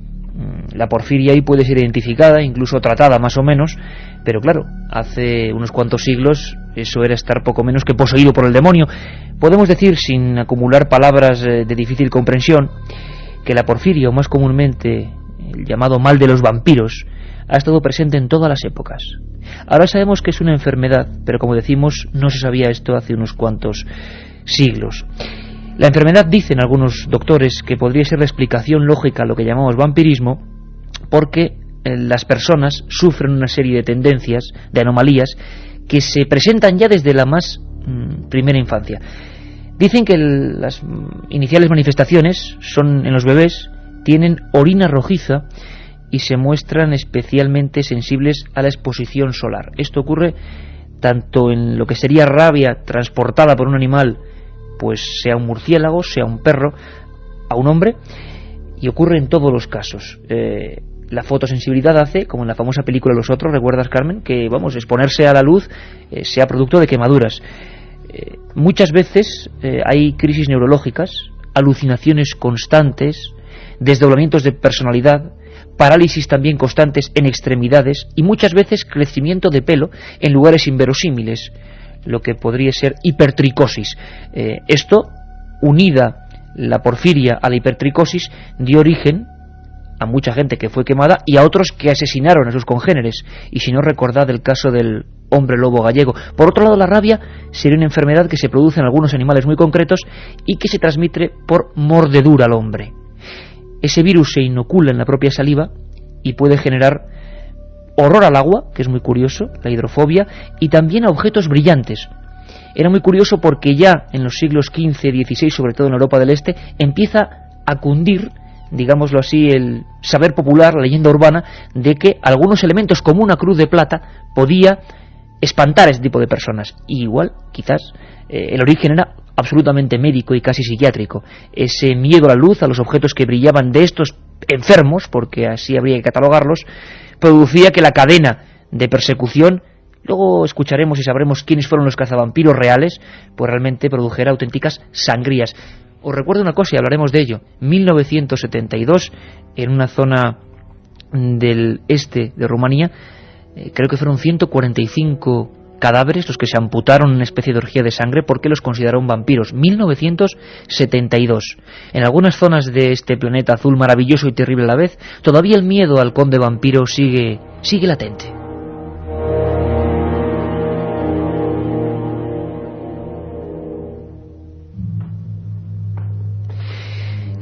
La porfiria ahí puede ser identificada, incluso tratada más o menos, pero claro, hace unos cuantos siglos eso era estar poco menos que poseído por el demonio. Podemos decir, sin acumular palabras de difícil comprensión, que la porfiria, o más comúnmente el llamado mal de los vampiros, ha estado presente en todas las épocas. Ahora sabemos que es una enfermedad, pero como decimos, no se sabía esto hace unos cuantos siglos. La enfermedad, dicen algunos doctores, que podría ser la explicación lógica a lo que llamamos vampirismo, porque las personas sufren una serie de tendencias, de anomalías, que se presentan ya desde la más primera infancia. Dicen que las iniciales manifestaciones son en los bebés, tienen orina rojiza y se muestran especialmente sensibles a la exposición solar. Esto ocurre tanto en lo que sería rabia transportada por un animal, pues sea un murciélago, sea un perro, a un hombre, y ocurre en todos los casos. La fotosensibilidad hace, como en la famosa película Los Otros, ¿recuerdas, Carmen?, que, vamos, exponerse a la luz sea producto de quemaduras. Muchas veces hay crisis neurológicas, alucinaciones constantes, desdoblamientos de personalidad, parálisis también constantes en extremidades y muchas veces crecimiento de pelo en lugares inverosímiles, lo que podría ser hipertricosis. Esto, unida la porfiria a la hipertricosis, dio origen a mucha gente que fue quemada y a otros que asesinaron a sus congéneres. Y si no, recordad el caso del hombre lobo gallego. Por otro lado, la rabia sería una enfermedad que se produce en algunos animales muy concretos y que se transmite por mordedura al hombre. Ese virus se inocula en la propia saliva y puede generar horror al agua, que es muy curioso, la hidrofobia, y también a objetos brillantes. Era muy curioso porque ya en los siglos XV y XVI, sobre todo en Europa del Este, empieza a cundir, digámoslo así, el saber popular, la leyenda urbana, de que algunos elementos como una cruz de plata podía espantar a este tipo de personas. Y igual, quizás, el origen era absolutamente médico y casi psiquiátrico. Ese miedo a la luz, a los objetos que brillaban de estos enfermos, porque así habría que catalogarlos, producía que la cadena de persecución, luego escucharemos y sabremos quiénes fueron los cazavampiros reales, pues realmente produjera auténticas sangrías. Os recuerdo una cosa y hablaremos de ello. 1972, en una zona del este de Rumanía, creo que fueron 145 cadáveres los que se amputaron en una especie de orgía de sangre porque los consideraron vampiros. 1972. En algunas zonas de este planeta azul maravilloso y terrible a la vez, todavía el miedo al conde vampiro sigue latente.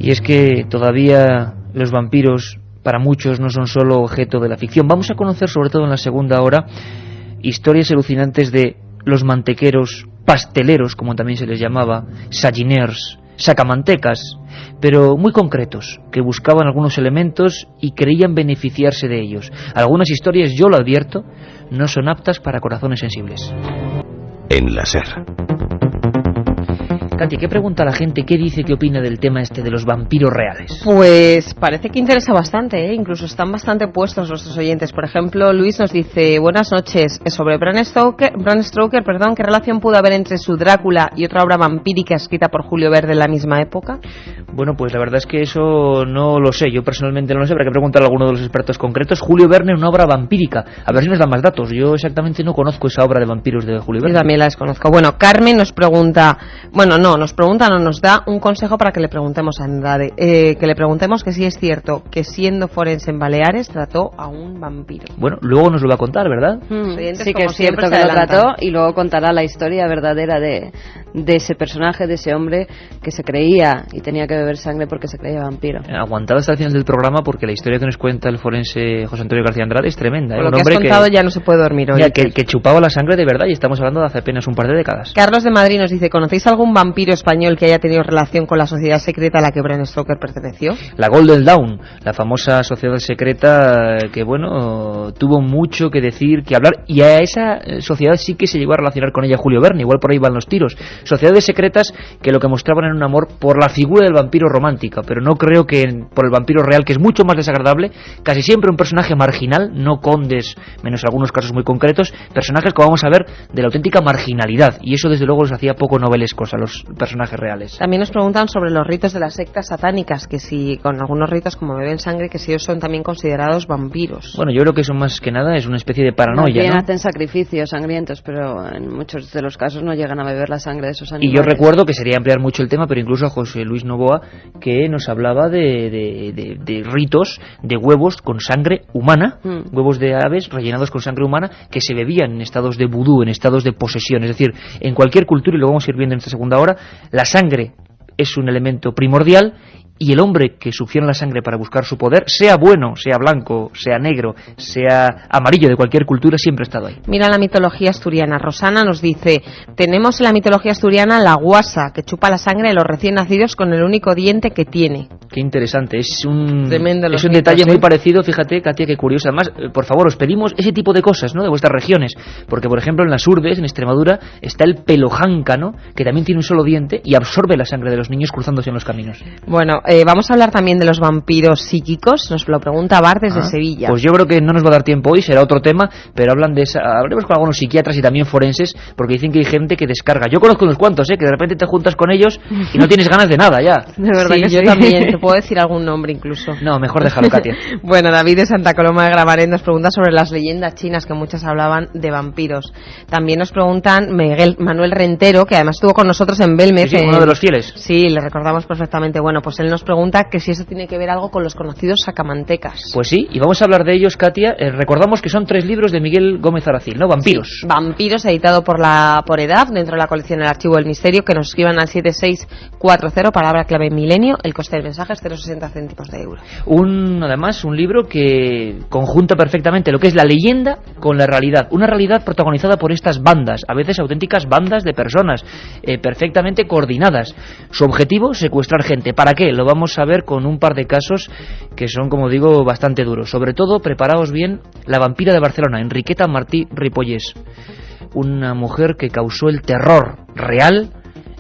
Y es que todavía los vampiros para muchos no son solo objeto de la ficción. Vamos a conocer, sobre todo en la segunda hora, historias alucinantes de los mantequeros, pasteleros, como también se les llamaba, salliners, sacamantecas, pero muy concretos, que buscaban algunos elementos y creían beneficiarse de ellos. Algunas historias, yo lo advierto, no son aptas para corazones sensibles. En la SER. Katia, ¿qué pregunta la gente? ¿Qué dice, qué opina del tema este de los vampiros reales? Pues parece que interesa bastante, ¿eh? Incluso están bastante puestos nuestros oyentes. Por ejemplo, Luis nos dice: buenas noches, sobre Bram Stoker, perdón, ¿qué relación pudo haber entre su Drácula y otra obra vampírica escrita por Julio Verne en la misma época? Bueno, pues la verdad es que eso no lo sé, yo personalmente no lo sé, habrá que preguntar a alguno de los expertos concretos. Julio Verne, una obra vampírica, a ver si nos dan más datos. Yo exactamente no conozco esa obra de vampiros de Julio Verne. Yo también la desconozco. Bueno, Carmen nos pregunta, nos da un consejo para que le preguntemos a Andrade, que le preguntemos que si es cierto que siendo forense en Baleares trató a un vampiro. Bueno, luego nos lo va a contar, ¿verdad? Sí, que es cierto que lo trató y luego contará la historia verdadera de ese personaje, de ese hombre que se creía y tenía que beber sangre porque se creía vampiro. Aguantad hasta el final del programa porque la historia que nos cuenta el forense José Antonio García Andrade es tremenda. Por lo que has contado ya no se puede dormir hoy. Que chupaba la sangre de verdad y estamos hablando de hace apenas un par de décadas. Carlos de Madrid nos dice: ¿conocéis algún vampiro español que haya tenido relación con la sociedad secreta a la que Bram Stoker perteneció? La Golden Dawn, la famosa sociedad secreta que, bueno, tuvo mucho que decir, que hablar, y a esa sociedad sí que se llegó a relacionar con ella Julio Verne, igual por ahí van los tiros. Sociedades secretas que lo que mostraban era un amor por la figura del vampiro romántica, pero no creo que por el vampiro real, que es mucho más desagradable, casi siempre un personaje marginal, no condes, menos algunos casos muy concretos, personajes que vamos a ver de la auténtica marginalidad, y eso desde luego los hacía poco novelescos a los personajes reales. También nos preguntan sobre los ritos de las sectas satánicas, que si con algunos ritos como beben sangre, que si ellos son también considerados vampiros. Bueno, yo creo que eso más que nada es una especie de paranoia. También hacen sacrificios sangrientos, pero en muchos de los casos no llegan a beber la sangre de esos animales. Y yo recuerdo, que sería ampliar mucho el tema, pero incluso José Luis Novoa, que nos hablaba de ritos de huevos con sangre humana, huevos de aves rellenados con sangre humana, que se bebían en estados de vudú, en estados de posesión. Es decir, en cualquier cultura, y lo vamos a ir viendo en esta segunda hora, la sangre es un elemento primordial y el hombre que succiona la sangre para buscar su poder, sea bueno, sea blanco, sea negro, sea amarillo, de cualquier cultura, siempre ha estado ahí. Mira la mitología asturiana. Rosana nos dice: tenemos en la mitología asturiana la guasa, que chupa la sangre de los recién nacidos con el único diente que tiene. Qué interesante, es un detalle muy parecido, fíjate, Katia, qué curioso. Además, por favor, os pedimos ese tipo de cosas, ¿no?, de vuestras regiones, porque por ejemplo en las urbes, en Extremadura, está el pelojáncano, que también tiene un solo diente y absorbe la sangre de los niños cruzándose en los caminos. Bueno, Vamos a hablar también de los vampiros psíquicos, nos lo pregunta Bar desde Sevilla. Pues yo creo que no nos va a dar tiempo hoy, será otro tema, pero hablan de esa, hablemos con algunos psiquiatras y también forenses, porque dicen que hay gente que descarga. Yo conozco unos cuantos, que de repente te juntas con ellos y no tienes ganas de nada ya. De verdad sí, que yo sí. También, te puedo decir algún nombre incluso. No, mejor déjalo, Katia. Bueno, David de Santa Coloma de Gramaret nos pregunta sobre las leyendas chinas, que muchas hablaban de vampiros. También nos preguntan Miguel, Manuel Rentero, que además estuvo con nosotros en Belmez. Sí, uno de los fieles. Sí, le recordamos perfectamente. Bueno, pues él nos pregunta que si eso tiene que ver algo con los conocidos sacamantecas. Pues sí, y vamos a hablar de ellos, Katia. Recordamos que son 3 libros de Miguel Gómez Aracil, ¿no? Vampiros. Sí, Vampiros, editado por EDAF, dentro de la colección El Archivo del Misterio, que nos escriban al 7640, palabra clave Milenio, el coste del mensaje es 0,60 céntimos de euro. Además, un libro que conjunta perfectamente lo que es la leyenda con la realidad. Una realidad protagonizada por estas bandas, a veces auténticas bandas de personas, perfectamente coordinadas. Su objetivo, secuestrar gente. ¿Para qué? Lo vamos a ver con un par de casos que son, como digo, bastante duros. Sobre todo, preparaos bien, la vampira de Barcelona, Enriqueta Martí Ripollés. Una mujer que causó el terror real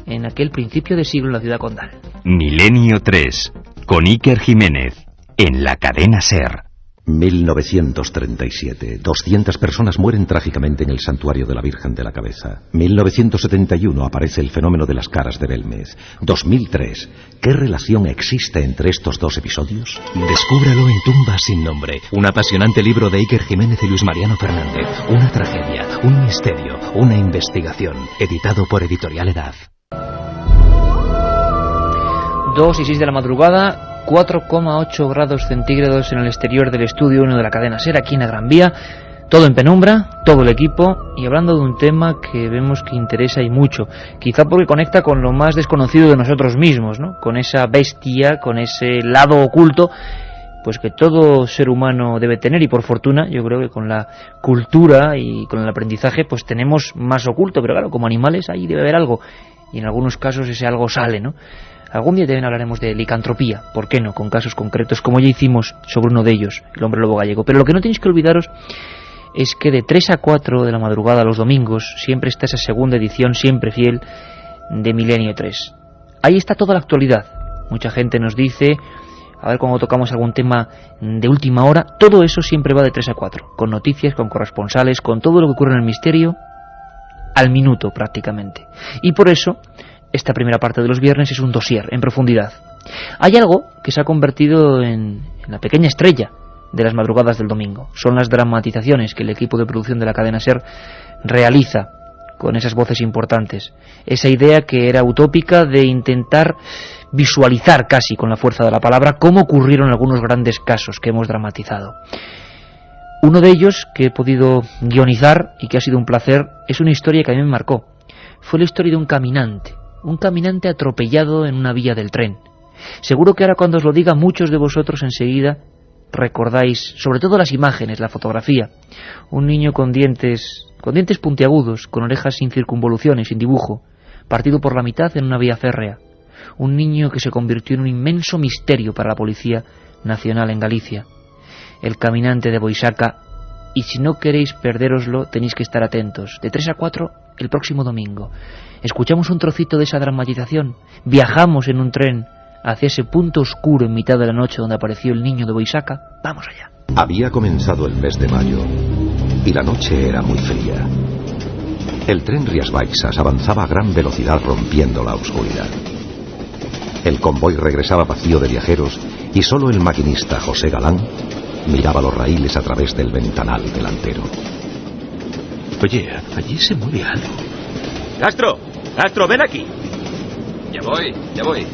en aquel principio de siglo en la ciudad condal. Milenio 3, con Iker Jiménez, en la cadena SER. 1937. 200 personas mueren trágicamente en el santuario de la Virgen de la Cabeza. 1971. Aparece el fenómeno de las caras de Belmez. 2003. ¿Qué relación existe entre estos dos episodios? Descúbralo en Tumbas sin nombre. Un apasionante libro de Iker Jiménez y Luis Mariano Fernández. Una tragedia, un misterio, una investigación. Editado por Editorial EDAF. 2 y 6 de la madrugada. 4,8 grados centígrados en el exterior del estudio 1 de la cadena SER, aquí en la Gran Vía. Todo en penumbra, todo el equipo, y hablando de un tema que vemos que interesa y mucho, quizá porque conecta con lo más desconocido de nosotros mismos, ¿no? Con esa bestia, con ese lado oculto, pues que todo ser humano debe tener, y por fortuna yo creo que con la cultura y con el aprendizaje pues tenemos más oculto, pero claro, como animales ahí debe haber algo, y en algunos casos ese algo sale, ¿no? Algún día también hablaremos de licantropía, ¿por qué no? Con casos concretos, como ya hicimos sobre uno de ellos, el hombre lobo gallego. Pero lo que no tenéis que olvidaros es que de 3 a 4 de la madrugada los domingos siempre está esa segunda edición, siempre fiel, de Milenio 3. Ahí está toda la actualidad. Mucha gente nos dice, a ver cuando tocamos algún tema de última hora, todo eso siempre va de 3 a 4, con noticias, con corresponsales, con todo lo que ocurre en el misterio, al minuto prácticamente. Y por eso esta primera parte de los viernes es un dossier en profundidad. Hay algo que se ha convertido en la pequeña estrella de las madrugadas del domingo. Son las dramatizaciones que el equipo de producción de la cadena SER realiza con esas voces importantes. Esa idea que era utópica de intentar visualizar casi con la fuerza de la palabra cómo ocurrieron algunos grandes casos que hemos dramatizado. Uno de ellos que he podido guionizar y que ha sido un placer es una historia que a mí me marcó. Fue la historia de un caminante atropellado en una vía del tren. Seguro que ahora cuando os lo diga muchos de vosotros enseguida recordáis, sobre todo las imágenes, la fotografía. Un niño con dientes puntiagudos, con orejas sin circunvoluciones, sin dibujo, partido por la mitad en una vía férrea. Un niño que se convirtió en un inmenso misterio para la Policía Nacional en Galicia. El caminante de Boisaca, y si no queréis perdéroslo tenéis que estar atentos. De 3 a 4 el próximo domingo. Escuchamos un trocito de esa dramatización. Viajamos en un tren hacia ese punto oscuro en mitad de la noche donde apareció el niño de Boisaca. Vamos allá. Había comenzado el mes de mayo y la noche era muy fría. El tren Rías Baixas avanzaba a gran velocidad rompiendo la oscuridad. El convoy regresaba vacío de viajeros y solo el maquinista José Galán miraba los raíles a través del ventanal delantero. Oye, allí se mueve algo. Castro, ven aquí. Ya voy.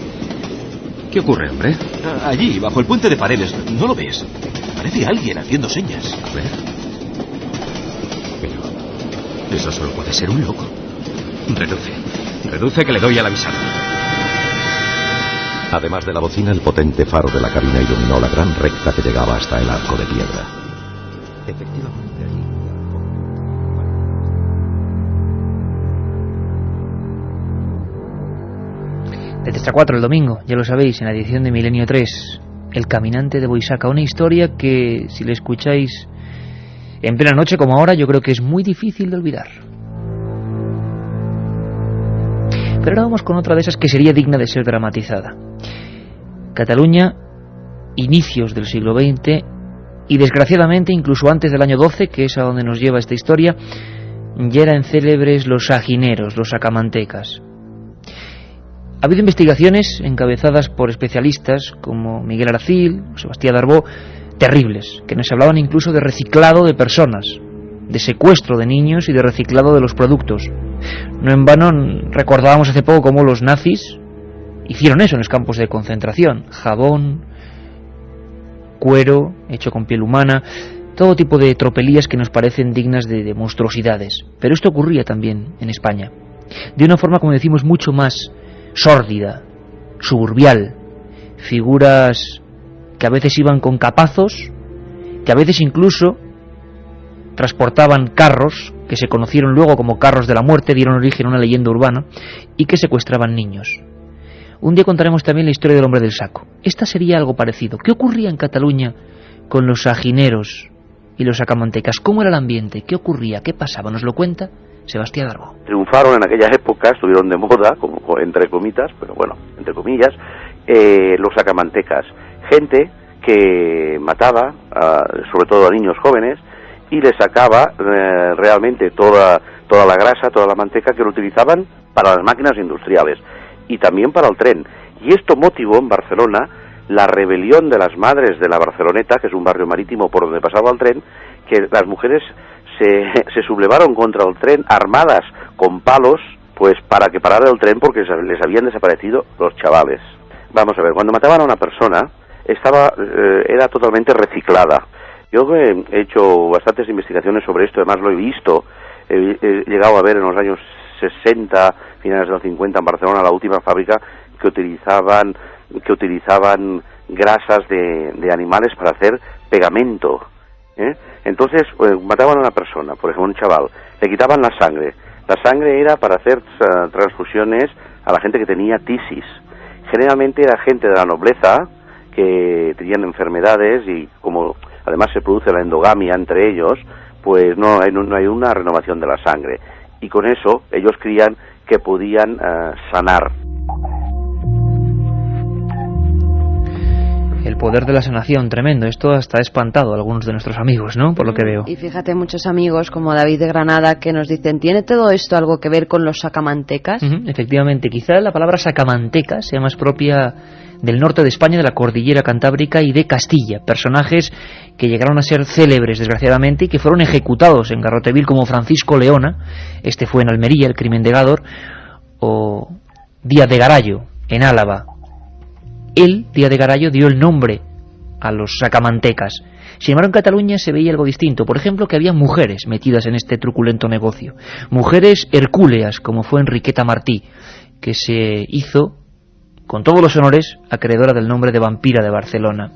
¿Qué ocurre, hombre? Allí, bajo el puente de Paredes, ¿no lo ves? Parece alguien haciendo señas. A ver. Pero eso solo puede ser un loco. Reduce que le doy a la visada. Además de la bocina, el potente faro de la cabina iluminó la gran recta que llegaba hasta el arco de piedra. Efectivamente. De 3 a 4 el domingo, ya lo sabéis, en la edición de Milenio 3, El caminante de Boisaca, una historia que, si la escucháis en plena noche como ahora, yo creo que es muy difícil de olvidar. Pero ahora vamos con otra de esas que sería digna de ser dramatizada. Cataluña, inicios del siglo XX y desgraciadamente incluso antes del año 12, que es a donde nos lleva esta historia, ya eran célebres los sagineros, los sacamantecas. Ha habido investigaciones encabezadas por especialistas como Miguel Aracil, Sebastià D'Arbó, terribles, que nos hablaban incluso de reciclado de personas, de secuestro de niños y de reciclado de los productos. No en vano recordábamos hace poco cómo los nazis hicieron eso en los campos de concentración: jabón, cuero hecho con piel humana, todo tipo de tropelías que nos parecen dignas de monstruosidades. Pero esto ocurría también en España, de una forma, como decimos, mucho más sórdida, suburbial. Figuras que a veces iban con capazos, que a veces incluso transportaban carros, que se conocieron luego como carros de la muerte, dieron origen a una leyenda urbana, y que secuestraban niños. Un día contaremos también la historia del hombre del saco. Esta sería algo parecido. ¿Qué ocurría en Cataluña con los sagineros y los sacamantecas? ¿Cómo era el ambiente? ¿Qué ocurría? ¿Qué pasaba? Nos lo cuenta Sebastià D'Arbó. Triunfaron en aquellas épocas, estuvieron de moda, como, entre comitas, pero bueno, entre comillas, los sacamantecas. Gente que mataba, sobre todo a niños jóvenes, y le sacaba realmente toda la grasa, toda la manteca, que lo utilizaban para las máquinas industriales y también para el tren. Y esto motivó en Barcelona la rebelión de las madres de la Barceloneta, que es un barrio marítimo por donde pasaba el tren, que las mujeres se sublevaron contra el tren armadas con palos, pues para que parara el tren, porque les habían desaparecido los chavales. Vamos a ver, cuando mataban a una persona era totalmente reciclada. Yo he hecho bastantes investigaciones sobre esto, además lo he visto, he llegado a ver en los años 60, finales de los 50 en Barcelona, la última fábrica que utilizaban grasas de animales para hacer pegamento, ¿eh? Entonces, pues, mataban a una persona, por ejemplo un chaval, le quitaban la sangre. La sangre era para hacer transfusiones a la gente que tenía tisis. Generalmente era gente de la nobleza que tenían enfermedades, y como además se produce la endogamia entre ellos, pues no hay una renovación de la sangre. Y con eso ellos creían que podían sanar. El poder de la sanación, tremendo. Esto hasta ha espantado a algunos de nuestros amigos, ¿no? Por lo que veo. Y fíjate, muchos amigos como David de Granada que nos dicen: ¿tiene todo esto algo que ver con los sacamantecas? Efectivamente, quizá la palabra sacamantecas sea más propia del norte de España, de la cordillera cantábrica y de Castilla. Personajes que llegaron a ser célebres, desgraciadamente, y que fueron ejecutados en Garrotevil, como Francisco Leona, este fue en Almería, el crimen de Gádor, o Díaz de Garayo, en Álava. Él, Díaz de Garayo, dio el nombre a los sacamantecas. Sin embargo, en Cataluña se veía algo distinto. Por ejemplo, que había mujeres metidas en este truculento negocio. Mujeres hercúleas, como fue Enriqueta Martí, que se hizo, con todos los honores, acreedora del nombre de vampira de Barcelona.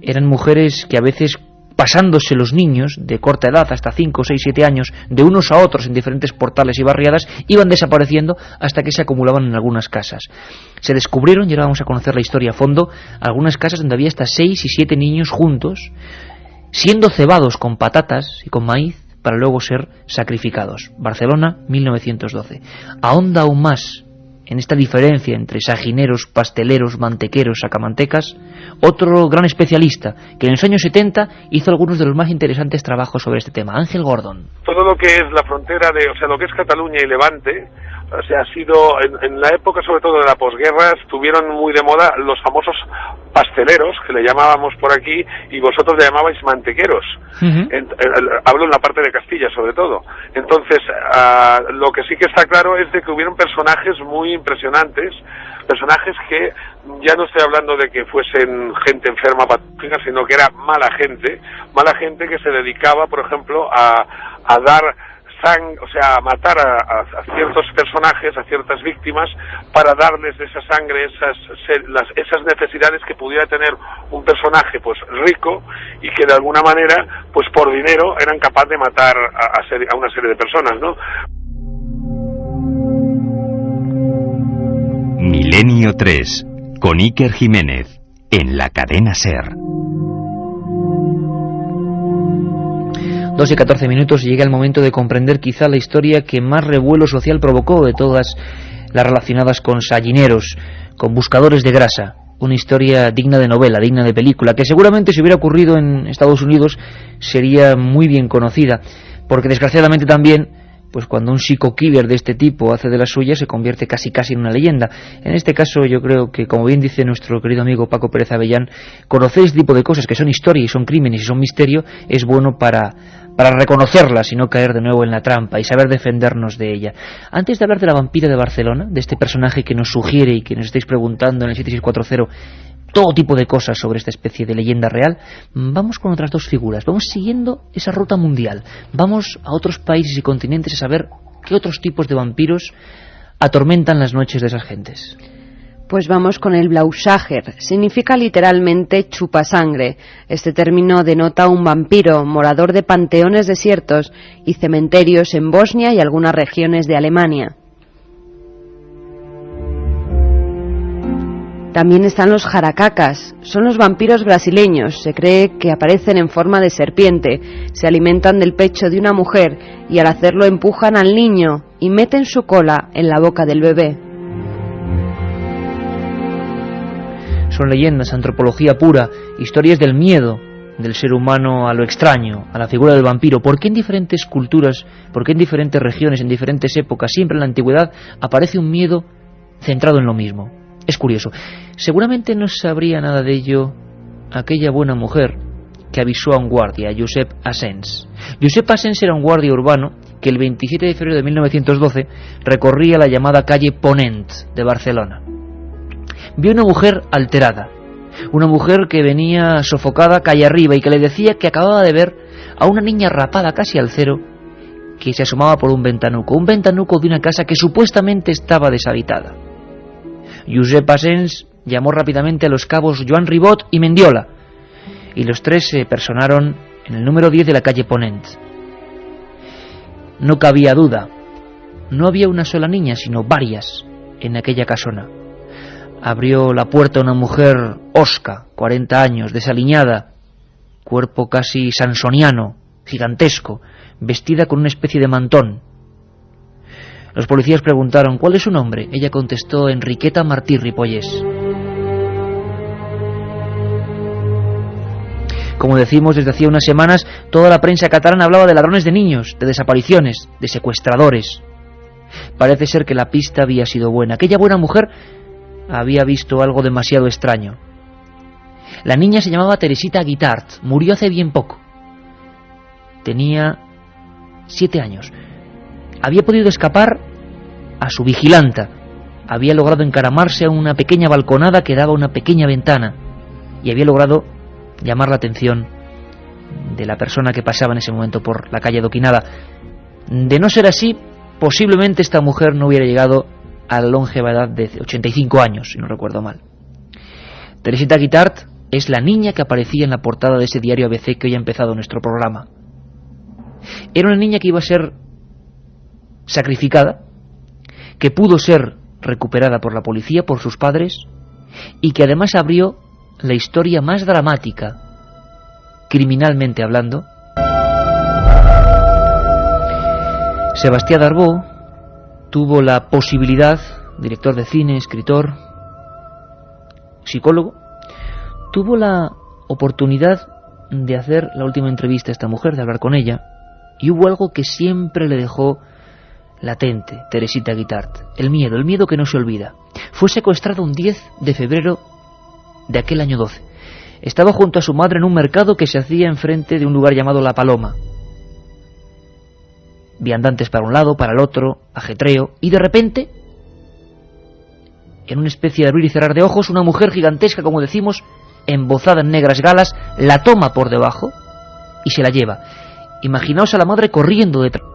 Eran mujeres que a veces, pasándose los niños de corta edad, hasta 5, 6, 7 años, de unos a otros en diferentes portales y barriadas, iban desapareciendo hasta que se acumulaban en algunas casas. Se descubrieron, y ahora vamos a conocer la historia a fondo, algunas casas donde había hasta 6 y 7 niños juntos, siendo cebados con patatas y con maíz, para luego ser sacrificados. Barcelona, 1912. Ahonda aún más en esta diferencia entre sagineros, pasteleros, mantequeros, sacamantecas, otro gran especialista que en los años 70 hizo algunos de los más interesantes trabajos sobre este tema, Ángel Gordon. Todo lo que es la frontera lo que es Cataluña y Levante, ha sido, en la época sobre todo de la posguerra, estuvieron muy de moda los famosos pasteleros, que le llamábamos por aquí, y vosotros le llamabais mantequeros. Hablo en la parte de Castilla sobre todo. Entonces, lo que sí que está claro es de que hubieron personajes muy impresionantes, personajes que ya no estoy hablando de que fuesen gente enferma patológica, sino que era mala gente que se dedicaba, por ejemplo, a dar sangre, o sea, a matar a ciertos personajes, a ciertas víctimas, para darles de esa sangre esas necesidades que pudiera tener un personaje pues rico, y que de alguna manera, pues por dinero, eran capaces de matar a una serie de personas, ¿no? Milenio 3, con Iker Jiménez, en la cadena SER. 2 y 14 minutos y llega el momento de comprender quizá la historia que más revuelo social provocó de todas las relacionadas con sagineros, con buscadores de grasa. una historia digna de novela, digna de película, que seguramente si hubiera ocurrido en Estados Unidos sería muy bien conocida, porque desgraciadamente también, pues cuando un psico-killer de este tipo hace de la suya, se convierte casi casi en una leyenda. En este caso yo creo que, como bien dice nuestro querido amigo Paco Pérez Avellán, conocer este tipo de cosas que son historia y son crímenes y son misterio es bueno para reconocerlas y no caer de nuevo en la trampa y saber defendernos de ella. Antes de hablar de la vampira de Barcelona, de este personaje que nos sugiere y que nos estáis preguntando en el 7640... todo tipo de cosas sobre esta especie de leyenda real, vamos con otras dos figuras, vamos siguiendo esa ruta mundial, vamos a otros países y continentes a saber qué otros tipos de vampiros atormentan las noches de esas gentes. Pues vamos con el blausager, significa literalmente chupasangre. Este término denota un vampiro, morador de panteones desiertos y cementerios en Bosnia y algunas regiones de Alemania. También están los jaracacas, son los vampiros brasileños, se cree que aparecen en forma de serpiente, se alimentan del pecho de una mujer y al hacerlo empujan al niño y meten su cola en la boca del bebé. Son leyendas, antropología pura, historias del miedo del ser humano a lo extraño, a la figura del vampiro. ¿Por qué en diferentes culturas, por qué en diferentes regiones, en diferentes épocas, siempre en la antigüedad, aparece un miedo centrado en lo mismo? Es curioso. Seguramente no sabría nada de ello aquella buena mujer que avisó a un guardia, Josep Asens. Josep Asens era un guardia urbano que el 27 de febrero de 1912 recorría la llamada calle Ponent de Barcelona. Vio una mujer alterada, una mujer que venía sofocada calle arriba y que le decía que acababa de ver a una niña rapada casi al cero que se asomaba por un ventanuco de una casa que supuestamente estaba deshabitada. Josep Asens llamó rápidamente a los cabos Joan Ribot y Mendiola, y los tres se personaron en el número 10 de la calle Ponent. No cabía duda, no había una sola niña, sino varias en aquella casona. Abrió la puerta una mujer hosca, 40 años, desaliñada, cuerpo casi sansoniano, gigantesco, vestida con una especie de mantón. Los policías preguntaron, ¿cuál es su nombre? Ella contestó, Enriqueta Martí Ripollés. Como decimos, desde hacía unas semanas, toda la prensa catalana hablaba de ladrones de niños, de desapariciones, de secuestradores. Parece ser que la pista había sido buena. Aquella buena mujer había visto algo demasiado extraño. La niña se llamaba Teresita Guitart, murió hace bien poco. Tenía 7 años. Había podido escapar a su vigilanta, había logrado encaramarse a una pequeña balconada que daba a una pequeña ventana y había logrado llamar la atención de la persona que pasaba en ese momento por la calle adoquinada. De no ser así, posiblemente esta mujer no hubiera llegado a la longeva edad de 85 años, si no recuerdo mal. Teresita Guitart es la niña que aparecía en la portada de ese diario ABC que hoy ha empezado nuestro programa. Era una niña que iba a ser sacrificada, que pudo ser recuperada por la policía, por sus padres, y que además abrió la historia más dramática, criminalmente hablando. Sebastià D'Arbó tuvo la posibilidad, director de cine, escritor, psicólogo, tuvo la oportunidad de hacer la última entrevista a esta mujer, de hablar con ella, y hubo algo que siempre le dejó latente, Teresita Guitart, el miedo que no se olvida. Fue secuestrada un 10 de febrero de aquel año 12. Estaba junto a su madre en un mercado que se hacía enfrente de un lugar llamado La Paloma. Viandantes para un lado, para el otro, ajetreo, y de repente, en una especie de abrir y cerrar de ojos, una mujer gigantesca, como decimos, embozada en negras galas, la toma por debajo y se la lleva. Imaginaos a la madre corriendo detrás.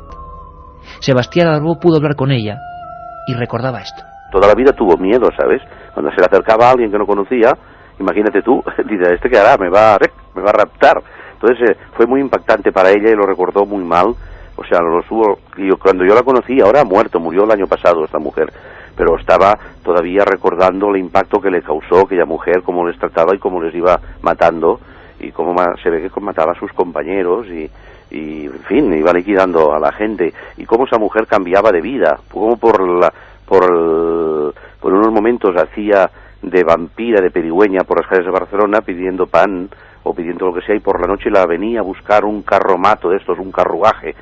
Sebastià D'Arbó pudo hablar con ella y recordaba esto. Toda la vida tuvo miedo, ¿sabes? Cuando se le acercaba a alguien que no conocía, imagínate tú, dice, ¿este qué hará? Me va a raptar. Entonces fue muy impactante para ella y lo recordó muy mal. O sea, lo subo, y cuando yo la conocí, ahora ha muerto, murió el año pasado esta mujer, pero estaba todavía recordando el impacto que le causó aquella mujer, cómo les trataba y cómo les iba matando, y cómo se ve que mataba a sus compañeros y en fin, iba liquidando a la gente, y cómo esa mujer cambiaba de vida, cómo por unos momentos hacía de vampira, de perigüeña por las calles de Barcelona pidiendo pan o pidiendo lo que sea, y por la noche la venía a buscar un carromato de estos, un carruaje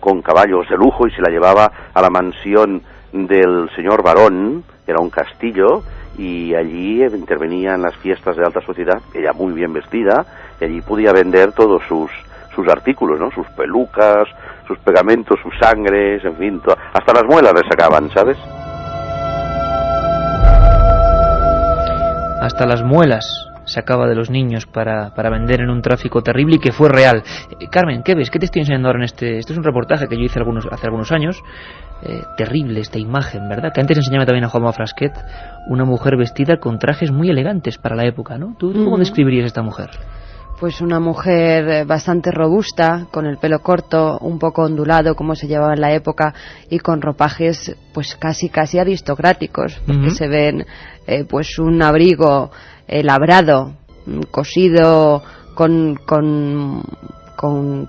con caballos de lujo, y se la llevaba a la mansión del señor Barón, que era un castillo, y allí intervenía en las fiestas de alta sociedad, ella muy bien vestida, y allí podía vender todos sus artículos, ¿no? Sus pelucas, sus pegamentos, sus sangres, en fin, hasta las muelas le sacaban, ¿sabes? Hasta las muelas sacaba de los niños para vender en un tráfico terrible y que fue real. Carmen, ¿qué ves? ¿Qué te estoy enseñando ahora en este...? Esto es un reportaje que yo hice hace algunos años. Terrible esta imagen, ¿verdad? Que antes enseñaba también a Juanma Frasquet, una mujer vestida con trajes muy elegantes para la época, ¿no? ¿Tú cómo describirías a esta mujer? Pues una mujer bastante robusta, con el pelo corto, un poco ondulado, como se llevaba en la época, y con ropajes pues casi aristocráticos, porque se ven pues un abrigo labrado, cosido con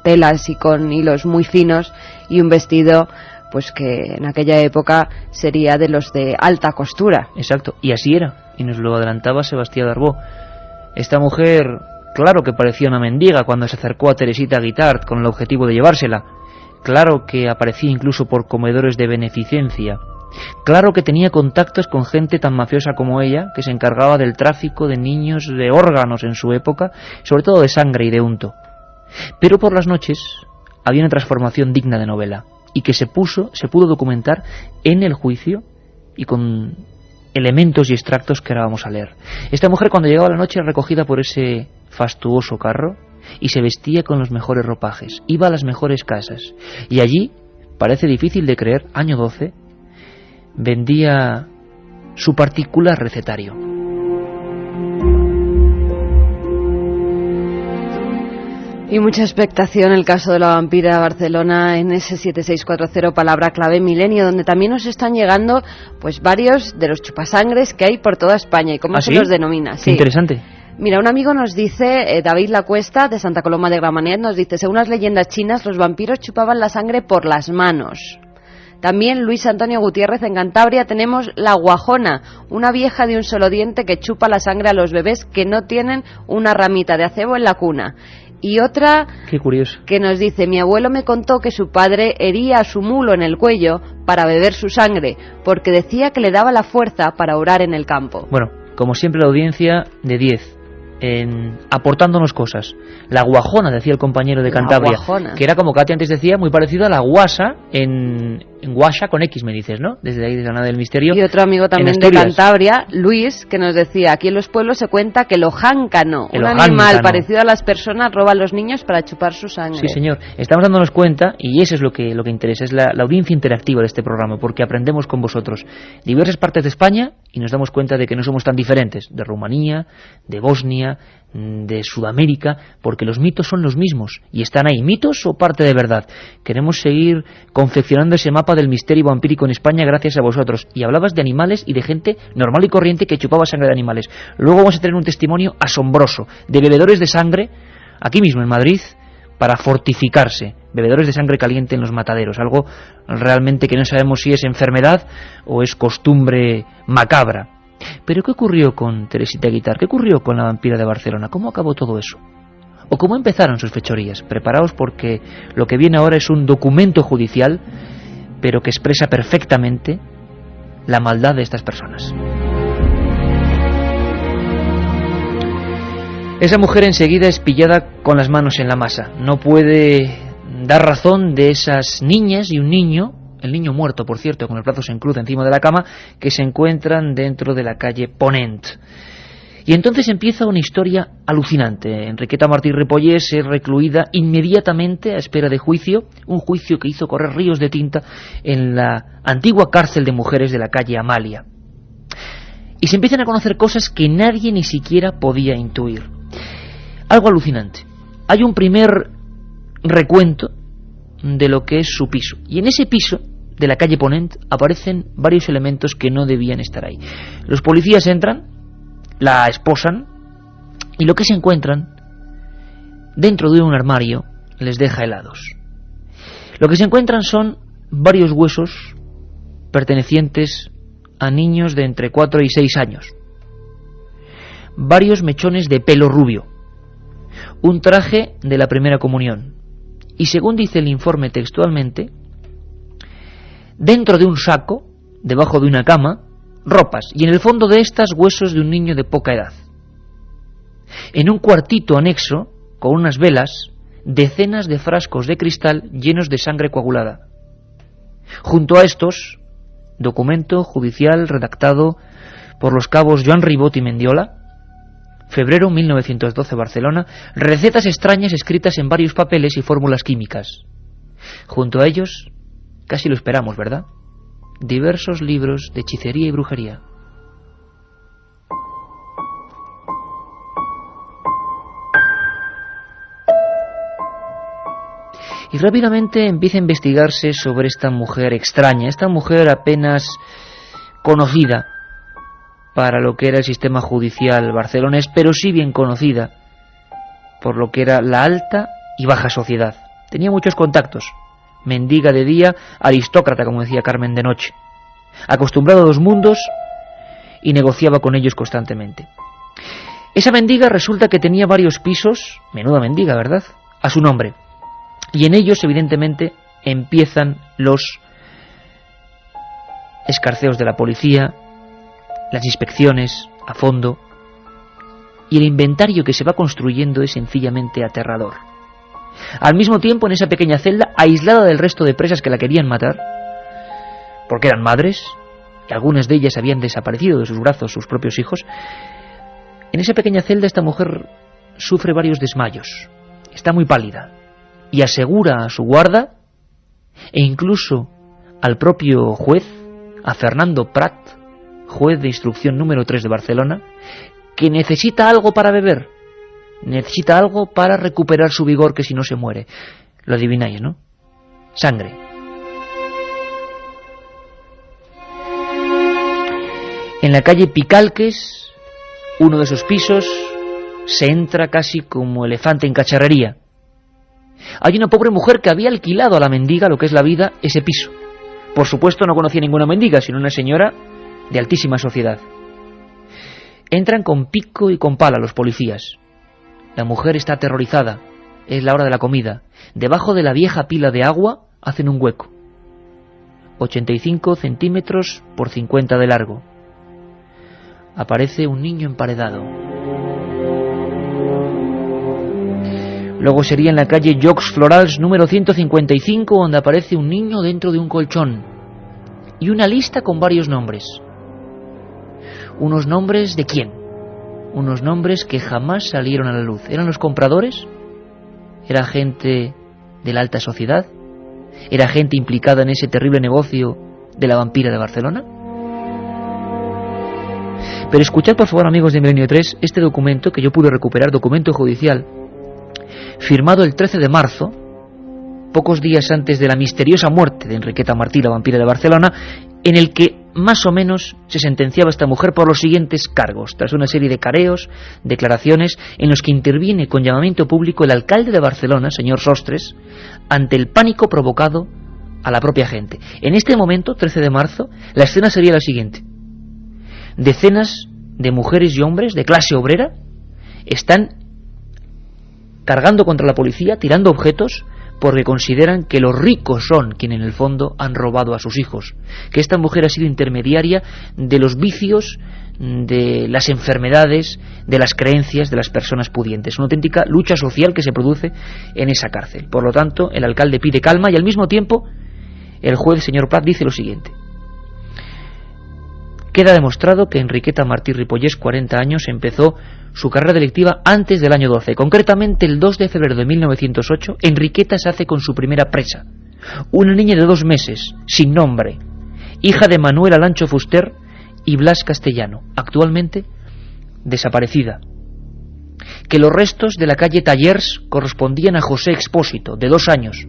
telas y con hilos muy finos, y un vestido pues que en aquella época sería de los de alta costura. Exacto, y así era, y nos lo adelantaba Sebastià D'Arbó. Esta mujer, claro que parecía una mendiga cuando se acercó a Teresita Guitart con el objetivo de llevársela, claro que aparecía incluso por comedores de beneficencia, claro que tenía contactos con gente tan mafiosa como ella, que se encargaba del tráfico de niños, de órganos en su época, sobre todo de sangre y de unto. Pero por las noches había una transformación digna de novela, y que se pudo documentar en el juicio y con elementos y extractos que ahora vamos a leer. Esta mujer, cuando llegaba la noche, era recogida por ese fastuoso carro y se vestía con los mejores ropajes, iba a las mejores casas, y allí, parece difícil de creer, año 12... vendía su particular recetario. Y mucha expectación el caso de la vampira Barcelona en ese 7640, palabra clave Milenio, donde también nos están llegando pues varios de los chupasangres que hay por toda España y cómo se los denomina. Sí. Qué interesante. Mira, un amigo nos dice, David Lacuesta, de Santa Coloma de Gramanet, nos dice, según las leyendas chinas, los vampiros chupaban la sangre por las manos. También Luis Antonio Gutiérrez, en Cantabria, tenemos la guajona, una vieja de un solo diente que chupa la sangre a los bebés que no tienen una ramita de acebo en la cuna. Y otra, qué curioso, que nos dice, mi abuelo me contó que su padre hería a su mulo en el cuello para beber su sangre, porque decía que le daba la fuerza para orar en el campo. Bueno, como siempre la audiencia de 10, aportándonos cosas. La guajona, decía el compañero de Cantabria, que era, como Katia antes decía, muy parecida a la guasa en guasa con X, me dices, ¿no? Desde ahí, desde la nada del misterio. Y otro amigo también de Cantabria, Luis, que nos decía, aquí en los pueblos se cuenta que el ojáncano, un animal parecido a las personas, roba a los niños para chupar su sangre. Sí, señor, estamos dándonos cuenta, y eso es lo que interesa, es la audiencia interactiva de este programa, porque aprendemos con vosotros diversas partes de España y nos damos cuenta de que no somos tan diferentes de Rumanía, de Bosnia, de Sudamérica, porque los mitos son los mismos y están ahí, mitos o parte de verdad. Queremos seguir confeccionando ese mapa del misterio vampírico en España gracias a vosotros. Y hablabas de animales y de gente normal y corriente que chupaba sangre de animales. Luego vamos a tener un testimonio asombroso de bebedores de sangre aquí mismo en Madrid para fortificarse, bebedores de sangre caliente en los mataderos, algo realmente que no sabemos si es enfermedad o es costumbre macabra. Pero ¿qué ocurrió con Teresita Guitart? ¿Qué ocurrió con la vampira de Barcelona? ¿Cómo acabó todo eso? ¿O cómo empezaron sus fechorías? Preparaos, porque lo que viene ahora es un documento judicial, pero que expresa perfectamente la maldad de estas personas. Esa mujer enseguida es pillada con las manos en la masa. No puede dar razón de esas niñas y un niño, el niño muerto, por cierto, con los brazos en cruz encima de la cama, que se encuentran dentro de la calle Ponent. Y entonces empieza una historia alucinante. Enriqueta Martí Ripollés es recluida inmediatamente a espera de juicio, un juicio que hizo correr ríos de tinta en la antigua cárcel de mujeres de la calle Amalia. Y se empiezan a conocer cosas que nadie ni siquiera podía intuir. Algo alucinante. Hay un primer recuento de lo que es su piso, y en ese piso de la calle Ponent aparecen varios elementos que no debían estar ahí. Los policías entran, la esposan, y lo que se encuentran dentro de un armario les deja helados. Lo que se encuentran son varios huesos pertenecientes a niños de entre 4 y 6 años, varios mechones de pelo rubio, un traje de la primera comunión, y según dice el informe textualmente, dentro de un saco, debajo de una cama, ropas, y en el fondo de estas huesos de un niño de poca edad. En un cuartito anexo, con unas velas, decenas de frascos de cristal llenos de sangre coagulada. Junto a estos, documento judicial redactado por los cabos Joan Ribot y Mendiola, febrero 1912, Barcelona, recetas extrañas escritas en varios papeles y fórmulas químicas. Junto a ellos, casi lo esperamos, ¿verdad?, diversos libros de hechicería y brujería. Y rápidamente empieza a investigarse sobre esta mujer extraña, esta mujer apenas conocida para lo que era el sistema judicial barcelonés, pero sí bien conocida por lo que era la alta y baja sociedad. Tenía muchos contactos, mendiga de día, aristócrata, como decía Carmen, de noche, acostumbrado a dos mundos, y negociaba con ellos constantemente. Esa mendiga resulta que tenía varios pisos, menuda mendiga, ¿verdad?, a su nombre. Y en ellos, evidentemente, empiezan los escarceos de la policía, las inspecciones a fondo, y el inventario que se va construyendo es sencillamente aterrador. Al mismo tiempo, en esa pequeña celda, aislada del resto de presas que la querían matar, porque eran madres, y algunas de ellas habían desaparecido de sus brazos sus propios hijos, en esa pequeña celda esta mujer sufre varios desmayos, está muy pálida, y asegura a su guarda e incluso al propio juez, a Fernando Prat, juez de instrucción número 3 de Barcelona, que necesita algo para beber, necesita algo para recuperar su vigor, que si no se muere. Lo adivináis, ¿no? Sangre. En la calle Picalques, uno de esos pisos, se entra casi como elefante en cacharrería. Hay una pobre mujer que había alquilado a la mendiga, lo que es la vida, ese piso. Por supuesto no conocía ninguna mendiga, sino una señora de altísima sociedad. Entran con pico y con pala los policías. La mujer está aterrorizada, es la hora de la comida. Debajo de la vieja pila de agua hacen un hueco, 85 centímetros por 50 de largo. Aparece un niño emparedado. Luego sería en la calle Jocs Florals número 155, donde aparece un niño dentro de un colchón. Y una lista con varios nombres. ¿Unos nombres de quién? Unos nombres que jamás salieron a la luz. ¿Eran los compradores? ¿Era gente de la alta sociedad? ¿Era gente implicada en ese terrible negocio de la vampira de Barcelona? Pero escuchad, por favor, amigos de Milenio 3, este documento que yo pude recuperar, documento judicial, firmado el 13 de marzo, pocos días antes de la misteriosa muerte de Enriqueta Martí, la vampira de Barcelona, en el que más o menos se sentenciaba esta mujer por los siguientes cargos, tras una serie de careos, declaraciones, en los que interviene con llamamiento público el alcalde de Barcelona, señor Sostres, ante el pánico provocado a la propia gente. En este momento, 13 de marzo, la escena sería la siguiente. Decenas de mujeres y hombres de clase obrera están cargando contra la policía, tirando objetos, porque consideran que los ricos son quienes en el fondo han robado a sus hijos, que esta mujer ha sido intermediaria de los vicios, de las enfermedades, de las creencias de las personas pudientes. Una auténtica lucha social que se produce en esa cárcel. Por lo tanto, el alcalde pide calma y al mismo tiempo el juez, señor Prat, dice lo siguiente. Queda demostrado que Enriqueta Martí Ripollés, 40 años, empezó su carrera delictiva antes del año 12. Concretamente, el 2 de febrero de 1908, Enriqueta se hace con su primera presa. Una niña de 2 meses, sin nombre, hija de Manuel Alancho Fuster y Blas Castellano, actualmente desaparecida. Que los restos de la calle Tallers correspondían a José Expósito, de 2 años,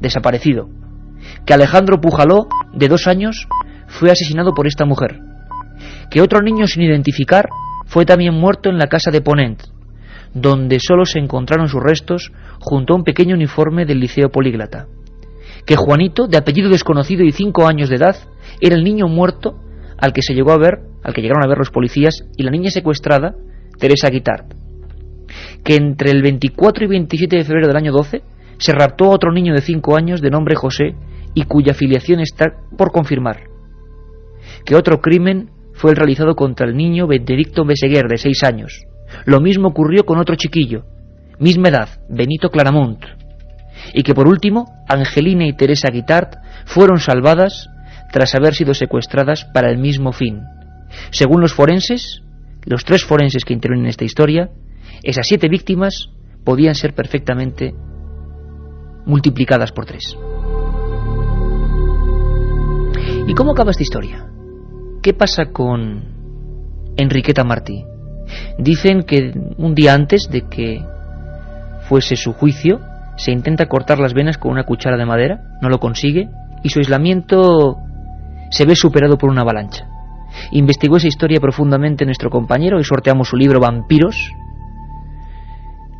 desaparecido. Que Alejandro Pujaló, de 2 años, fue asesinado por esta mujer. Que otro niño sin identificar fue también muerto en la casa de Ponent, donde solo se encontraron sus restos junto a un pequeño uniforme del Liceo Políglota. Que Juanito, de apellido desconocido y 5 años de edad, era el niño muerto al que llegaron a ver los policías, y la niña secuestrada, Teresita Guitart, que entre el 24 y 27 de febrero del año 12 se raptó a otro niño de 5 años de nombre José y cuya filiación está por confirmar, que otro crimen fue el realizado contra el niño Benedicto Meseguer de 6 años. Lo mismo ocurrió con otro chiquillo, misma edad, Benito Claramont, y que por último Angelina y Teresa Guitart fueron salvadas tras haber sido secuestradas para el mismo fin. Según los forenses, los 3 forenses que intervienen en esta historia, esas 7 víctimas podían ser perfectamente multiplicadas por 3. ¿Y cómo acaba esta historia? ¿Qué pasa con Enriqueta Martí? Dicen que un día antes de que fuese su juicio, se intenta cortar las venas con una cuchara de madera, no lo consigue, y su aislamiento se ve superado por una avalancha. Investigó esa historia profundamente nuestro compañero y sorteamos su libro Vampiros,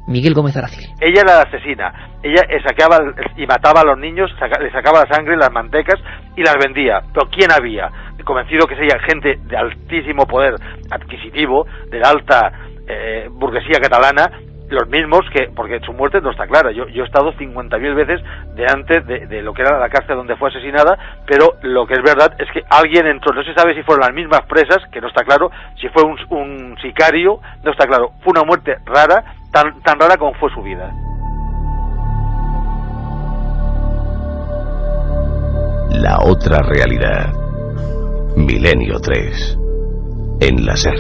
Miguel Gómez Aracil. Ella era la asesina. Ella sacaba y mataba a los niños, le sacaba la sangre, las mantecas y las vendía. Pero ¿quién había? Convencido que sería gente de altísimo poder adquisitivo, de la alta burguesía catalana, los mismos que, porque su muerte no está clara. Yo he estado 50.000 veces delante de lo que era la cárcel donde fue asesinada, pero lo que es verdad es que alguien entró, no se sabe si fueron las mismas presas, que no está claro, si fue un sicario, no está claro. Fue una muerte rara, tan rara como fue su vida. La otra realidad. Milenio 3. En la SER.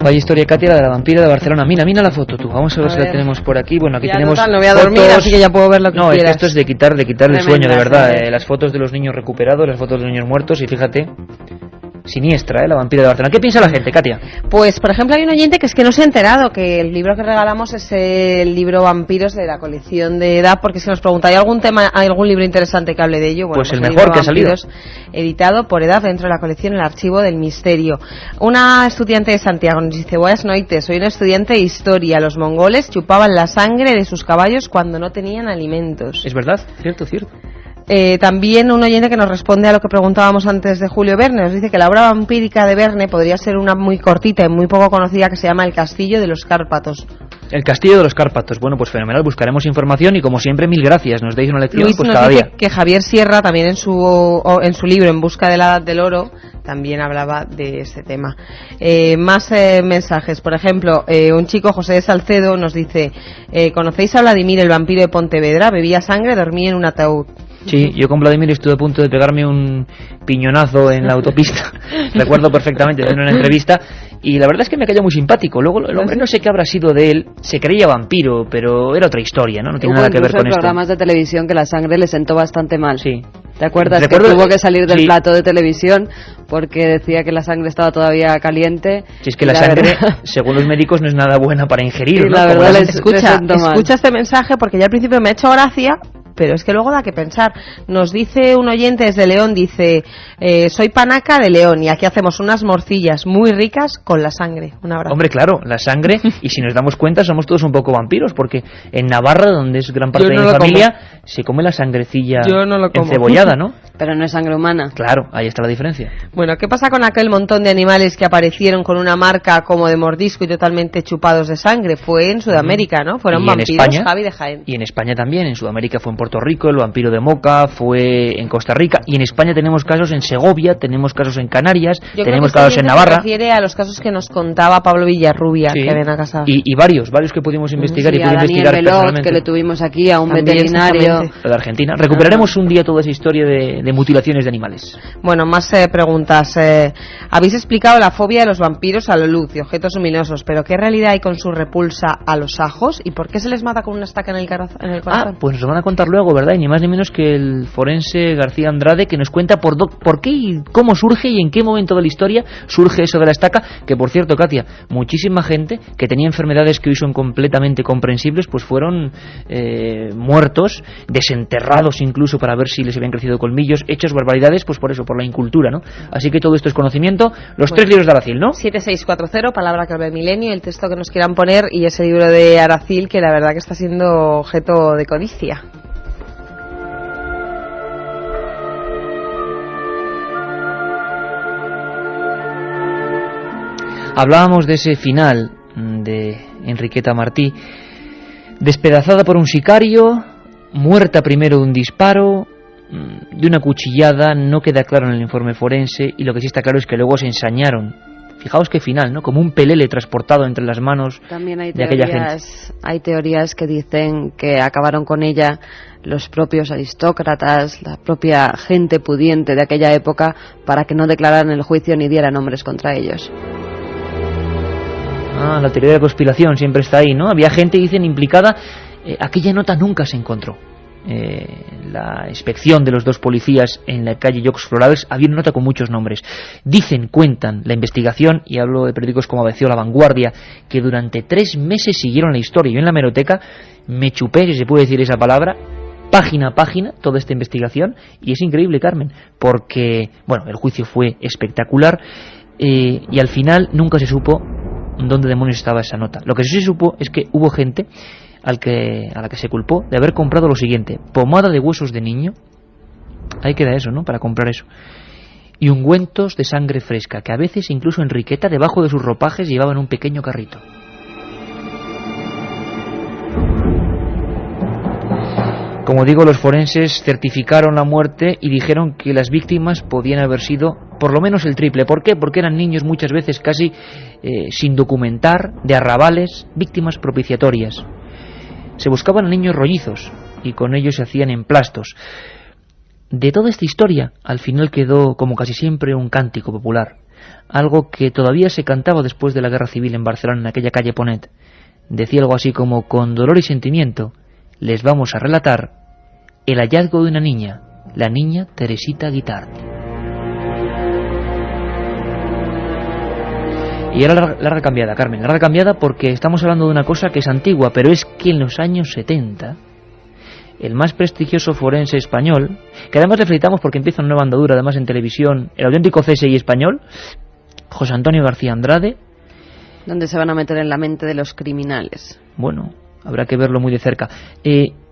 Vaya historia, Katia, la de la vampira de Barcelona. Mira la foto tú. Vamos a ver si la tenemos por aquí. Bueno, aquí ya, tenemos total, no voy a fotos... dormir, así que ya puedo ver lo que quieras. No, es que esto es de quitar el sueño, de verdad. Las fotos de los niños recuperados, las fotos de los niños muertos y fíjate... Siniestra, ¿eh? La vampira de Barcelona. ¿Qué piensa la gente, Katia? Pues, por ejemplo, hay un oyente que es que no se ha enterado que el libro que regalamos es el libro Vampiros de la colección de edad, porque se nos pregunta, ¿hay algún tema, hay algún libro interesante que hable de ello? Bueno, pues el mejor que ha salido. Editado por edad dentro de la colección El Archivo del Misterio. Una estudiante de Santiago nos dice, buenas noites, soy una estudiante de historia. Los mongoles chupaban la sangre de sus caballos cuando no tenían alimentos. Es verdad, cierto. También un oyente que nos responde a lo que preguntábamos antes de Julio Verne, nos dice que la obra vampírica de Verne podría ser una muy cortita y muy poco conocida que se llama El Castillo de los Cárpatos. El Castillo de los Cárpatos, bueno, pues fenomenal, buscaremos información y como siempre mil gracias, nos deis una lección Luis pues nos cada dice día. Que Javier Sierra también en su libro En busca de la edad del oro también hablaba de ese tema. Más mensajes, por ejemplo, un chico, José de Salcedo, nos dice, ¿conocéis a Vladimir el vampiro de Pontevedra? Bebía sangre, dormía en un ataúd. Sí, yo con Vladimir estuve a punto de pegarme un piñonazo en la autopista. Recuerdo perfectamente en una entrevista y la verdad es que me cayó muy simpático. Luego el hombre no sé qué habrá sido de él, se creía vampiro, pero era otra historia, ¿no? No tiene nada que ver con esto. Programas de televisión que la sangre le sentó bastante mal. Sí. ¿Te acuerdas que tuvo que salir del plato de televisión porque decía que la sangre estaba todavía caliente? Si es que la sangre, verdad, según los médicos, no es nada buena para ingerir, ¿no? La verdad, escucha este mensaje porque ya al principio me ha hecho gracia. Pero es que luego da que pensar. Nos dice un oyente desde León, dice, soy panaca de León y aquí hacemos unas morcillas muy ricas con la sangre. Un abrazo. Hombre, claro, la sangre y si nos damos cuenta somos todos un poco vampiros porque en Navarra, donde es gran parte de mi familia, se come la sangrecilla encebollada, ¿no? Pero no es sangre humana. Claro, ahí está la diferencia. Bueno, ¿qué pasa con aquel montón de animales que aparecieron con una marca como de mordisco y totalmente chupados de sangre? Fue en Sudamérica, ¿no? Fueron vampiros, Javi de Jaén. Y en España también, en Sudamérica fue en Puerto Rico, el vampiro de Moca, fue en Costa Rica, y en España tenemos casos en Segovia, tenemos casos en Canarias, tenemos casos en Navarra. Se refiere a los casos que nos contaba Pablo Villarrubia, sí, que ven a casa. Y varios que pudimos investigar, sí, y pudimos investigar Velot, personalmente. Que le tuvimos aquí a un también veterinario de Argentina. Recuperaremos un día toda esa historia de mutilaciones de animales. Bueno, más preguntas. Habéis explicado la fobia de los vampiros a la luz y objetos luminosos, pero ¿qué realidad hay con su repulsa a los ajos? ¿Y por qué se les mata con una estaca en el corazón? Pues nos van a contar luego, ¿verdad? Y ni más ni menos que el forense García Andrade, que nos cuenta por qué y cómo surge y en qué momento de la historia surge eso de la estaca, que por cierto, Katia, muchísima gente que tenía enfermedades que hoy son completamente comprensibles, pues fueron muertos, desenterrados incluso para ver si les habían crecido colmillos, hechos barbaridades, pues por eso, por la incultura, ¿no? Así que todo esto es conocimiento. Los 3 libros de Aracil, ¿no? 7640, palabra clave milenio, el texto que nos quieran poner y ese libro de Aracil que la verdad que está siendo objeto de codicia. Hablábamos de ese final de Enriqueta Martí, despedazada por un sicario, muerta primero de un disparo, de una cuchillada, no queda claro en el informe forense, y lo que sí está claro es que luego se ensañaron. Fijaos qué final, ¿no? Como un pelele transportado entre las manos de aquella gente. Hay teorías que dicen que acabaron con ella los propios aristócratas, la propia gente pudiente de aquella época, para que no declararan el juicio ni dieran nombres contra ellos. Ah, la teoría de la conspiración siempre está ahí, ¿no? Había gente, dicen, implicada. Aquella nota nunca se encontró. La inspección de los dos policías en la calle Jocs Florals, había una nota con muchos nombres. Dicen, cuentan, la investigación, y hablo de periódicos como ABC o La Vanguardia, que durante 3 meses siguieron la historia. Yo en la hemeroteca me chupé, si se puede decir esa palabra, página a página, toda esta investigación, y es increíble, Carmen, porque, bueno, el juicio fue espectacular, y al final nunca se supo dónde demonios estaba esa nota. Lo que sí se supo es que hubo gente a la que se culpó de haber comprado lo siguiente: pomada de huesos de niño, ahí queda eso, ¿no?, para comprar eso, y ungüentos de sangre fresca, que a veces incluso Enriqueta debajo de sus ropajes llevaba en un pequeño carrito. Como digo, los forenses certificaron la muerte y dijeron que las víctimas podían haber sido por lo menos el triple. ¿Por qué? Porque eran niños, muchas veces casi sin documentar, de arrabales, víctimas propiciatorias. Se buscaban a niños rollizos y con ellos se hacían emplastos. De toda esta historia, al final quedó, como casi siempre, un cántico popular. Algo que todavía se cantaba después de la Guerra Civil en Barcelona, en aquella calle Ponet. Decía algo así como: con dolor y sentimiento les vamos a relatar el hallazgo de una niña, la niña Teresita Guitart. Y era larga cambiada, Carmen, larga cambiada, porque estamos hablando de una cosa que es antigua, pero es que en los años 70, el más prestigioso forense español, que además le felicitamos porque empieza una nueva andadura, además en televisión, el auténtico CSI español, José Antonio García Andrade. ¿Dónde se van a meter en la mente de los criminales? Bueno, habrá que verlo muy de cerca.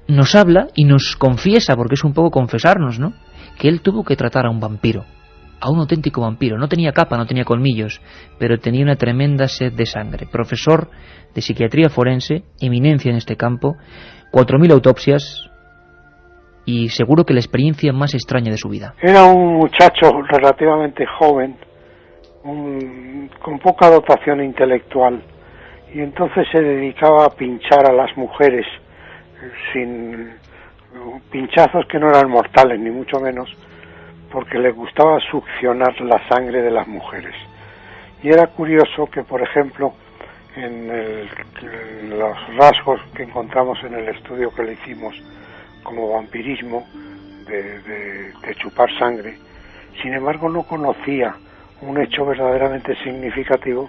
Nos habla y nos confiesa, porque es un poco confesarnos, ¿no?, que él tuvo que tratar a un vampiro, a un auténtico vampiro. No tenía capa, no tenía colmillos, pero tenía una tremenda sed de sangre. Profesor de psiquiatría forense, eminencia en este campo, 4000 autopsias y seguro que la experiencia más extraña de su vida. Era un muchacho relativamente joven, con poca dotación intelectual, y entonces se dedicaba a pinchar a las mujeres, sin pinchazos que no eran mortales, ni mucho menos, porque le gustaba succionar la sangre de las mujeres. Y era curioso que, por ejemplo, en los rasgos que encontramos en el estudio que le hicimos como vampirismo, de chupar sangre, sin embargo no conocía un hecho verdaderamente significativo,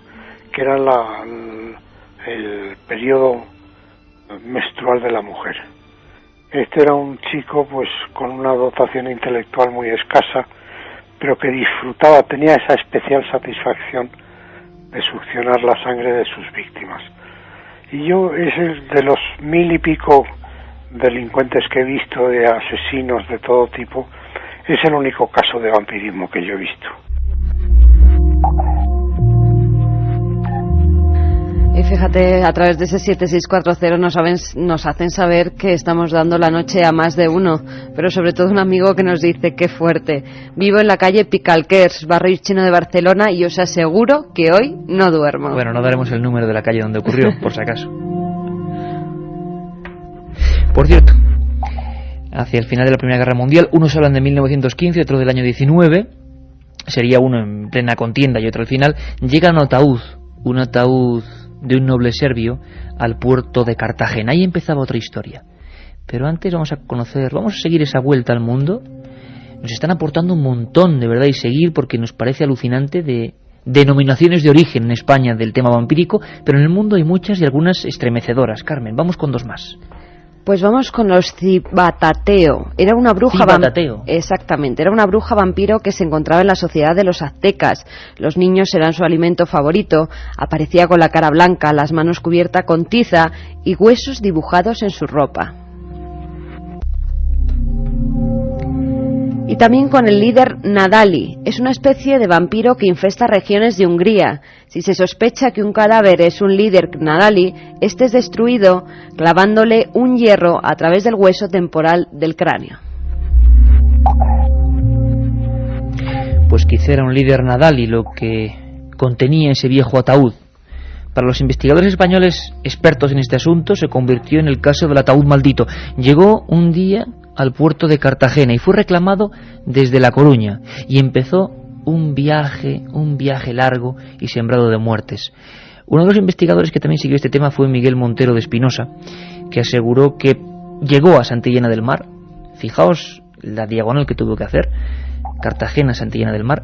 que era el periodo menstrual de la mujer. Este era un chico, pues, con una dotación intelectual muy escasa, pero que disfrutaba, tenía esa especial satisfacción de succionar la sangre de sus víctimas. Y yo, es de los 1000 y pico delincuentes que he visto, de asesinos de todo tipo, es el único caso de vampirismo que yo he visto. Y fíjate, a través de ese 7640 nos hacen saber que estamos dando la noche a más de uno, pero sobre todo un amigo que nos dice: qué fuerte, vivo en la calle Picalquers, barrio chino de Barcelona, y os aseguro que hoy no duermo. Bueno, no daremos el número de la calle donde ocurrió, por si acaso. Por cierto, hacia el final de la Primera Guerra Mundial, unos hablan de 1915, otros del año 19, sería uno en plena contienda y otro al final, llega un ataúd de un noble serbio al puerto de Cartagena. Ahí empezaba otra historia. Pero antes vamos a seguir esa vuelta al mundo. Nos están aportando un montón, de verdad, y seguir, porque nos parece alucinante, de denominaciones de origen en España del tema vampírico, pero en el mundo hay muchas y algunas estremecedoras. Carmen, vamos con 2 más. Pues vamos con los Cibatateo. Era una bruja vampiro. Exactamente, era una bruja vampiro que se encontraba en la sociedad de los aztecas. Los niños eran su alimento favorito. Aparecía con la cara blanca, las manos cubiertas con tiza y huesos dibujados en su ropa. y también con el líder Nadali. Es una especie de vampiro que infesta regiones de Hungría. Si se sospecha que un cadáver es un líder Nadali, este es destruido clavándole un hierro a través del hueso temporal del cráneo. Pues quizá era un líder Nadali lo que contenía ese viejo ataúd. Para los investigadores españoles expertos en este asunto, se convirtió en el caso del ataúd maldito. Llegó un día al puerto de Cartagena y fue reclamado desde La Coruña, y empezó un viaje largo y sembrado de muertes. Uno de los investigadores que también siguió este tema fue Miguel Montero de Espinosa, que aseguró que llegó a Santillana del Mar. Fijaos la diagonal que tuvo que hacer: Cartagena, Santillana del Mar,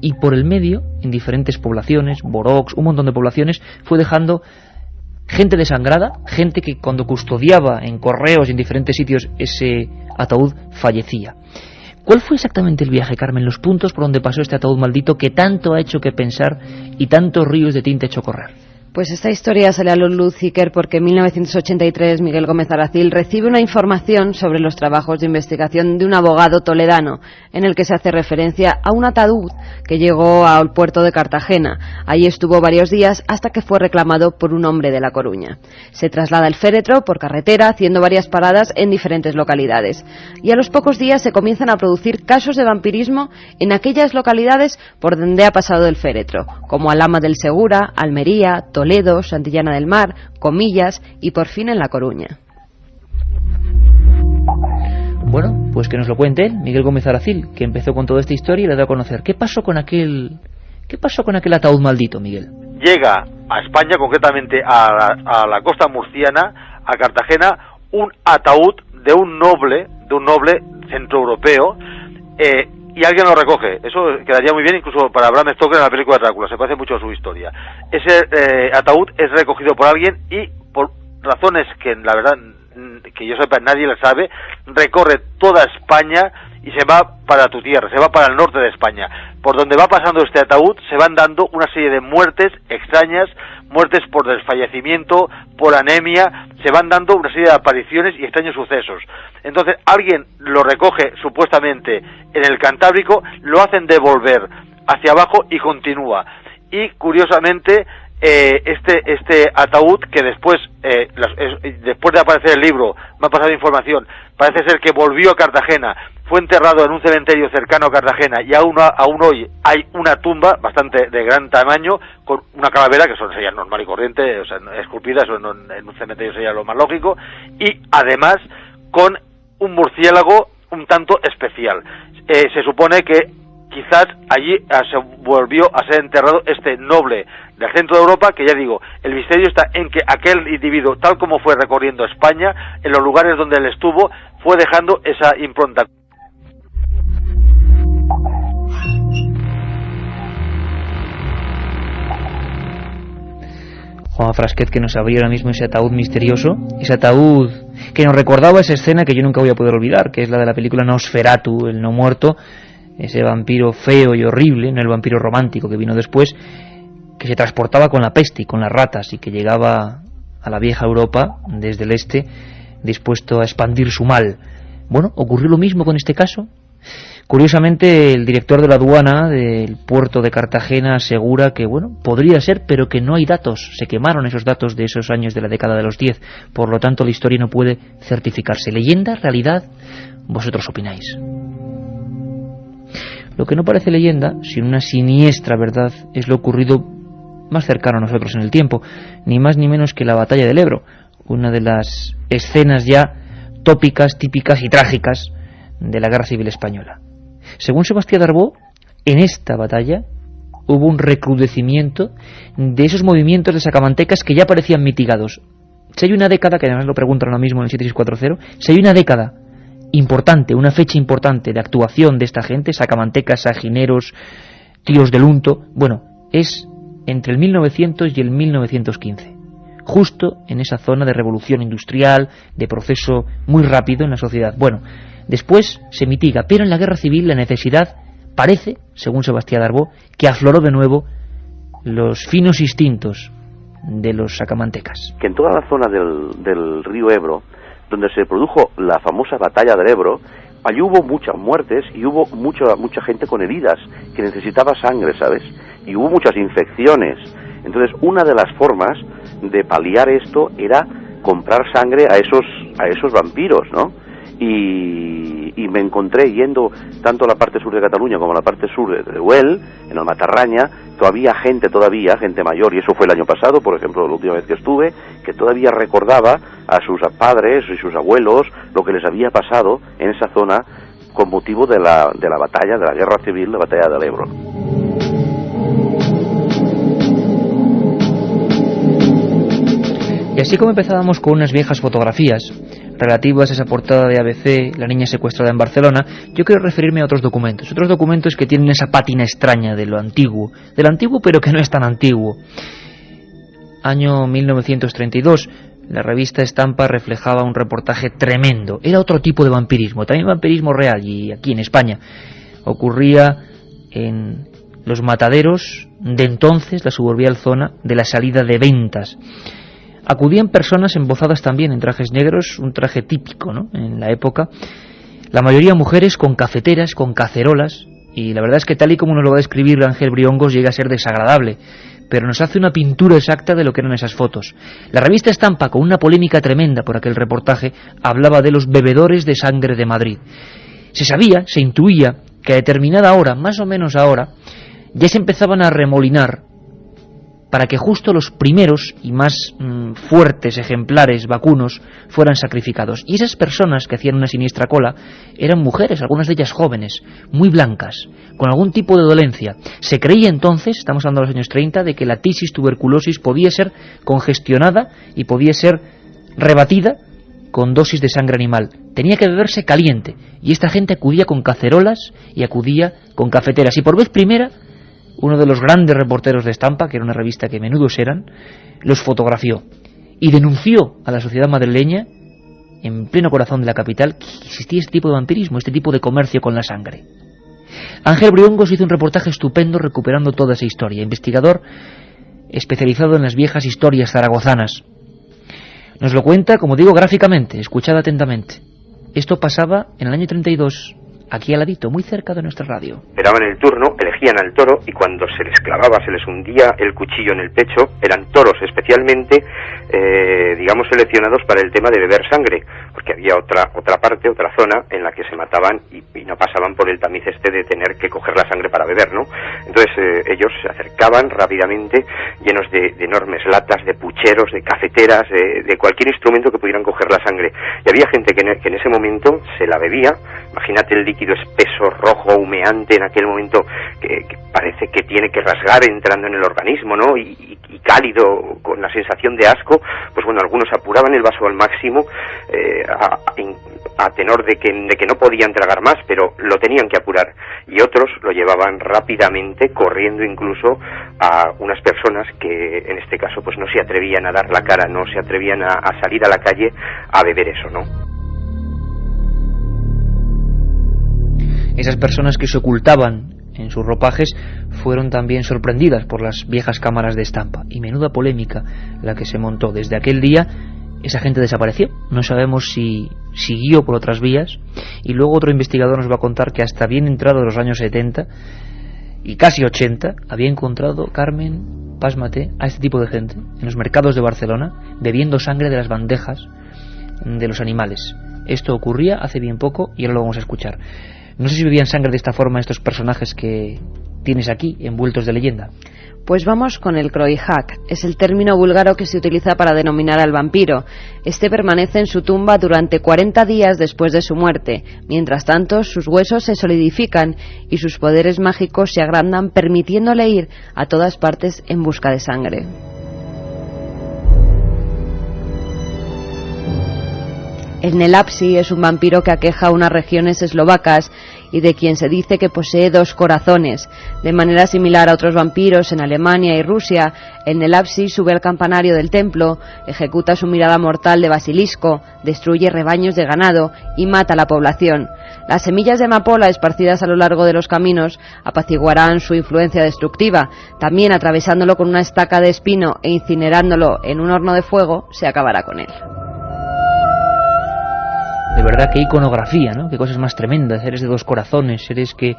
y por el medio, en diferentes poblaciones, Borox, un montón de poblaciones, fue dejando gente desangrada, gente que cuando custodiaba en correos y en diferentes sitios ese ataúd fallecía. ¿Cuál fue exactamente el viaje, Carmen? Los puntos por donde pasó este ataúd maldito que tanto ha hecho que pensar y tantos ríos de tinta ha hecho correr. Pues esta historia sale a luz, Iker, porque en 1983 Miguel Gómez Aracil recibe una información sobre los trabajos de investigación de un abogado toledano, en el que se hace referencia a un ataúd que llegó al puerto de Cartagena. Ahí estuvo varios días hasta que fue reclamado por un hombre de La Coruña. Se traslada el féretro por carretera, haciendo varias paradas en diferentes localidades. Y a los pocos días se comienzan a producir casos de vampirismo en aquellas localidades por donde ha pasado el féretro, como Alhama del Segura, Almería, Toledo, Santillana del Mar, Comillas y por fin en La Coruña. Bueno, pues que nos lo cuente él, Miguel Gómez Aracil, que empezó con toda esta historia y le da a conocer. ¿Qué pasó con aquel ataúd maldito, Miguel? Llega a España, concretamente a la costa murciana, a Cartagena, un ataúd de un noble centroeuropeo, y alguien lo recoge. Eso quedaría muy bien incluso para Bram Stoker en la película Drácula, se parece mucho a su historia. Ese ataúd es recogido por alguien y, por razones que la verdad que yo sepa nadie la sabe, recorre toda España y se va para tu tierra, se va para el norte de España. Por donde va pasando este ataúd se van dando una serie de muertes extrañas, muertes por desfallecimiento, por anemia, se van dando una serie de apariciones y extraños sucesos. Entonces alguien lo recoge supuestamente en el Cantábrico, lo hacen devolver hacia abajo y continúa. Y curiosamente este ataúd, que después después de aparecer el libro me ha pasado información, parece ser que volvió a Cartagena, fue enterrado en un cementerio cercano a Cartagena y aún hoy hay una tumba bastante de gran tamaño con una calavera, que eso sería normal y corriente, o sea, esculpida, eso en un cementerio sería lo más lógico, y además con un murciélago un tanto especial. Se supone que quizás allí se volvió a ser enterrado este noble del centro de Europa, que ya digo, el misterio está en que aquel individuo, tal como fue recorriendo España, en los lugares donde él estuvo, fue dejando esa impronta. Juanma Frasquet, que nos abrió ahora mismo ese ataúd misterioso, ese ataúd que nos recordaba esa escena que yo nunca voy a poder olvidar, que es la de la película Nosferatu, el no muerto, ese vampiro feo y horrible, no el vampiro romántico que vino después, que se transportaba con la peste y con las ratas y que llegaba a la vieja Europa desde el este dispuesto a expandir su mal. Bueno, ocurrió lo mismo con este caso. Curiosamente, el director de la aduana del puerto de Cartagena asegura que, bueno, podría ser, pero que no hay datos. Se quemaron esos datos de esos años de la década de los 10. Por lo tanto, la historia no puede certificarse. ¿Leyenda? ¿Realidad? Vosotros opináis. Lo que no parece leyenda, sino una siniestra verdad, es lo ocurrido más cercano a nosotros en el tiempo, ni más ni menos que la batalla del Ebro, una de las escenas ya tópicas, típicas y trágicas de la Guerra Civil Española. Según Sebastià D'Arbó, en esta batalla hubo un recrudecimiento de esos movimientos de sacamantecas que ya parecían mitigados. Si hay una década, que además lo preguntan ahora mismo en el 7640, si hay una década importante, una fecha importante de actuación de esta gente, sacamantecas, sajineros, tíos del unto, bueno, es entre el 1900 y el 1915, justo en esa zona de revolución industrial, de proceso muy rápido en la sociedad. Bueno, después se mitiga, pero en la guerra civil la necesidad parece, según Sebastià D'Arbó, que afloró de nuevo los finos instintos de los sacamantecas. Que en toda la zona del río Ebro, donde se produjo la famosa batalla del Ebro, Allí hubo muchas muertes y hubo mucha gente con heridas que necesitaba sangre, ¿sabes? Y hubo muchas infecciones. Entonces, una de las formas de paliar esto era comprar sangre a esos vampiros, ¿no? Y me encontré yendo tanto a la parte sur de Cataluña como a la parte sur de Teruel, en el Matarraña, todavía gente mayor, y eso fue el año pasado, por ejemplo, la última vez que estuve, que todavía recordaba a sus padres y sus abuelos lo que les había pasado en esa zona con motivo de la batalla, de la guerra civil, la batalla del Ebro. Y así como empezábamos con unas viejas fotografías relativas a esa portada de ABC, la niña secuestrada en Barcelona, yo quiero referirme a otros documentos que tienen esa pátina extraña de lo antiguo, pero que no es tan antiguo. Año 1932, la revista Estampa reflejaba un reportaje tremendo, era otro tipo de vampirismo, también vampirismo real, y aquí en España ocurría en los mataderos de entonces, la suburbial zona de la Salida de Ventas. Acudían personas embozadas también en trajes negros, un traje típico, ¿no?, en la época. La mayoría mujeres con cafeteras, con cacerolas, y la verdad es que tal y como nos lo va a describir Ángel Briongos llega a ser desagradable, pero nos hace una pintura exacta de lo que eran esas fotos. La revista Estampa, con una polémica tremenda por aquel reportaje, hablaba de los bebedores de sangre de Madrid. Se sabía, se intuía, que a determinada hora, más o menos ahora, ya se empezaban a remolinar para que justo los primeros y más fuertes ejemplares vacunos fueran sacrificados. Y esas personas que hacían una siniestra cola eran mujeres, algunas de ellas jóvenes, muy blancas, con algún tipo de dolencia. Se creía entonces, estamos hablando de los años 30, de que la tisis, tuberculosis, podía ser congestionada y podía ser rebatida con dosis de sangre animal. Tenía que beberse caliente, y esta gente acudía con cacerolas y acudía con cafeteras. Y por vez primera, uno de los grandes reporteros de Estampa, que era una revista que menudos eran, los fotografió y denunció a la sociedad madrileña, en pleno corazón de la capital, que existía este tipo de vampirismo, este tipo de comercio con la sangre. Ángel Briongos hizo un reportaje estupendo recuperando toda esa historia, investigador especializado en las viejas historias zaragozanas. Nos lo cuenta, como digo, gráficamente, escuchad atentamente. Esto pasaba en el año 32... aquí al ladito, muy cerca de nuestra radio. Esperaban el turno, elegían al toro y cuando se les clavaba, se les hundía el cuchillo en el pecho, eran toros especialmente, digamos, seleccionados para el tema de beber sangre, porque había otra parte, otra zona en la que se mataban y no pasaban por el tamiz este de tener que coger la sangre para beber, ¿no? Entonces ellos se acercaban rápidamente, llenos de enormes latas, de pucheros, de cafeteras, de cualquier instrumento que pudieran coger la sangre. Y había gente que en ese momento se la bebía, imagínate el líquido espeso, rojo, humeante en aquel momento que parece que tiene que rasgar entrando en el organismo, ¿no? Y cálido, con la sensación de asco. Pues bueno, algunos apuraban el vaso al máximo a tenor de que no podían tragar más, pero lo tenían que apurar, y otros lo llevaban rápidamente, corriendo incluso a unas personas que en este caso pues no se atrevían a dar la cara, no se atrevían a salir a la calle a beber eso, ¿no? Esas personas que se ocultaban en sus ropajes fueron también sorprendidas por las viejas cámaras de Estampa. Y menuda polémica la que se montó. Desde aquel día esa gente desapareció. No sabemos si siguió por otras vías. Y luego otro investigador nos va a contar que hasta bien entrado de los años 70 y casi 80 había encontrado, Carmen, pásmate, a este tipo de gente en los mercados de Barcelona bebiendo sangre de las bandejas de los animales. Esto ocurría hace bien poco y ahora lo vamos a escuchar. No sé si bebían sangre de esta forma estos personajes que tienes aquí, envueltos de leyenda. Pues vamos con el croyhack. Es el término búlgaro que se utiliza para denominar al vampiro. Este permanece en su tumba durante 40 días después de su muerte. Mientras tanto, sus huesos se solidifican y sus poderes mágicos se agrandan, permitiéndole ir a todas partes en busca de sangre. El Nelapsi es un vampiro que aqueja unas regiones eslovacas y de quien se dice que posee 2 corazones. De manera similar a otros vampiros en Alemania y Rusia, el Nelapsi sube al campanario del templo, ejecuta su mirada mortal de basilisco, destruye rebaños de ganado y mata a la población. Las semillas de amapola esparcidas a lo largo de los caminos apaciguarán su influencia destructiva. También atravesándolo con una estaca de espino e incinerándolo en un horno de fuego, se acabará con él. De verdad, qué iconografía, ¿no? Qué cosas más tremendas, seres de dos corazones, seres que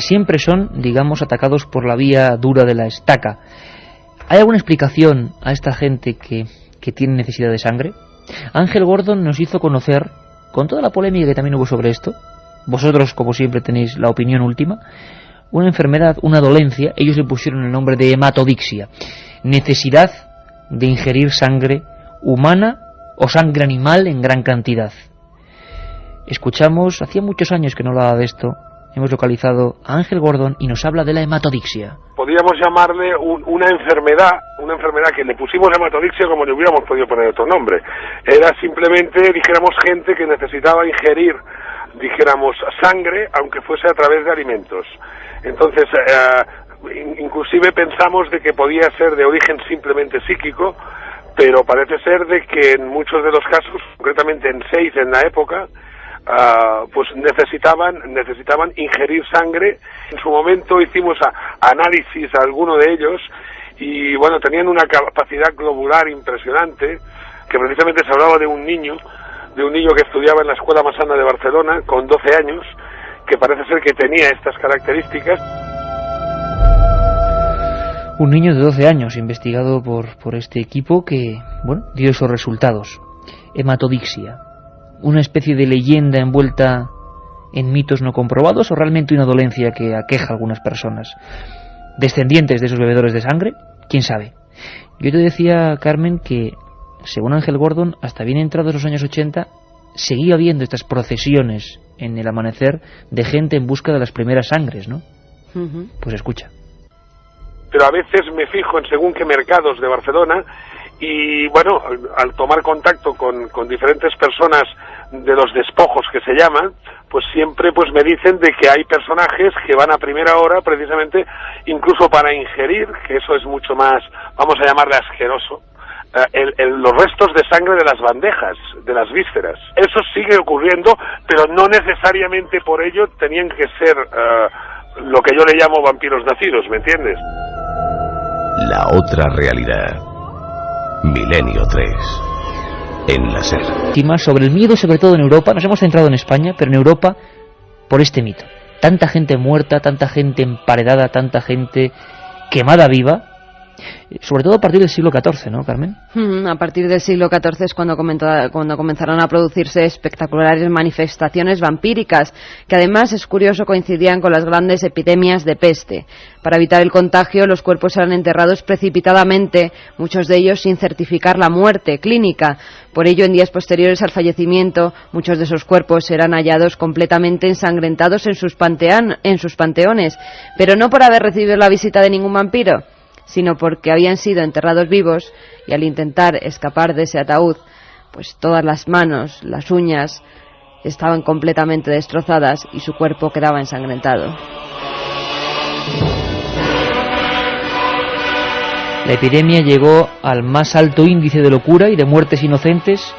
siempre son, digamos, atacados por la vía dura de la estaca. ¿Hay alguna explicación a esta gente que tiene necesidad de sangre? Ángel Gordon nos hizo conocer, con toda la polémica que también hubo sobre esto, vosotros como siempre tenéis la opinión última, una enfermedad, una dolencia, ellos le pusieron el nombre de hematodixia, necesidad de ingerir sangre humana o sangre animal en gran cantidad. Escuchamos, hacía muchos años que no hablaba de esto, hemos localizado a Ángel Gordon y nos habla de la hematodixia. Podríamos llamarle una enfermedad que le pusimos hematodixia como le hubiéramos podido poner otro nombre. Era simplemente, dijéramos, gente que necesitaba ingerir, dijéramos, sangre, aunque fuese a través de alimentos. Entonces, inclusive pensamos de que podía ser de origen simplemente psíquico, pero parece ser de que en muchos de los casos, concretamente en 6 en la época, pues necesitaban ingerir sangre. En su momento hicimos análisis a alguno de ellos y bueno, tenían una capacidad globular impresionante, que precisamente se hablaba de un niño que estudiaba en la Escuela Massana de Barcelona con 12 años, que parece ser que tenía estas características. Un niño de 12 años investigado por este equipo que, bueno, dio esos resultados. Hematodixia. ¿Una especie de leyenda envuelta en mitos no comprobados o realmente una dolencia que aqueja a algunas personas? ¿Descendientes de esos bebedores de sangre? ¿Quién sabe? Yo te decía, Carmen, que según Ángel Gordon, hasta bien entrados los años 80, seguía habiendo estas procesiones en el amanecer de gente en busca de las primeras sangres, ¿no? Uh-huh. Pues escucha. Pero a veces me fijo en según qué mercados de Barcelona. Y bueno, al tomar contacto con diferentes personas de los despojos que se llaman, pues siempre pues me dicen de que hay personajes que van a primera hora precisamente incluso para ingerir, que eso es mucho más, vamos a llamarle asqueroso, los restos de sangre de las bandejas, de las vísceras. Eso sigue ocurriendo, pero no necesariamente por ello tenían que ser lo que yo le llamo vampiros nacidos, ¿me entiendes? La otra realidad. Milenio 3 en la serie. Sobre el miedo, sobre todo en Europa, nos hemos centrado en España, pero en Europa por este mito. Tanta gente muerta, tanta gente emparedada, tanta gente quemada viva, sobre todo a partir del siglo XIV, ¿no, Carmen? A partir del siglo XIV es cuando comenzaron a producirse espectaculares manifestaciones vampíricas, que además, es curioso, coincidían con las grandes epidemias de peste. Para evitar el contagio, los cuerpos eran enterrados precipitadamente, muchos de ellos sin certificar la muerte clínica. Por ello, en días posteriores al fallecimiento, muchos de esos cuerpos eran hallados completamente ensangrentados en sus panteones, pero no por haber recibido la visita de ningún vampiro, sino porque habían sido enterrados vivos y al intentar escapar de ese ataúd, pues todas las manos, las uñas, estaban completamente destrozadas y su cuerpo quedaba ensangrentado. La epidemia llegó al más alto índice de locura y de muertes inocentes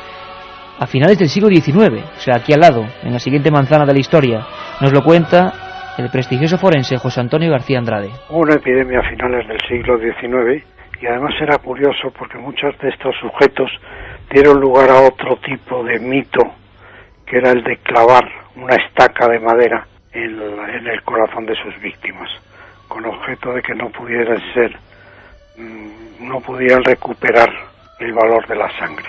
a finales del siglo XIX, o sea, aquí al lado, en la siguiente manzana de la historia. Nos lo cuenta el prestigioso forense José Antonio García Andrade. Hubo una epidemia a finales del siglo XIX y además era curioso porque muchos de estos sujetos dieron lugar a otro tipo de mito, que era el de clavar una estaca de madera en el corazón de sus víctimas, con objeto de que no pudieran recuperar el valor de la sangre.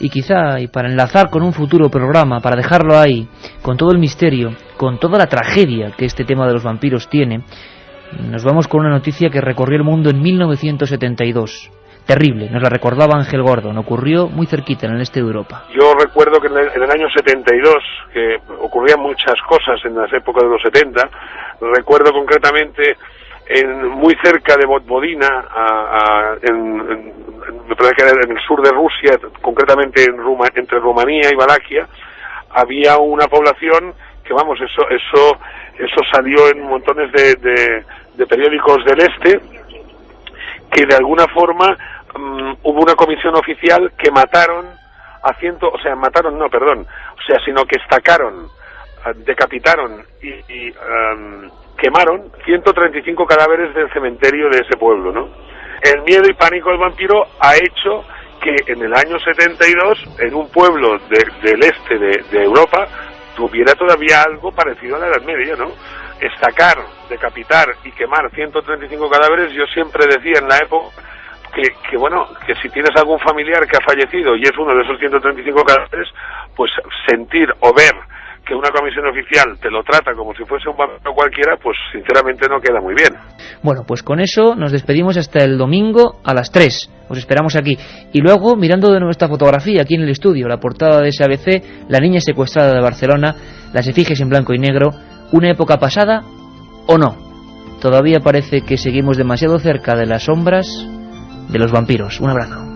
Y quizá, y para enlazar con un futuro programa, para dejarlo ahí, con todo el misterio, con toda la tragedia que este tema de los vampiros tiene, nos vamos con una noticia que recorrió el mundo en 1972. Terrible, nos la recordaba Ángel Gordon, ocurrió muy cerquita en el este de Europa. Yo recuerdo que en el año 72, que ocurrían muchas cosas en las épocas de los 70, recuerdo concretamente muy cerca de Vojvodina, me parece que era en el sur de Rusia, concretamente entre Rumanía y Valaquia, había una población que, vamos, eso salió en montones de periódicos del este, que de alguna forma hubo una comisión oficial que estacaron, decapitaron y quemaron 135 cadáveres del cementerio de ese pueblo, ¿no? El miedo y pánico del vampiro ha hecho que en el año 72, en un pueblo del este de Europa, tuviera todavía algo parecido a la Edad Media, ¿no? Estacar, decapitar y quemar 135 cadáveres, yo siempre decía en la época que bueno, que si tienes algún familiar que ha fallecido y es uno de esos 135 cadáveres, pues sentir o ver que una comisión oficial te lo trata como si fuese un vampiro cualquiera, pues sinceramente no queda muy bien. Bueno, pues con eso nos despedimos hasta el domingo a las 3. Os esperamos aquí. Y luego, mirando de nuestra fotografía aquí en el estudio, la portada de ese ABC, la niña secuestrada de Barcelona, las efigies en blanco y negro, ¿una época pasada o no? Todavía parece que seguimos demasiado cerca de las sombras de los vampiros. Un abrazo.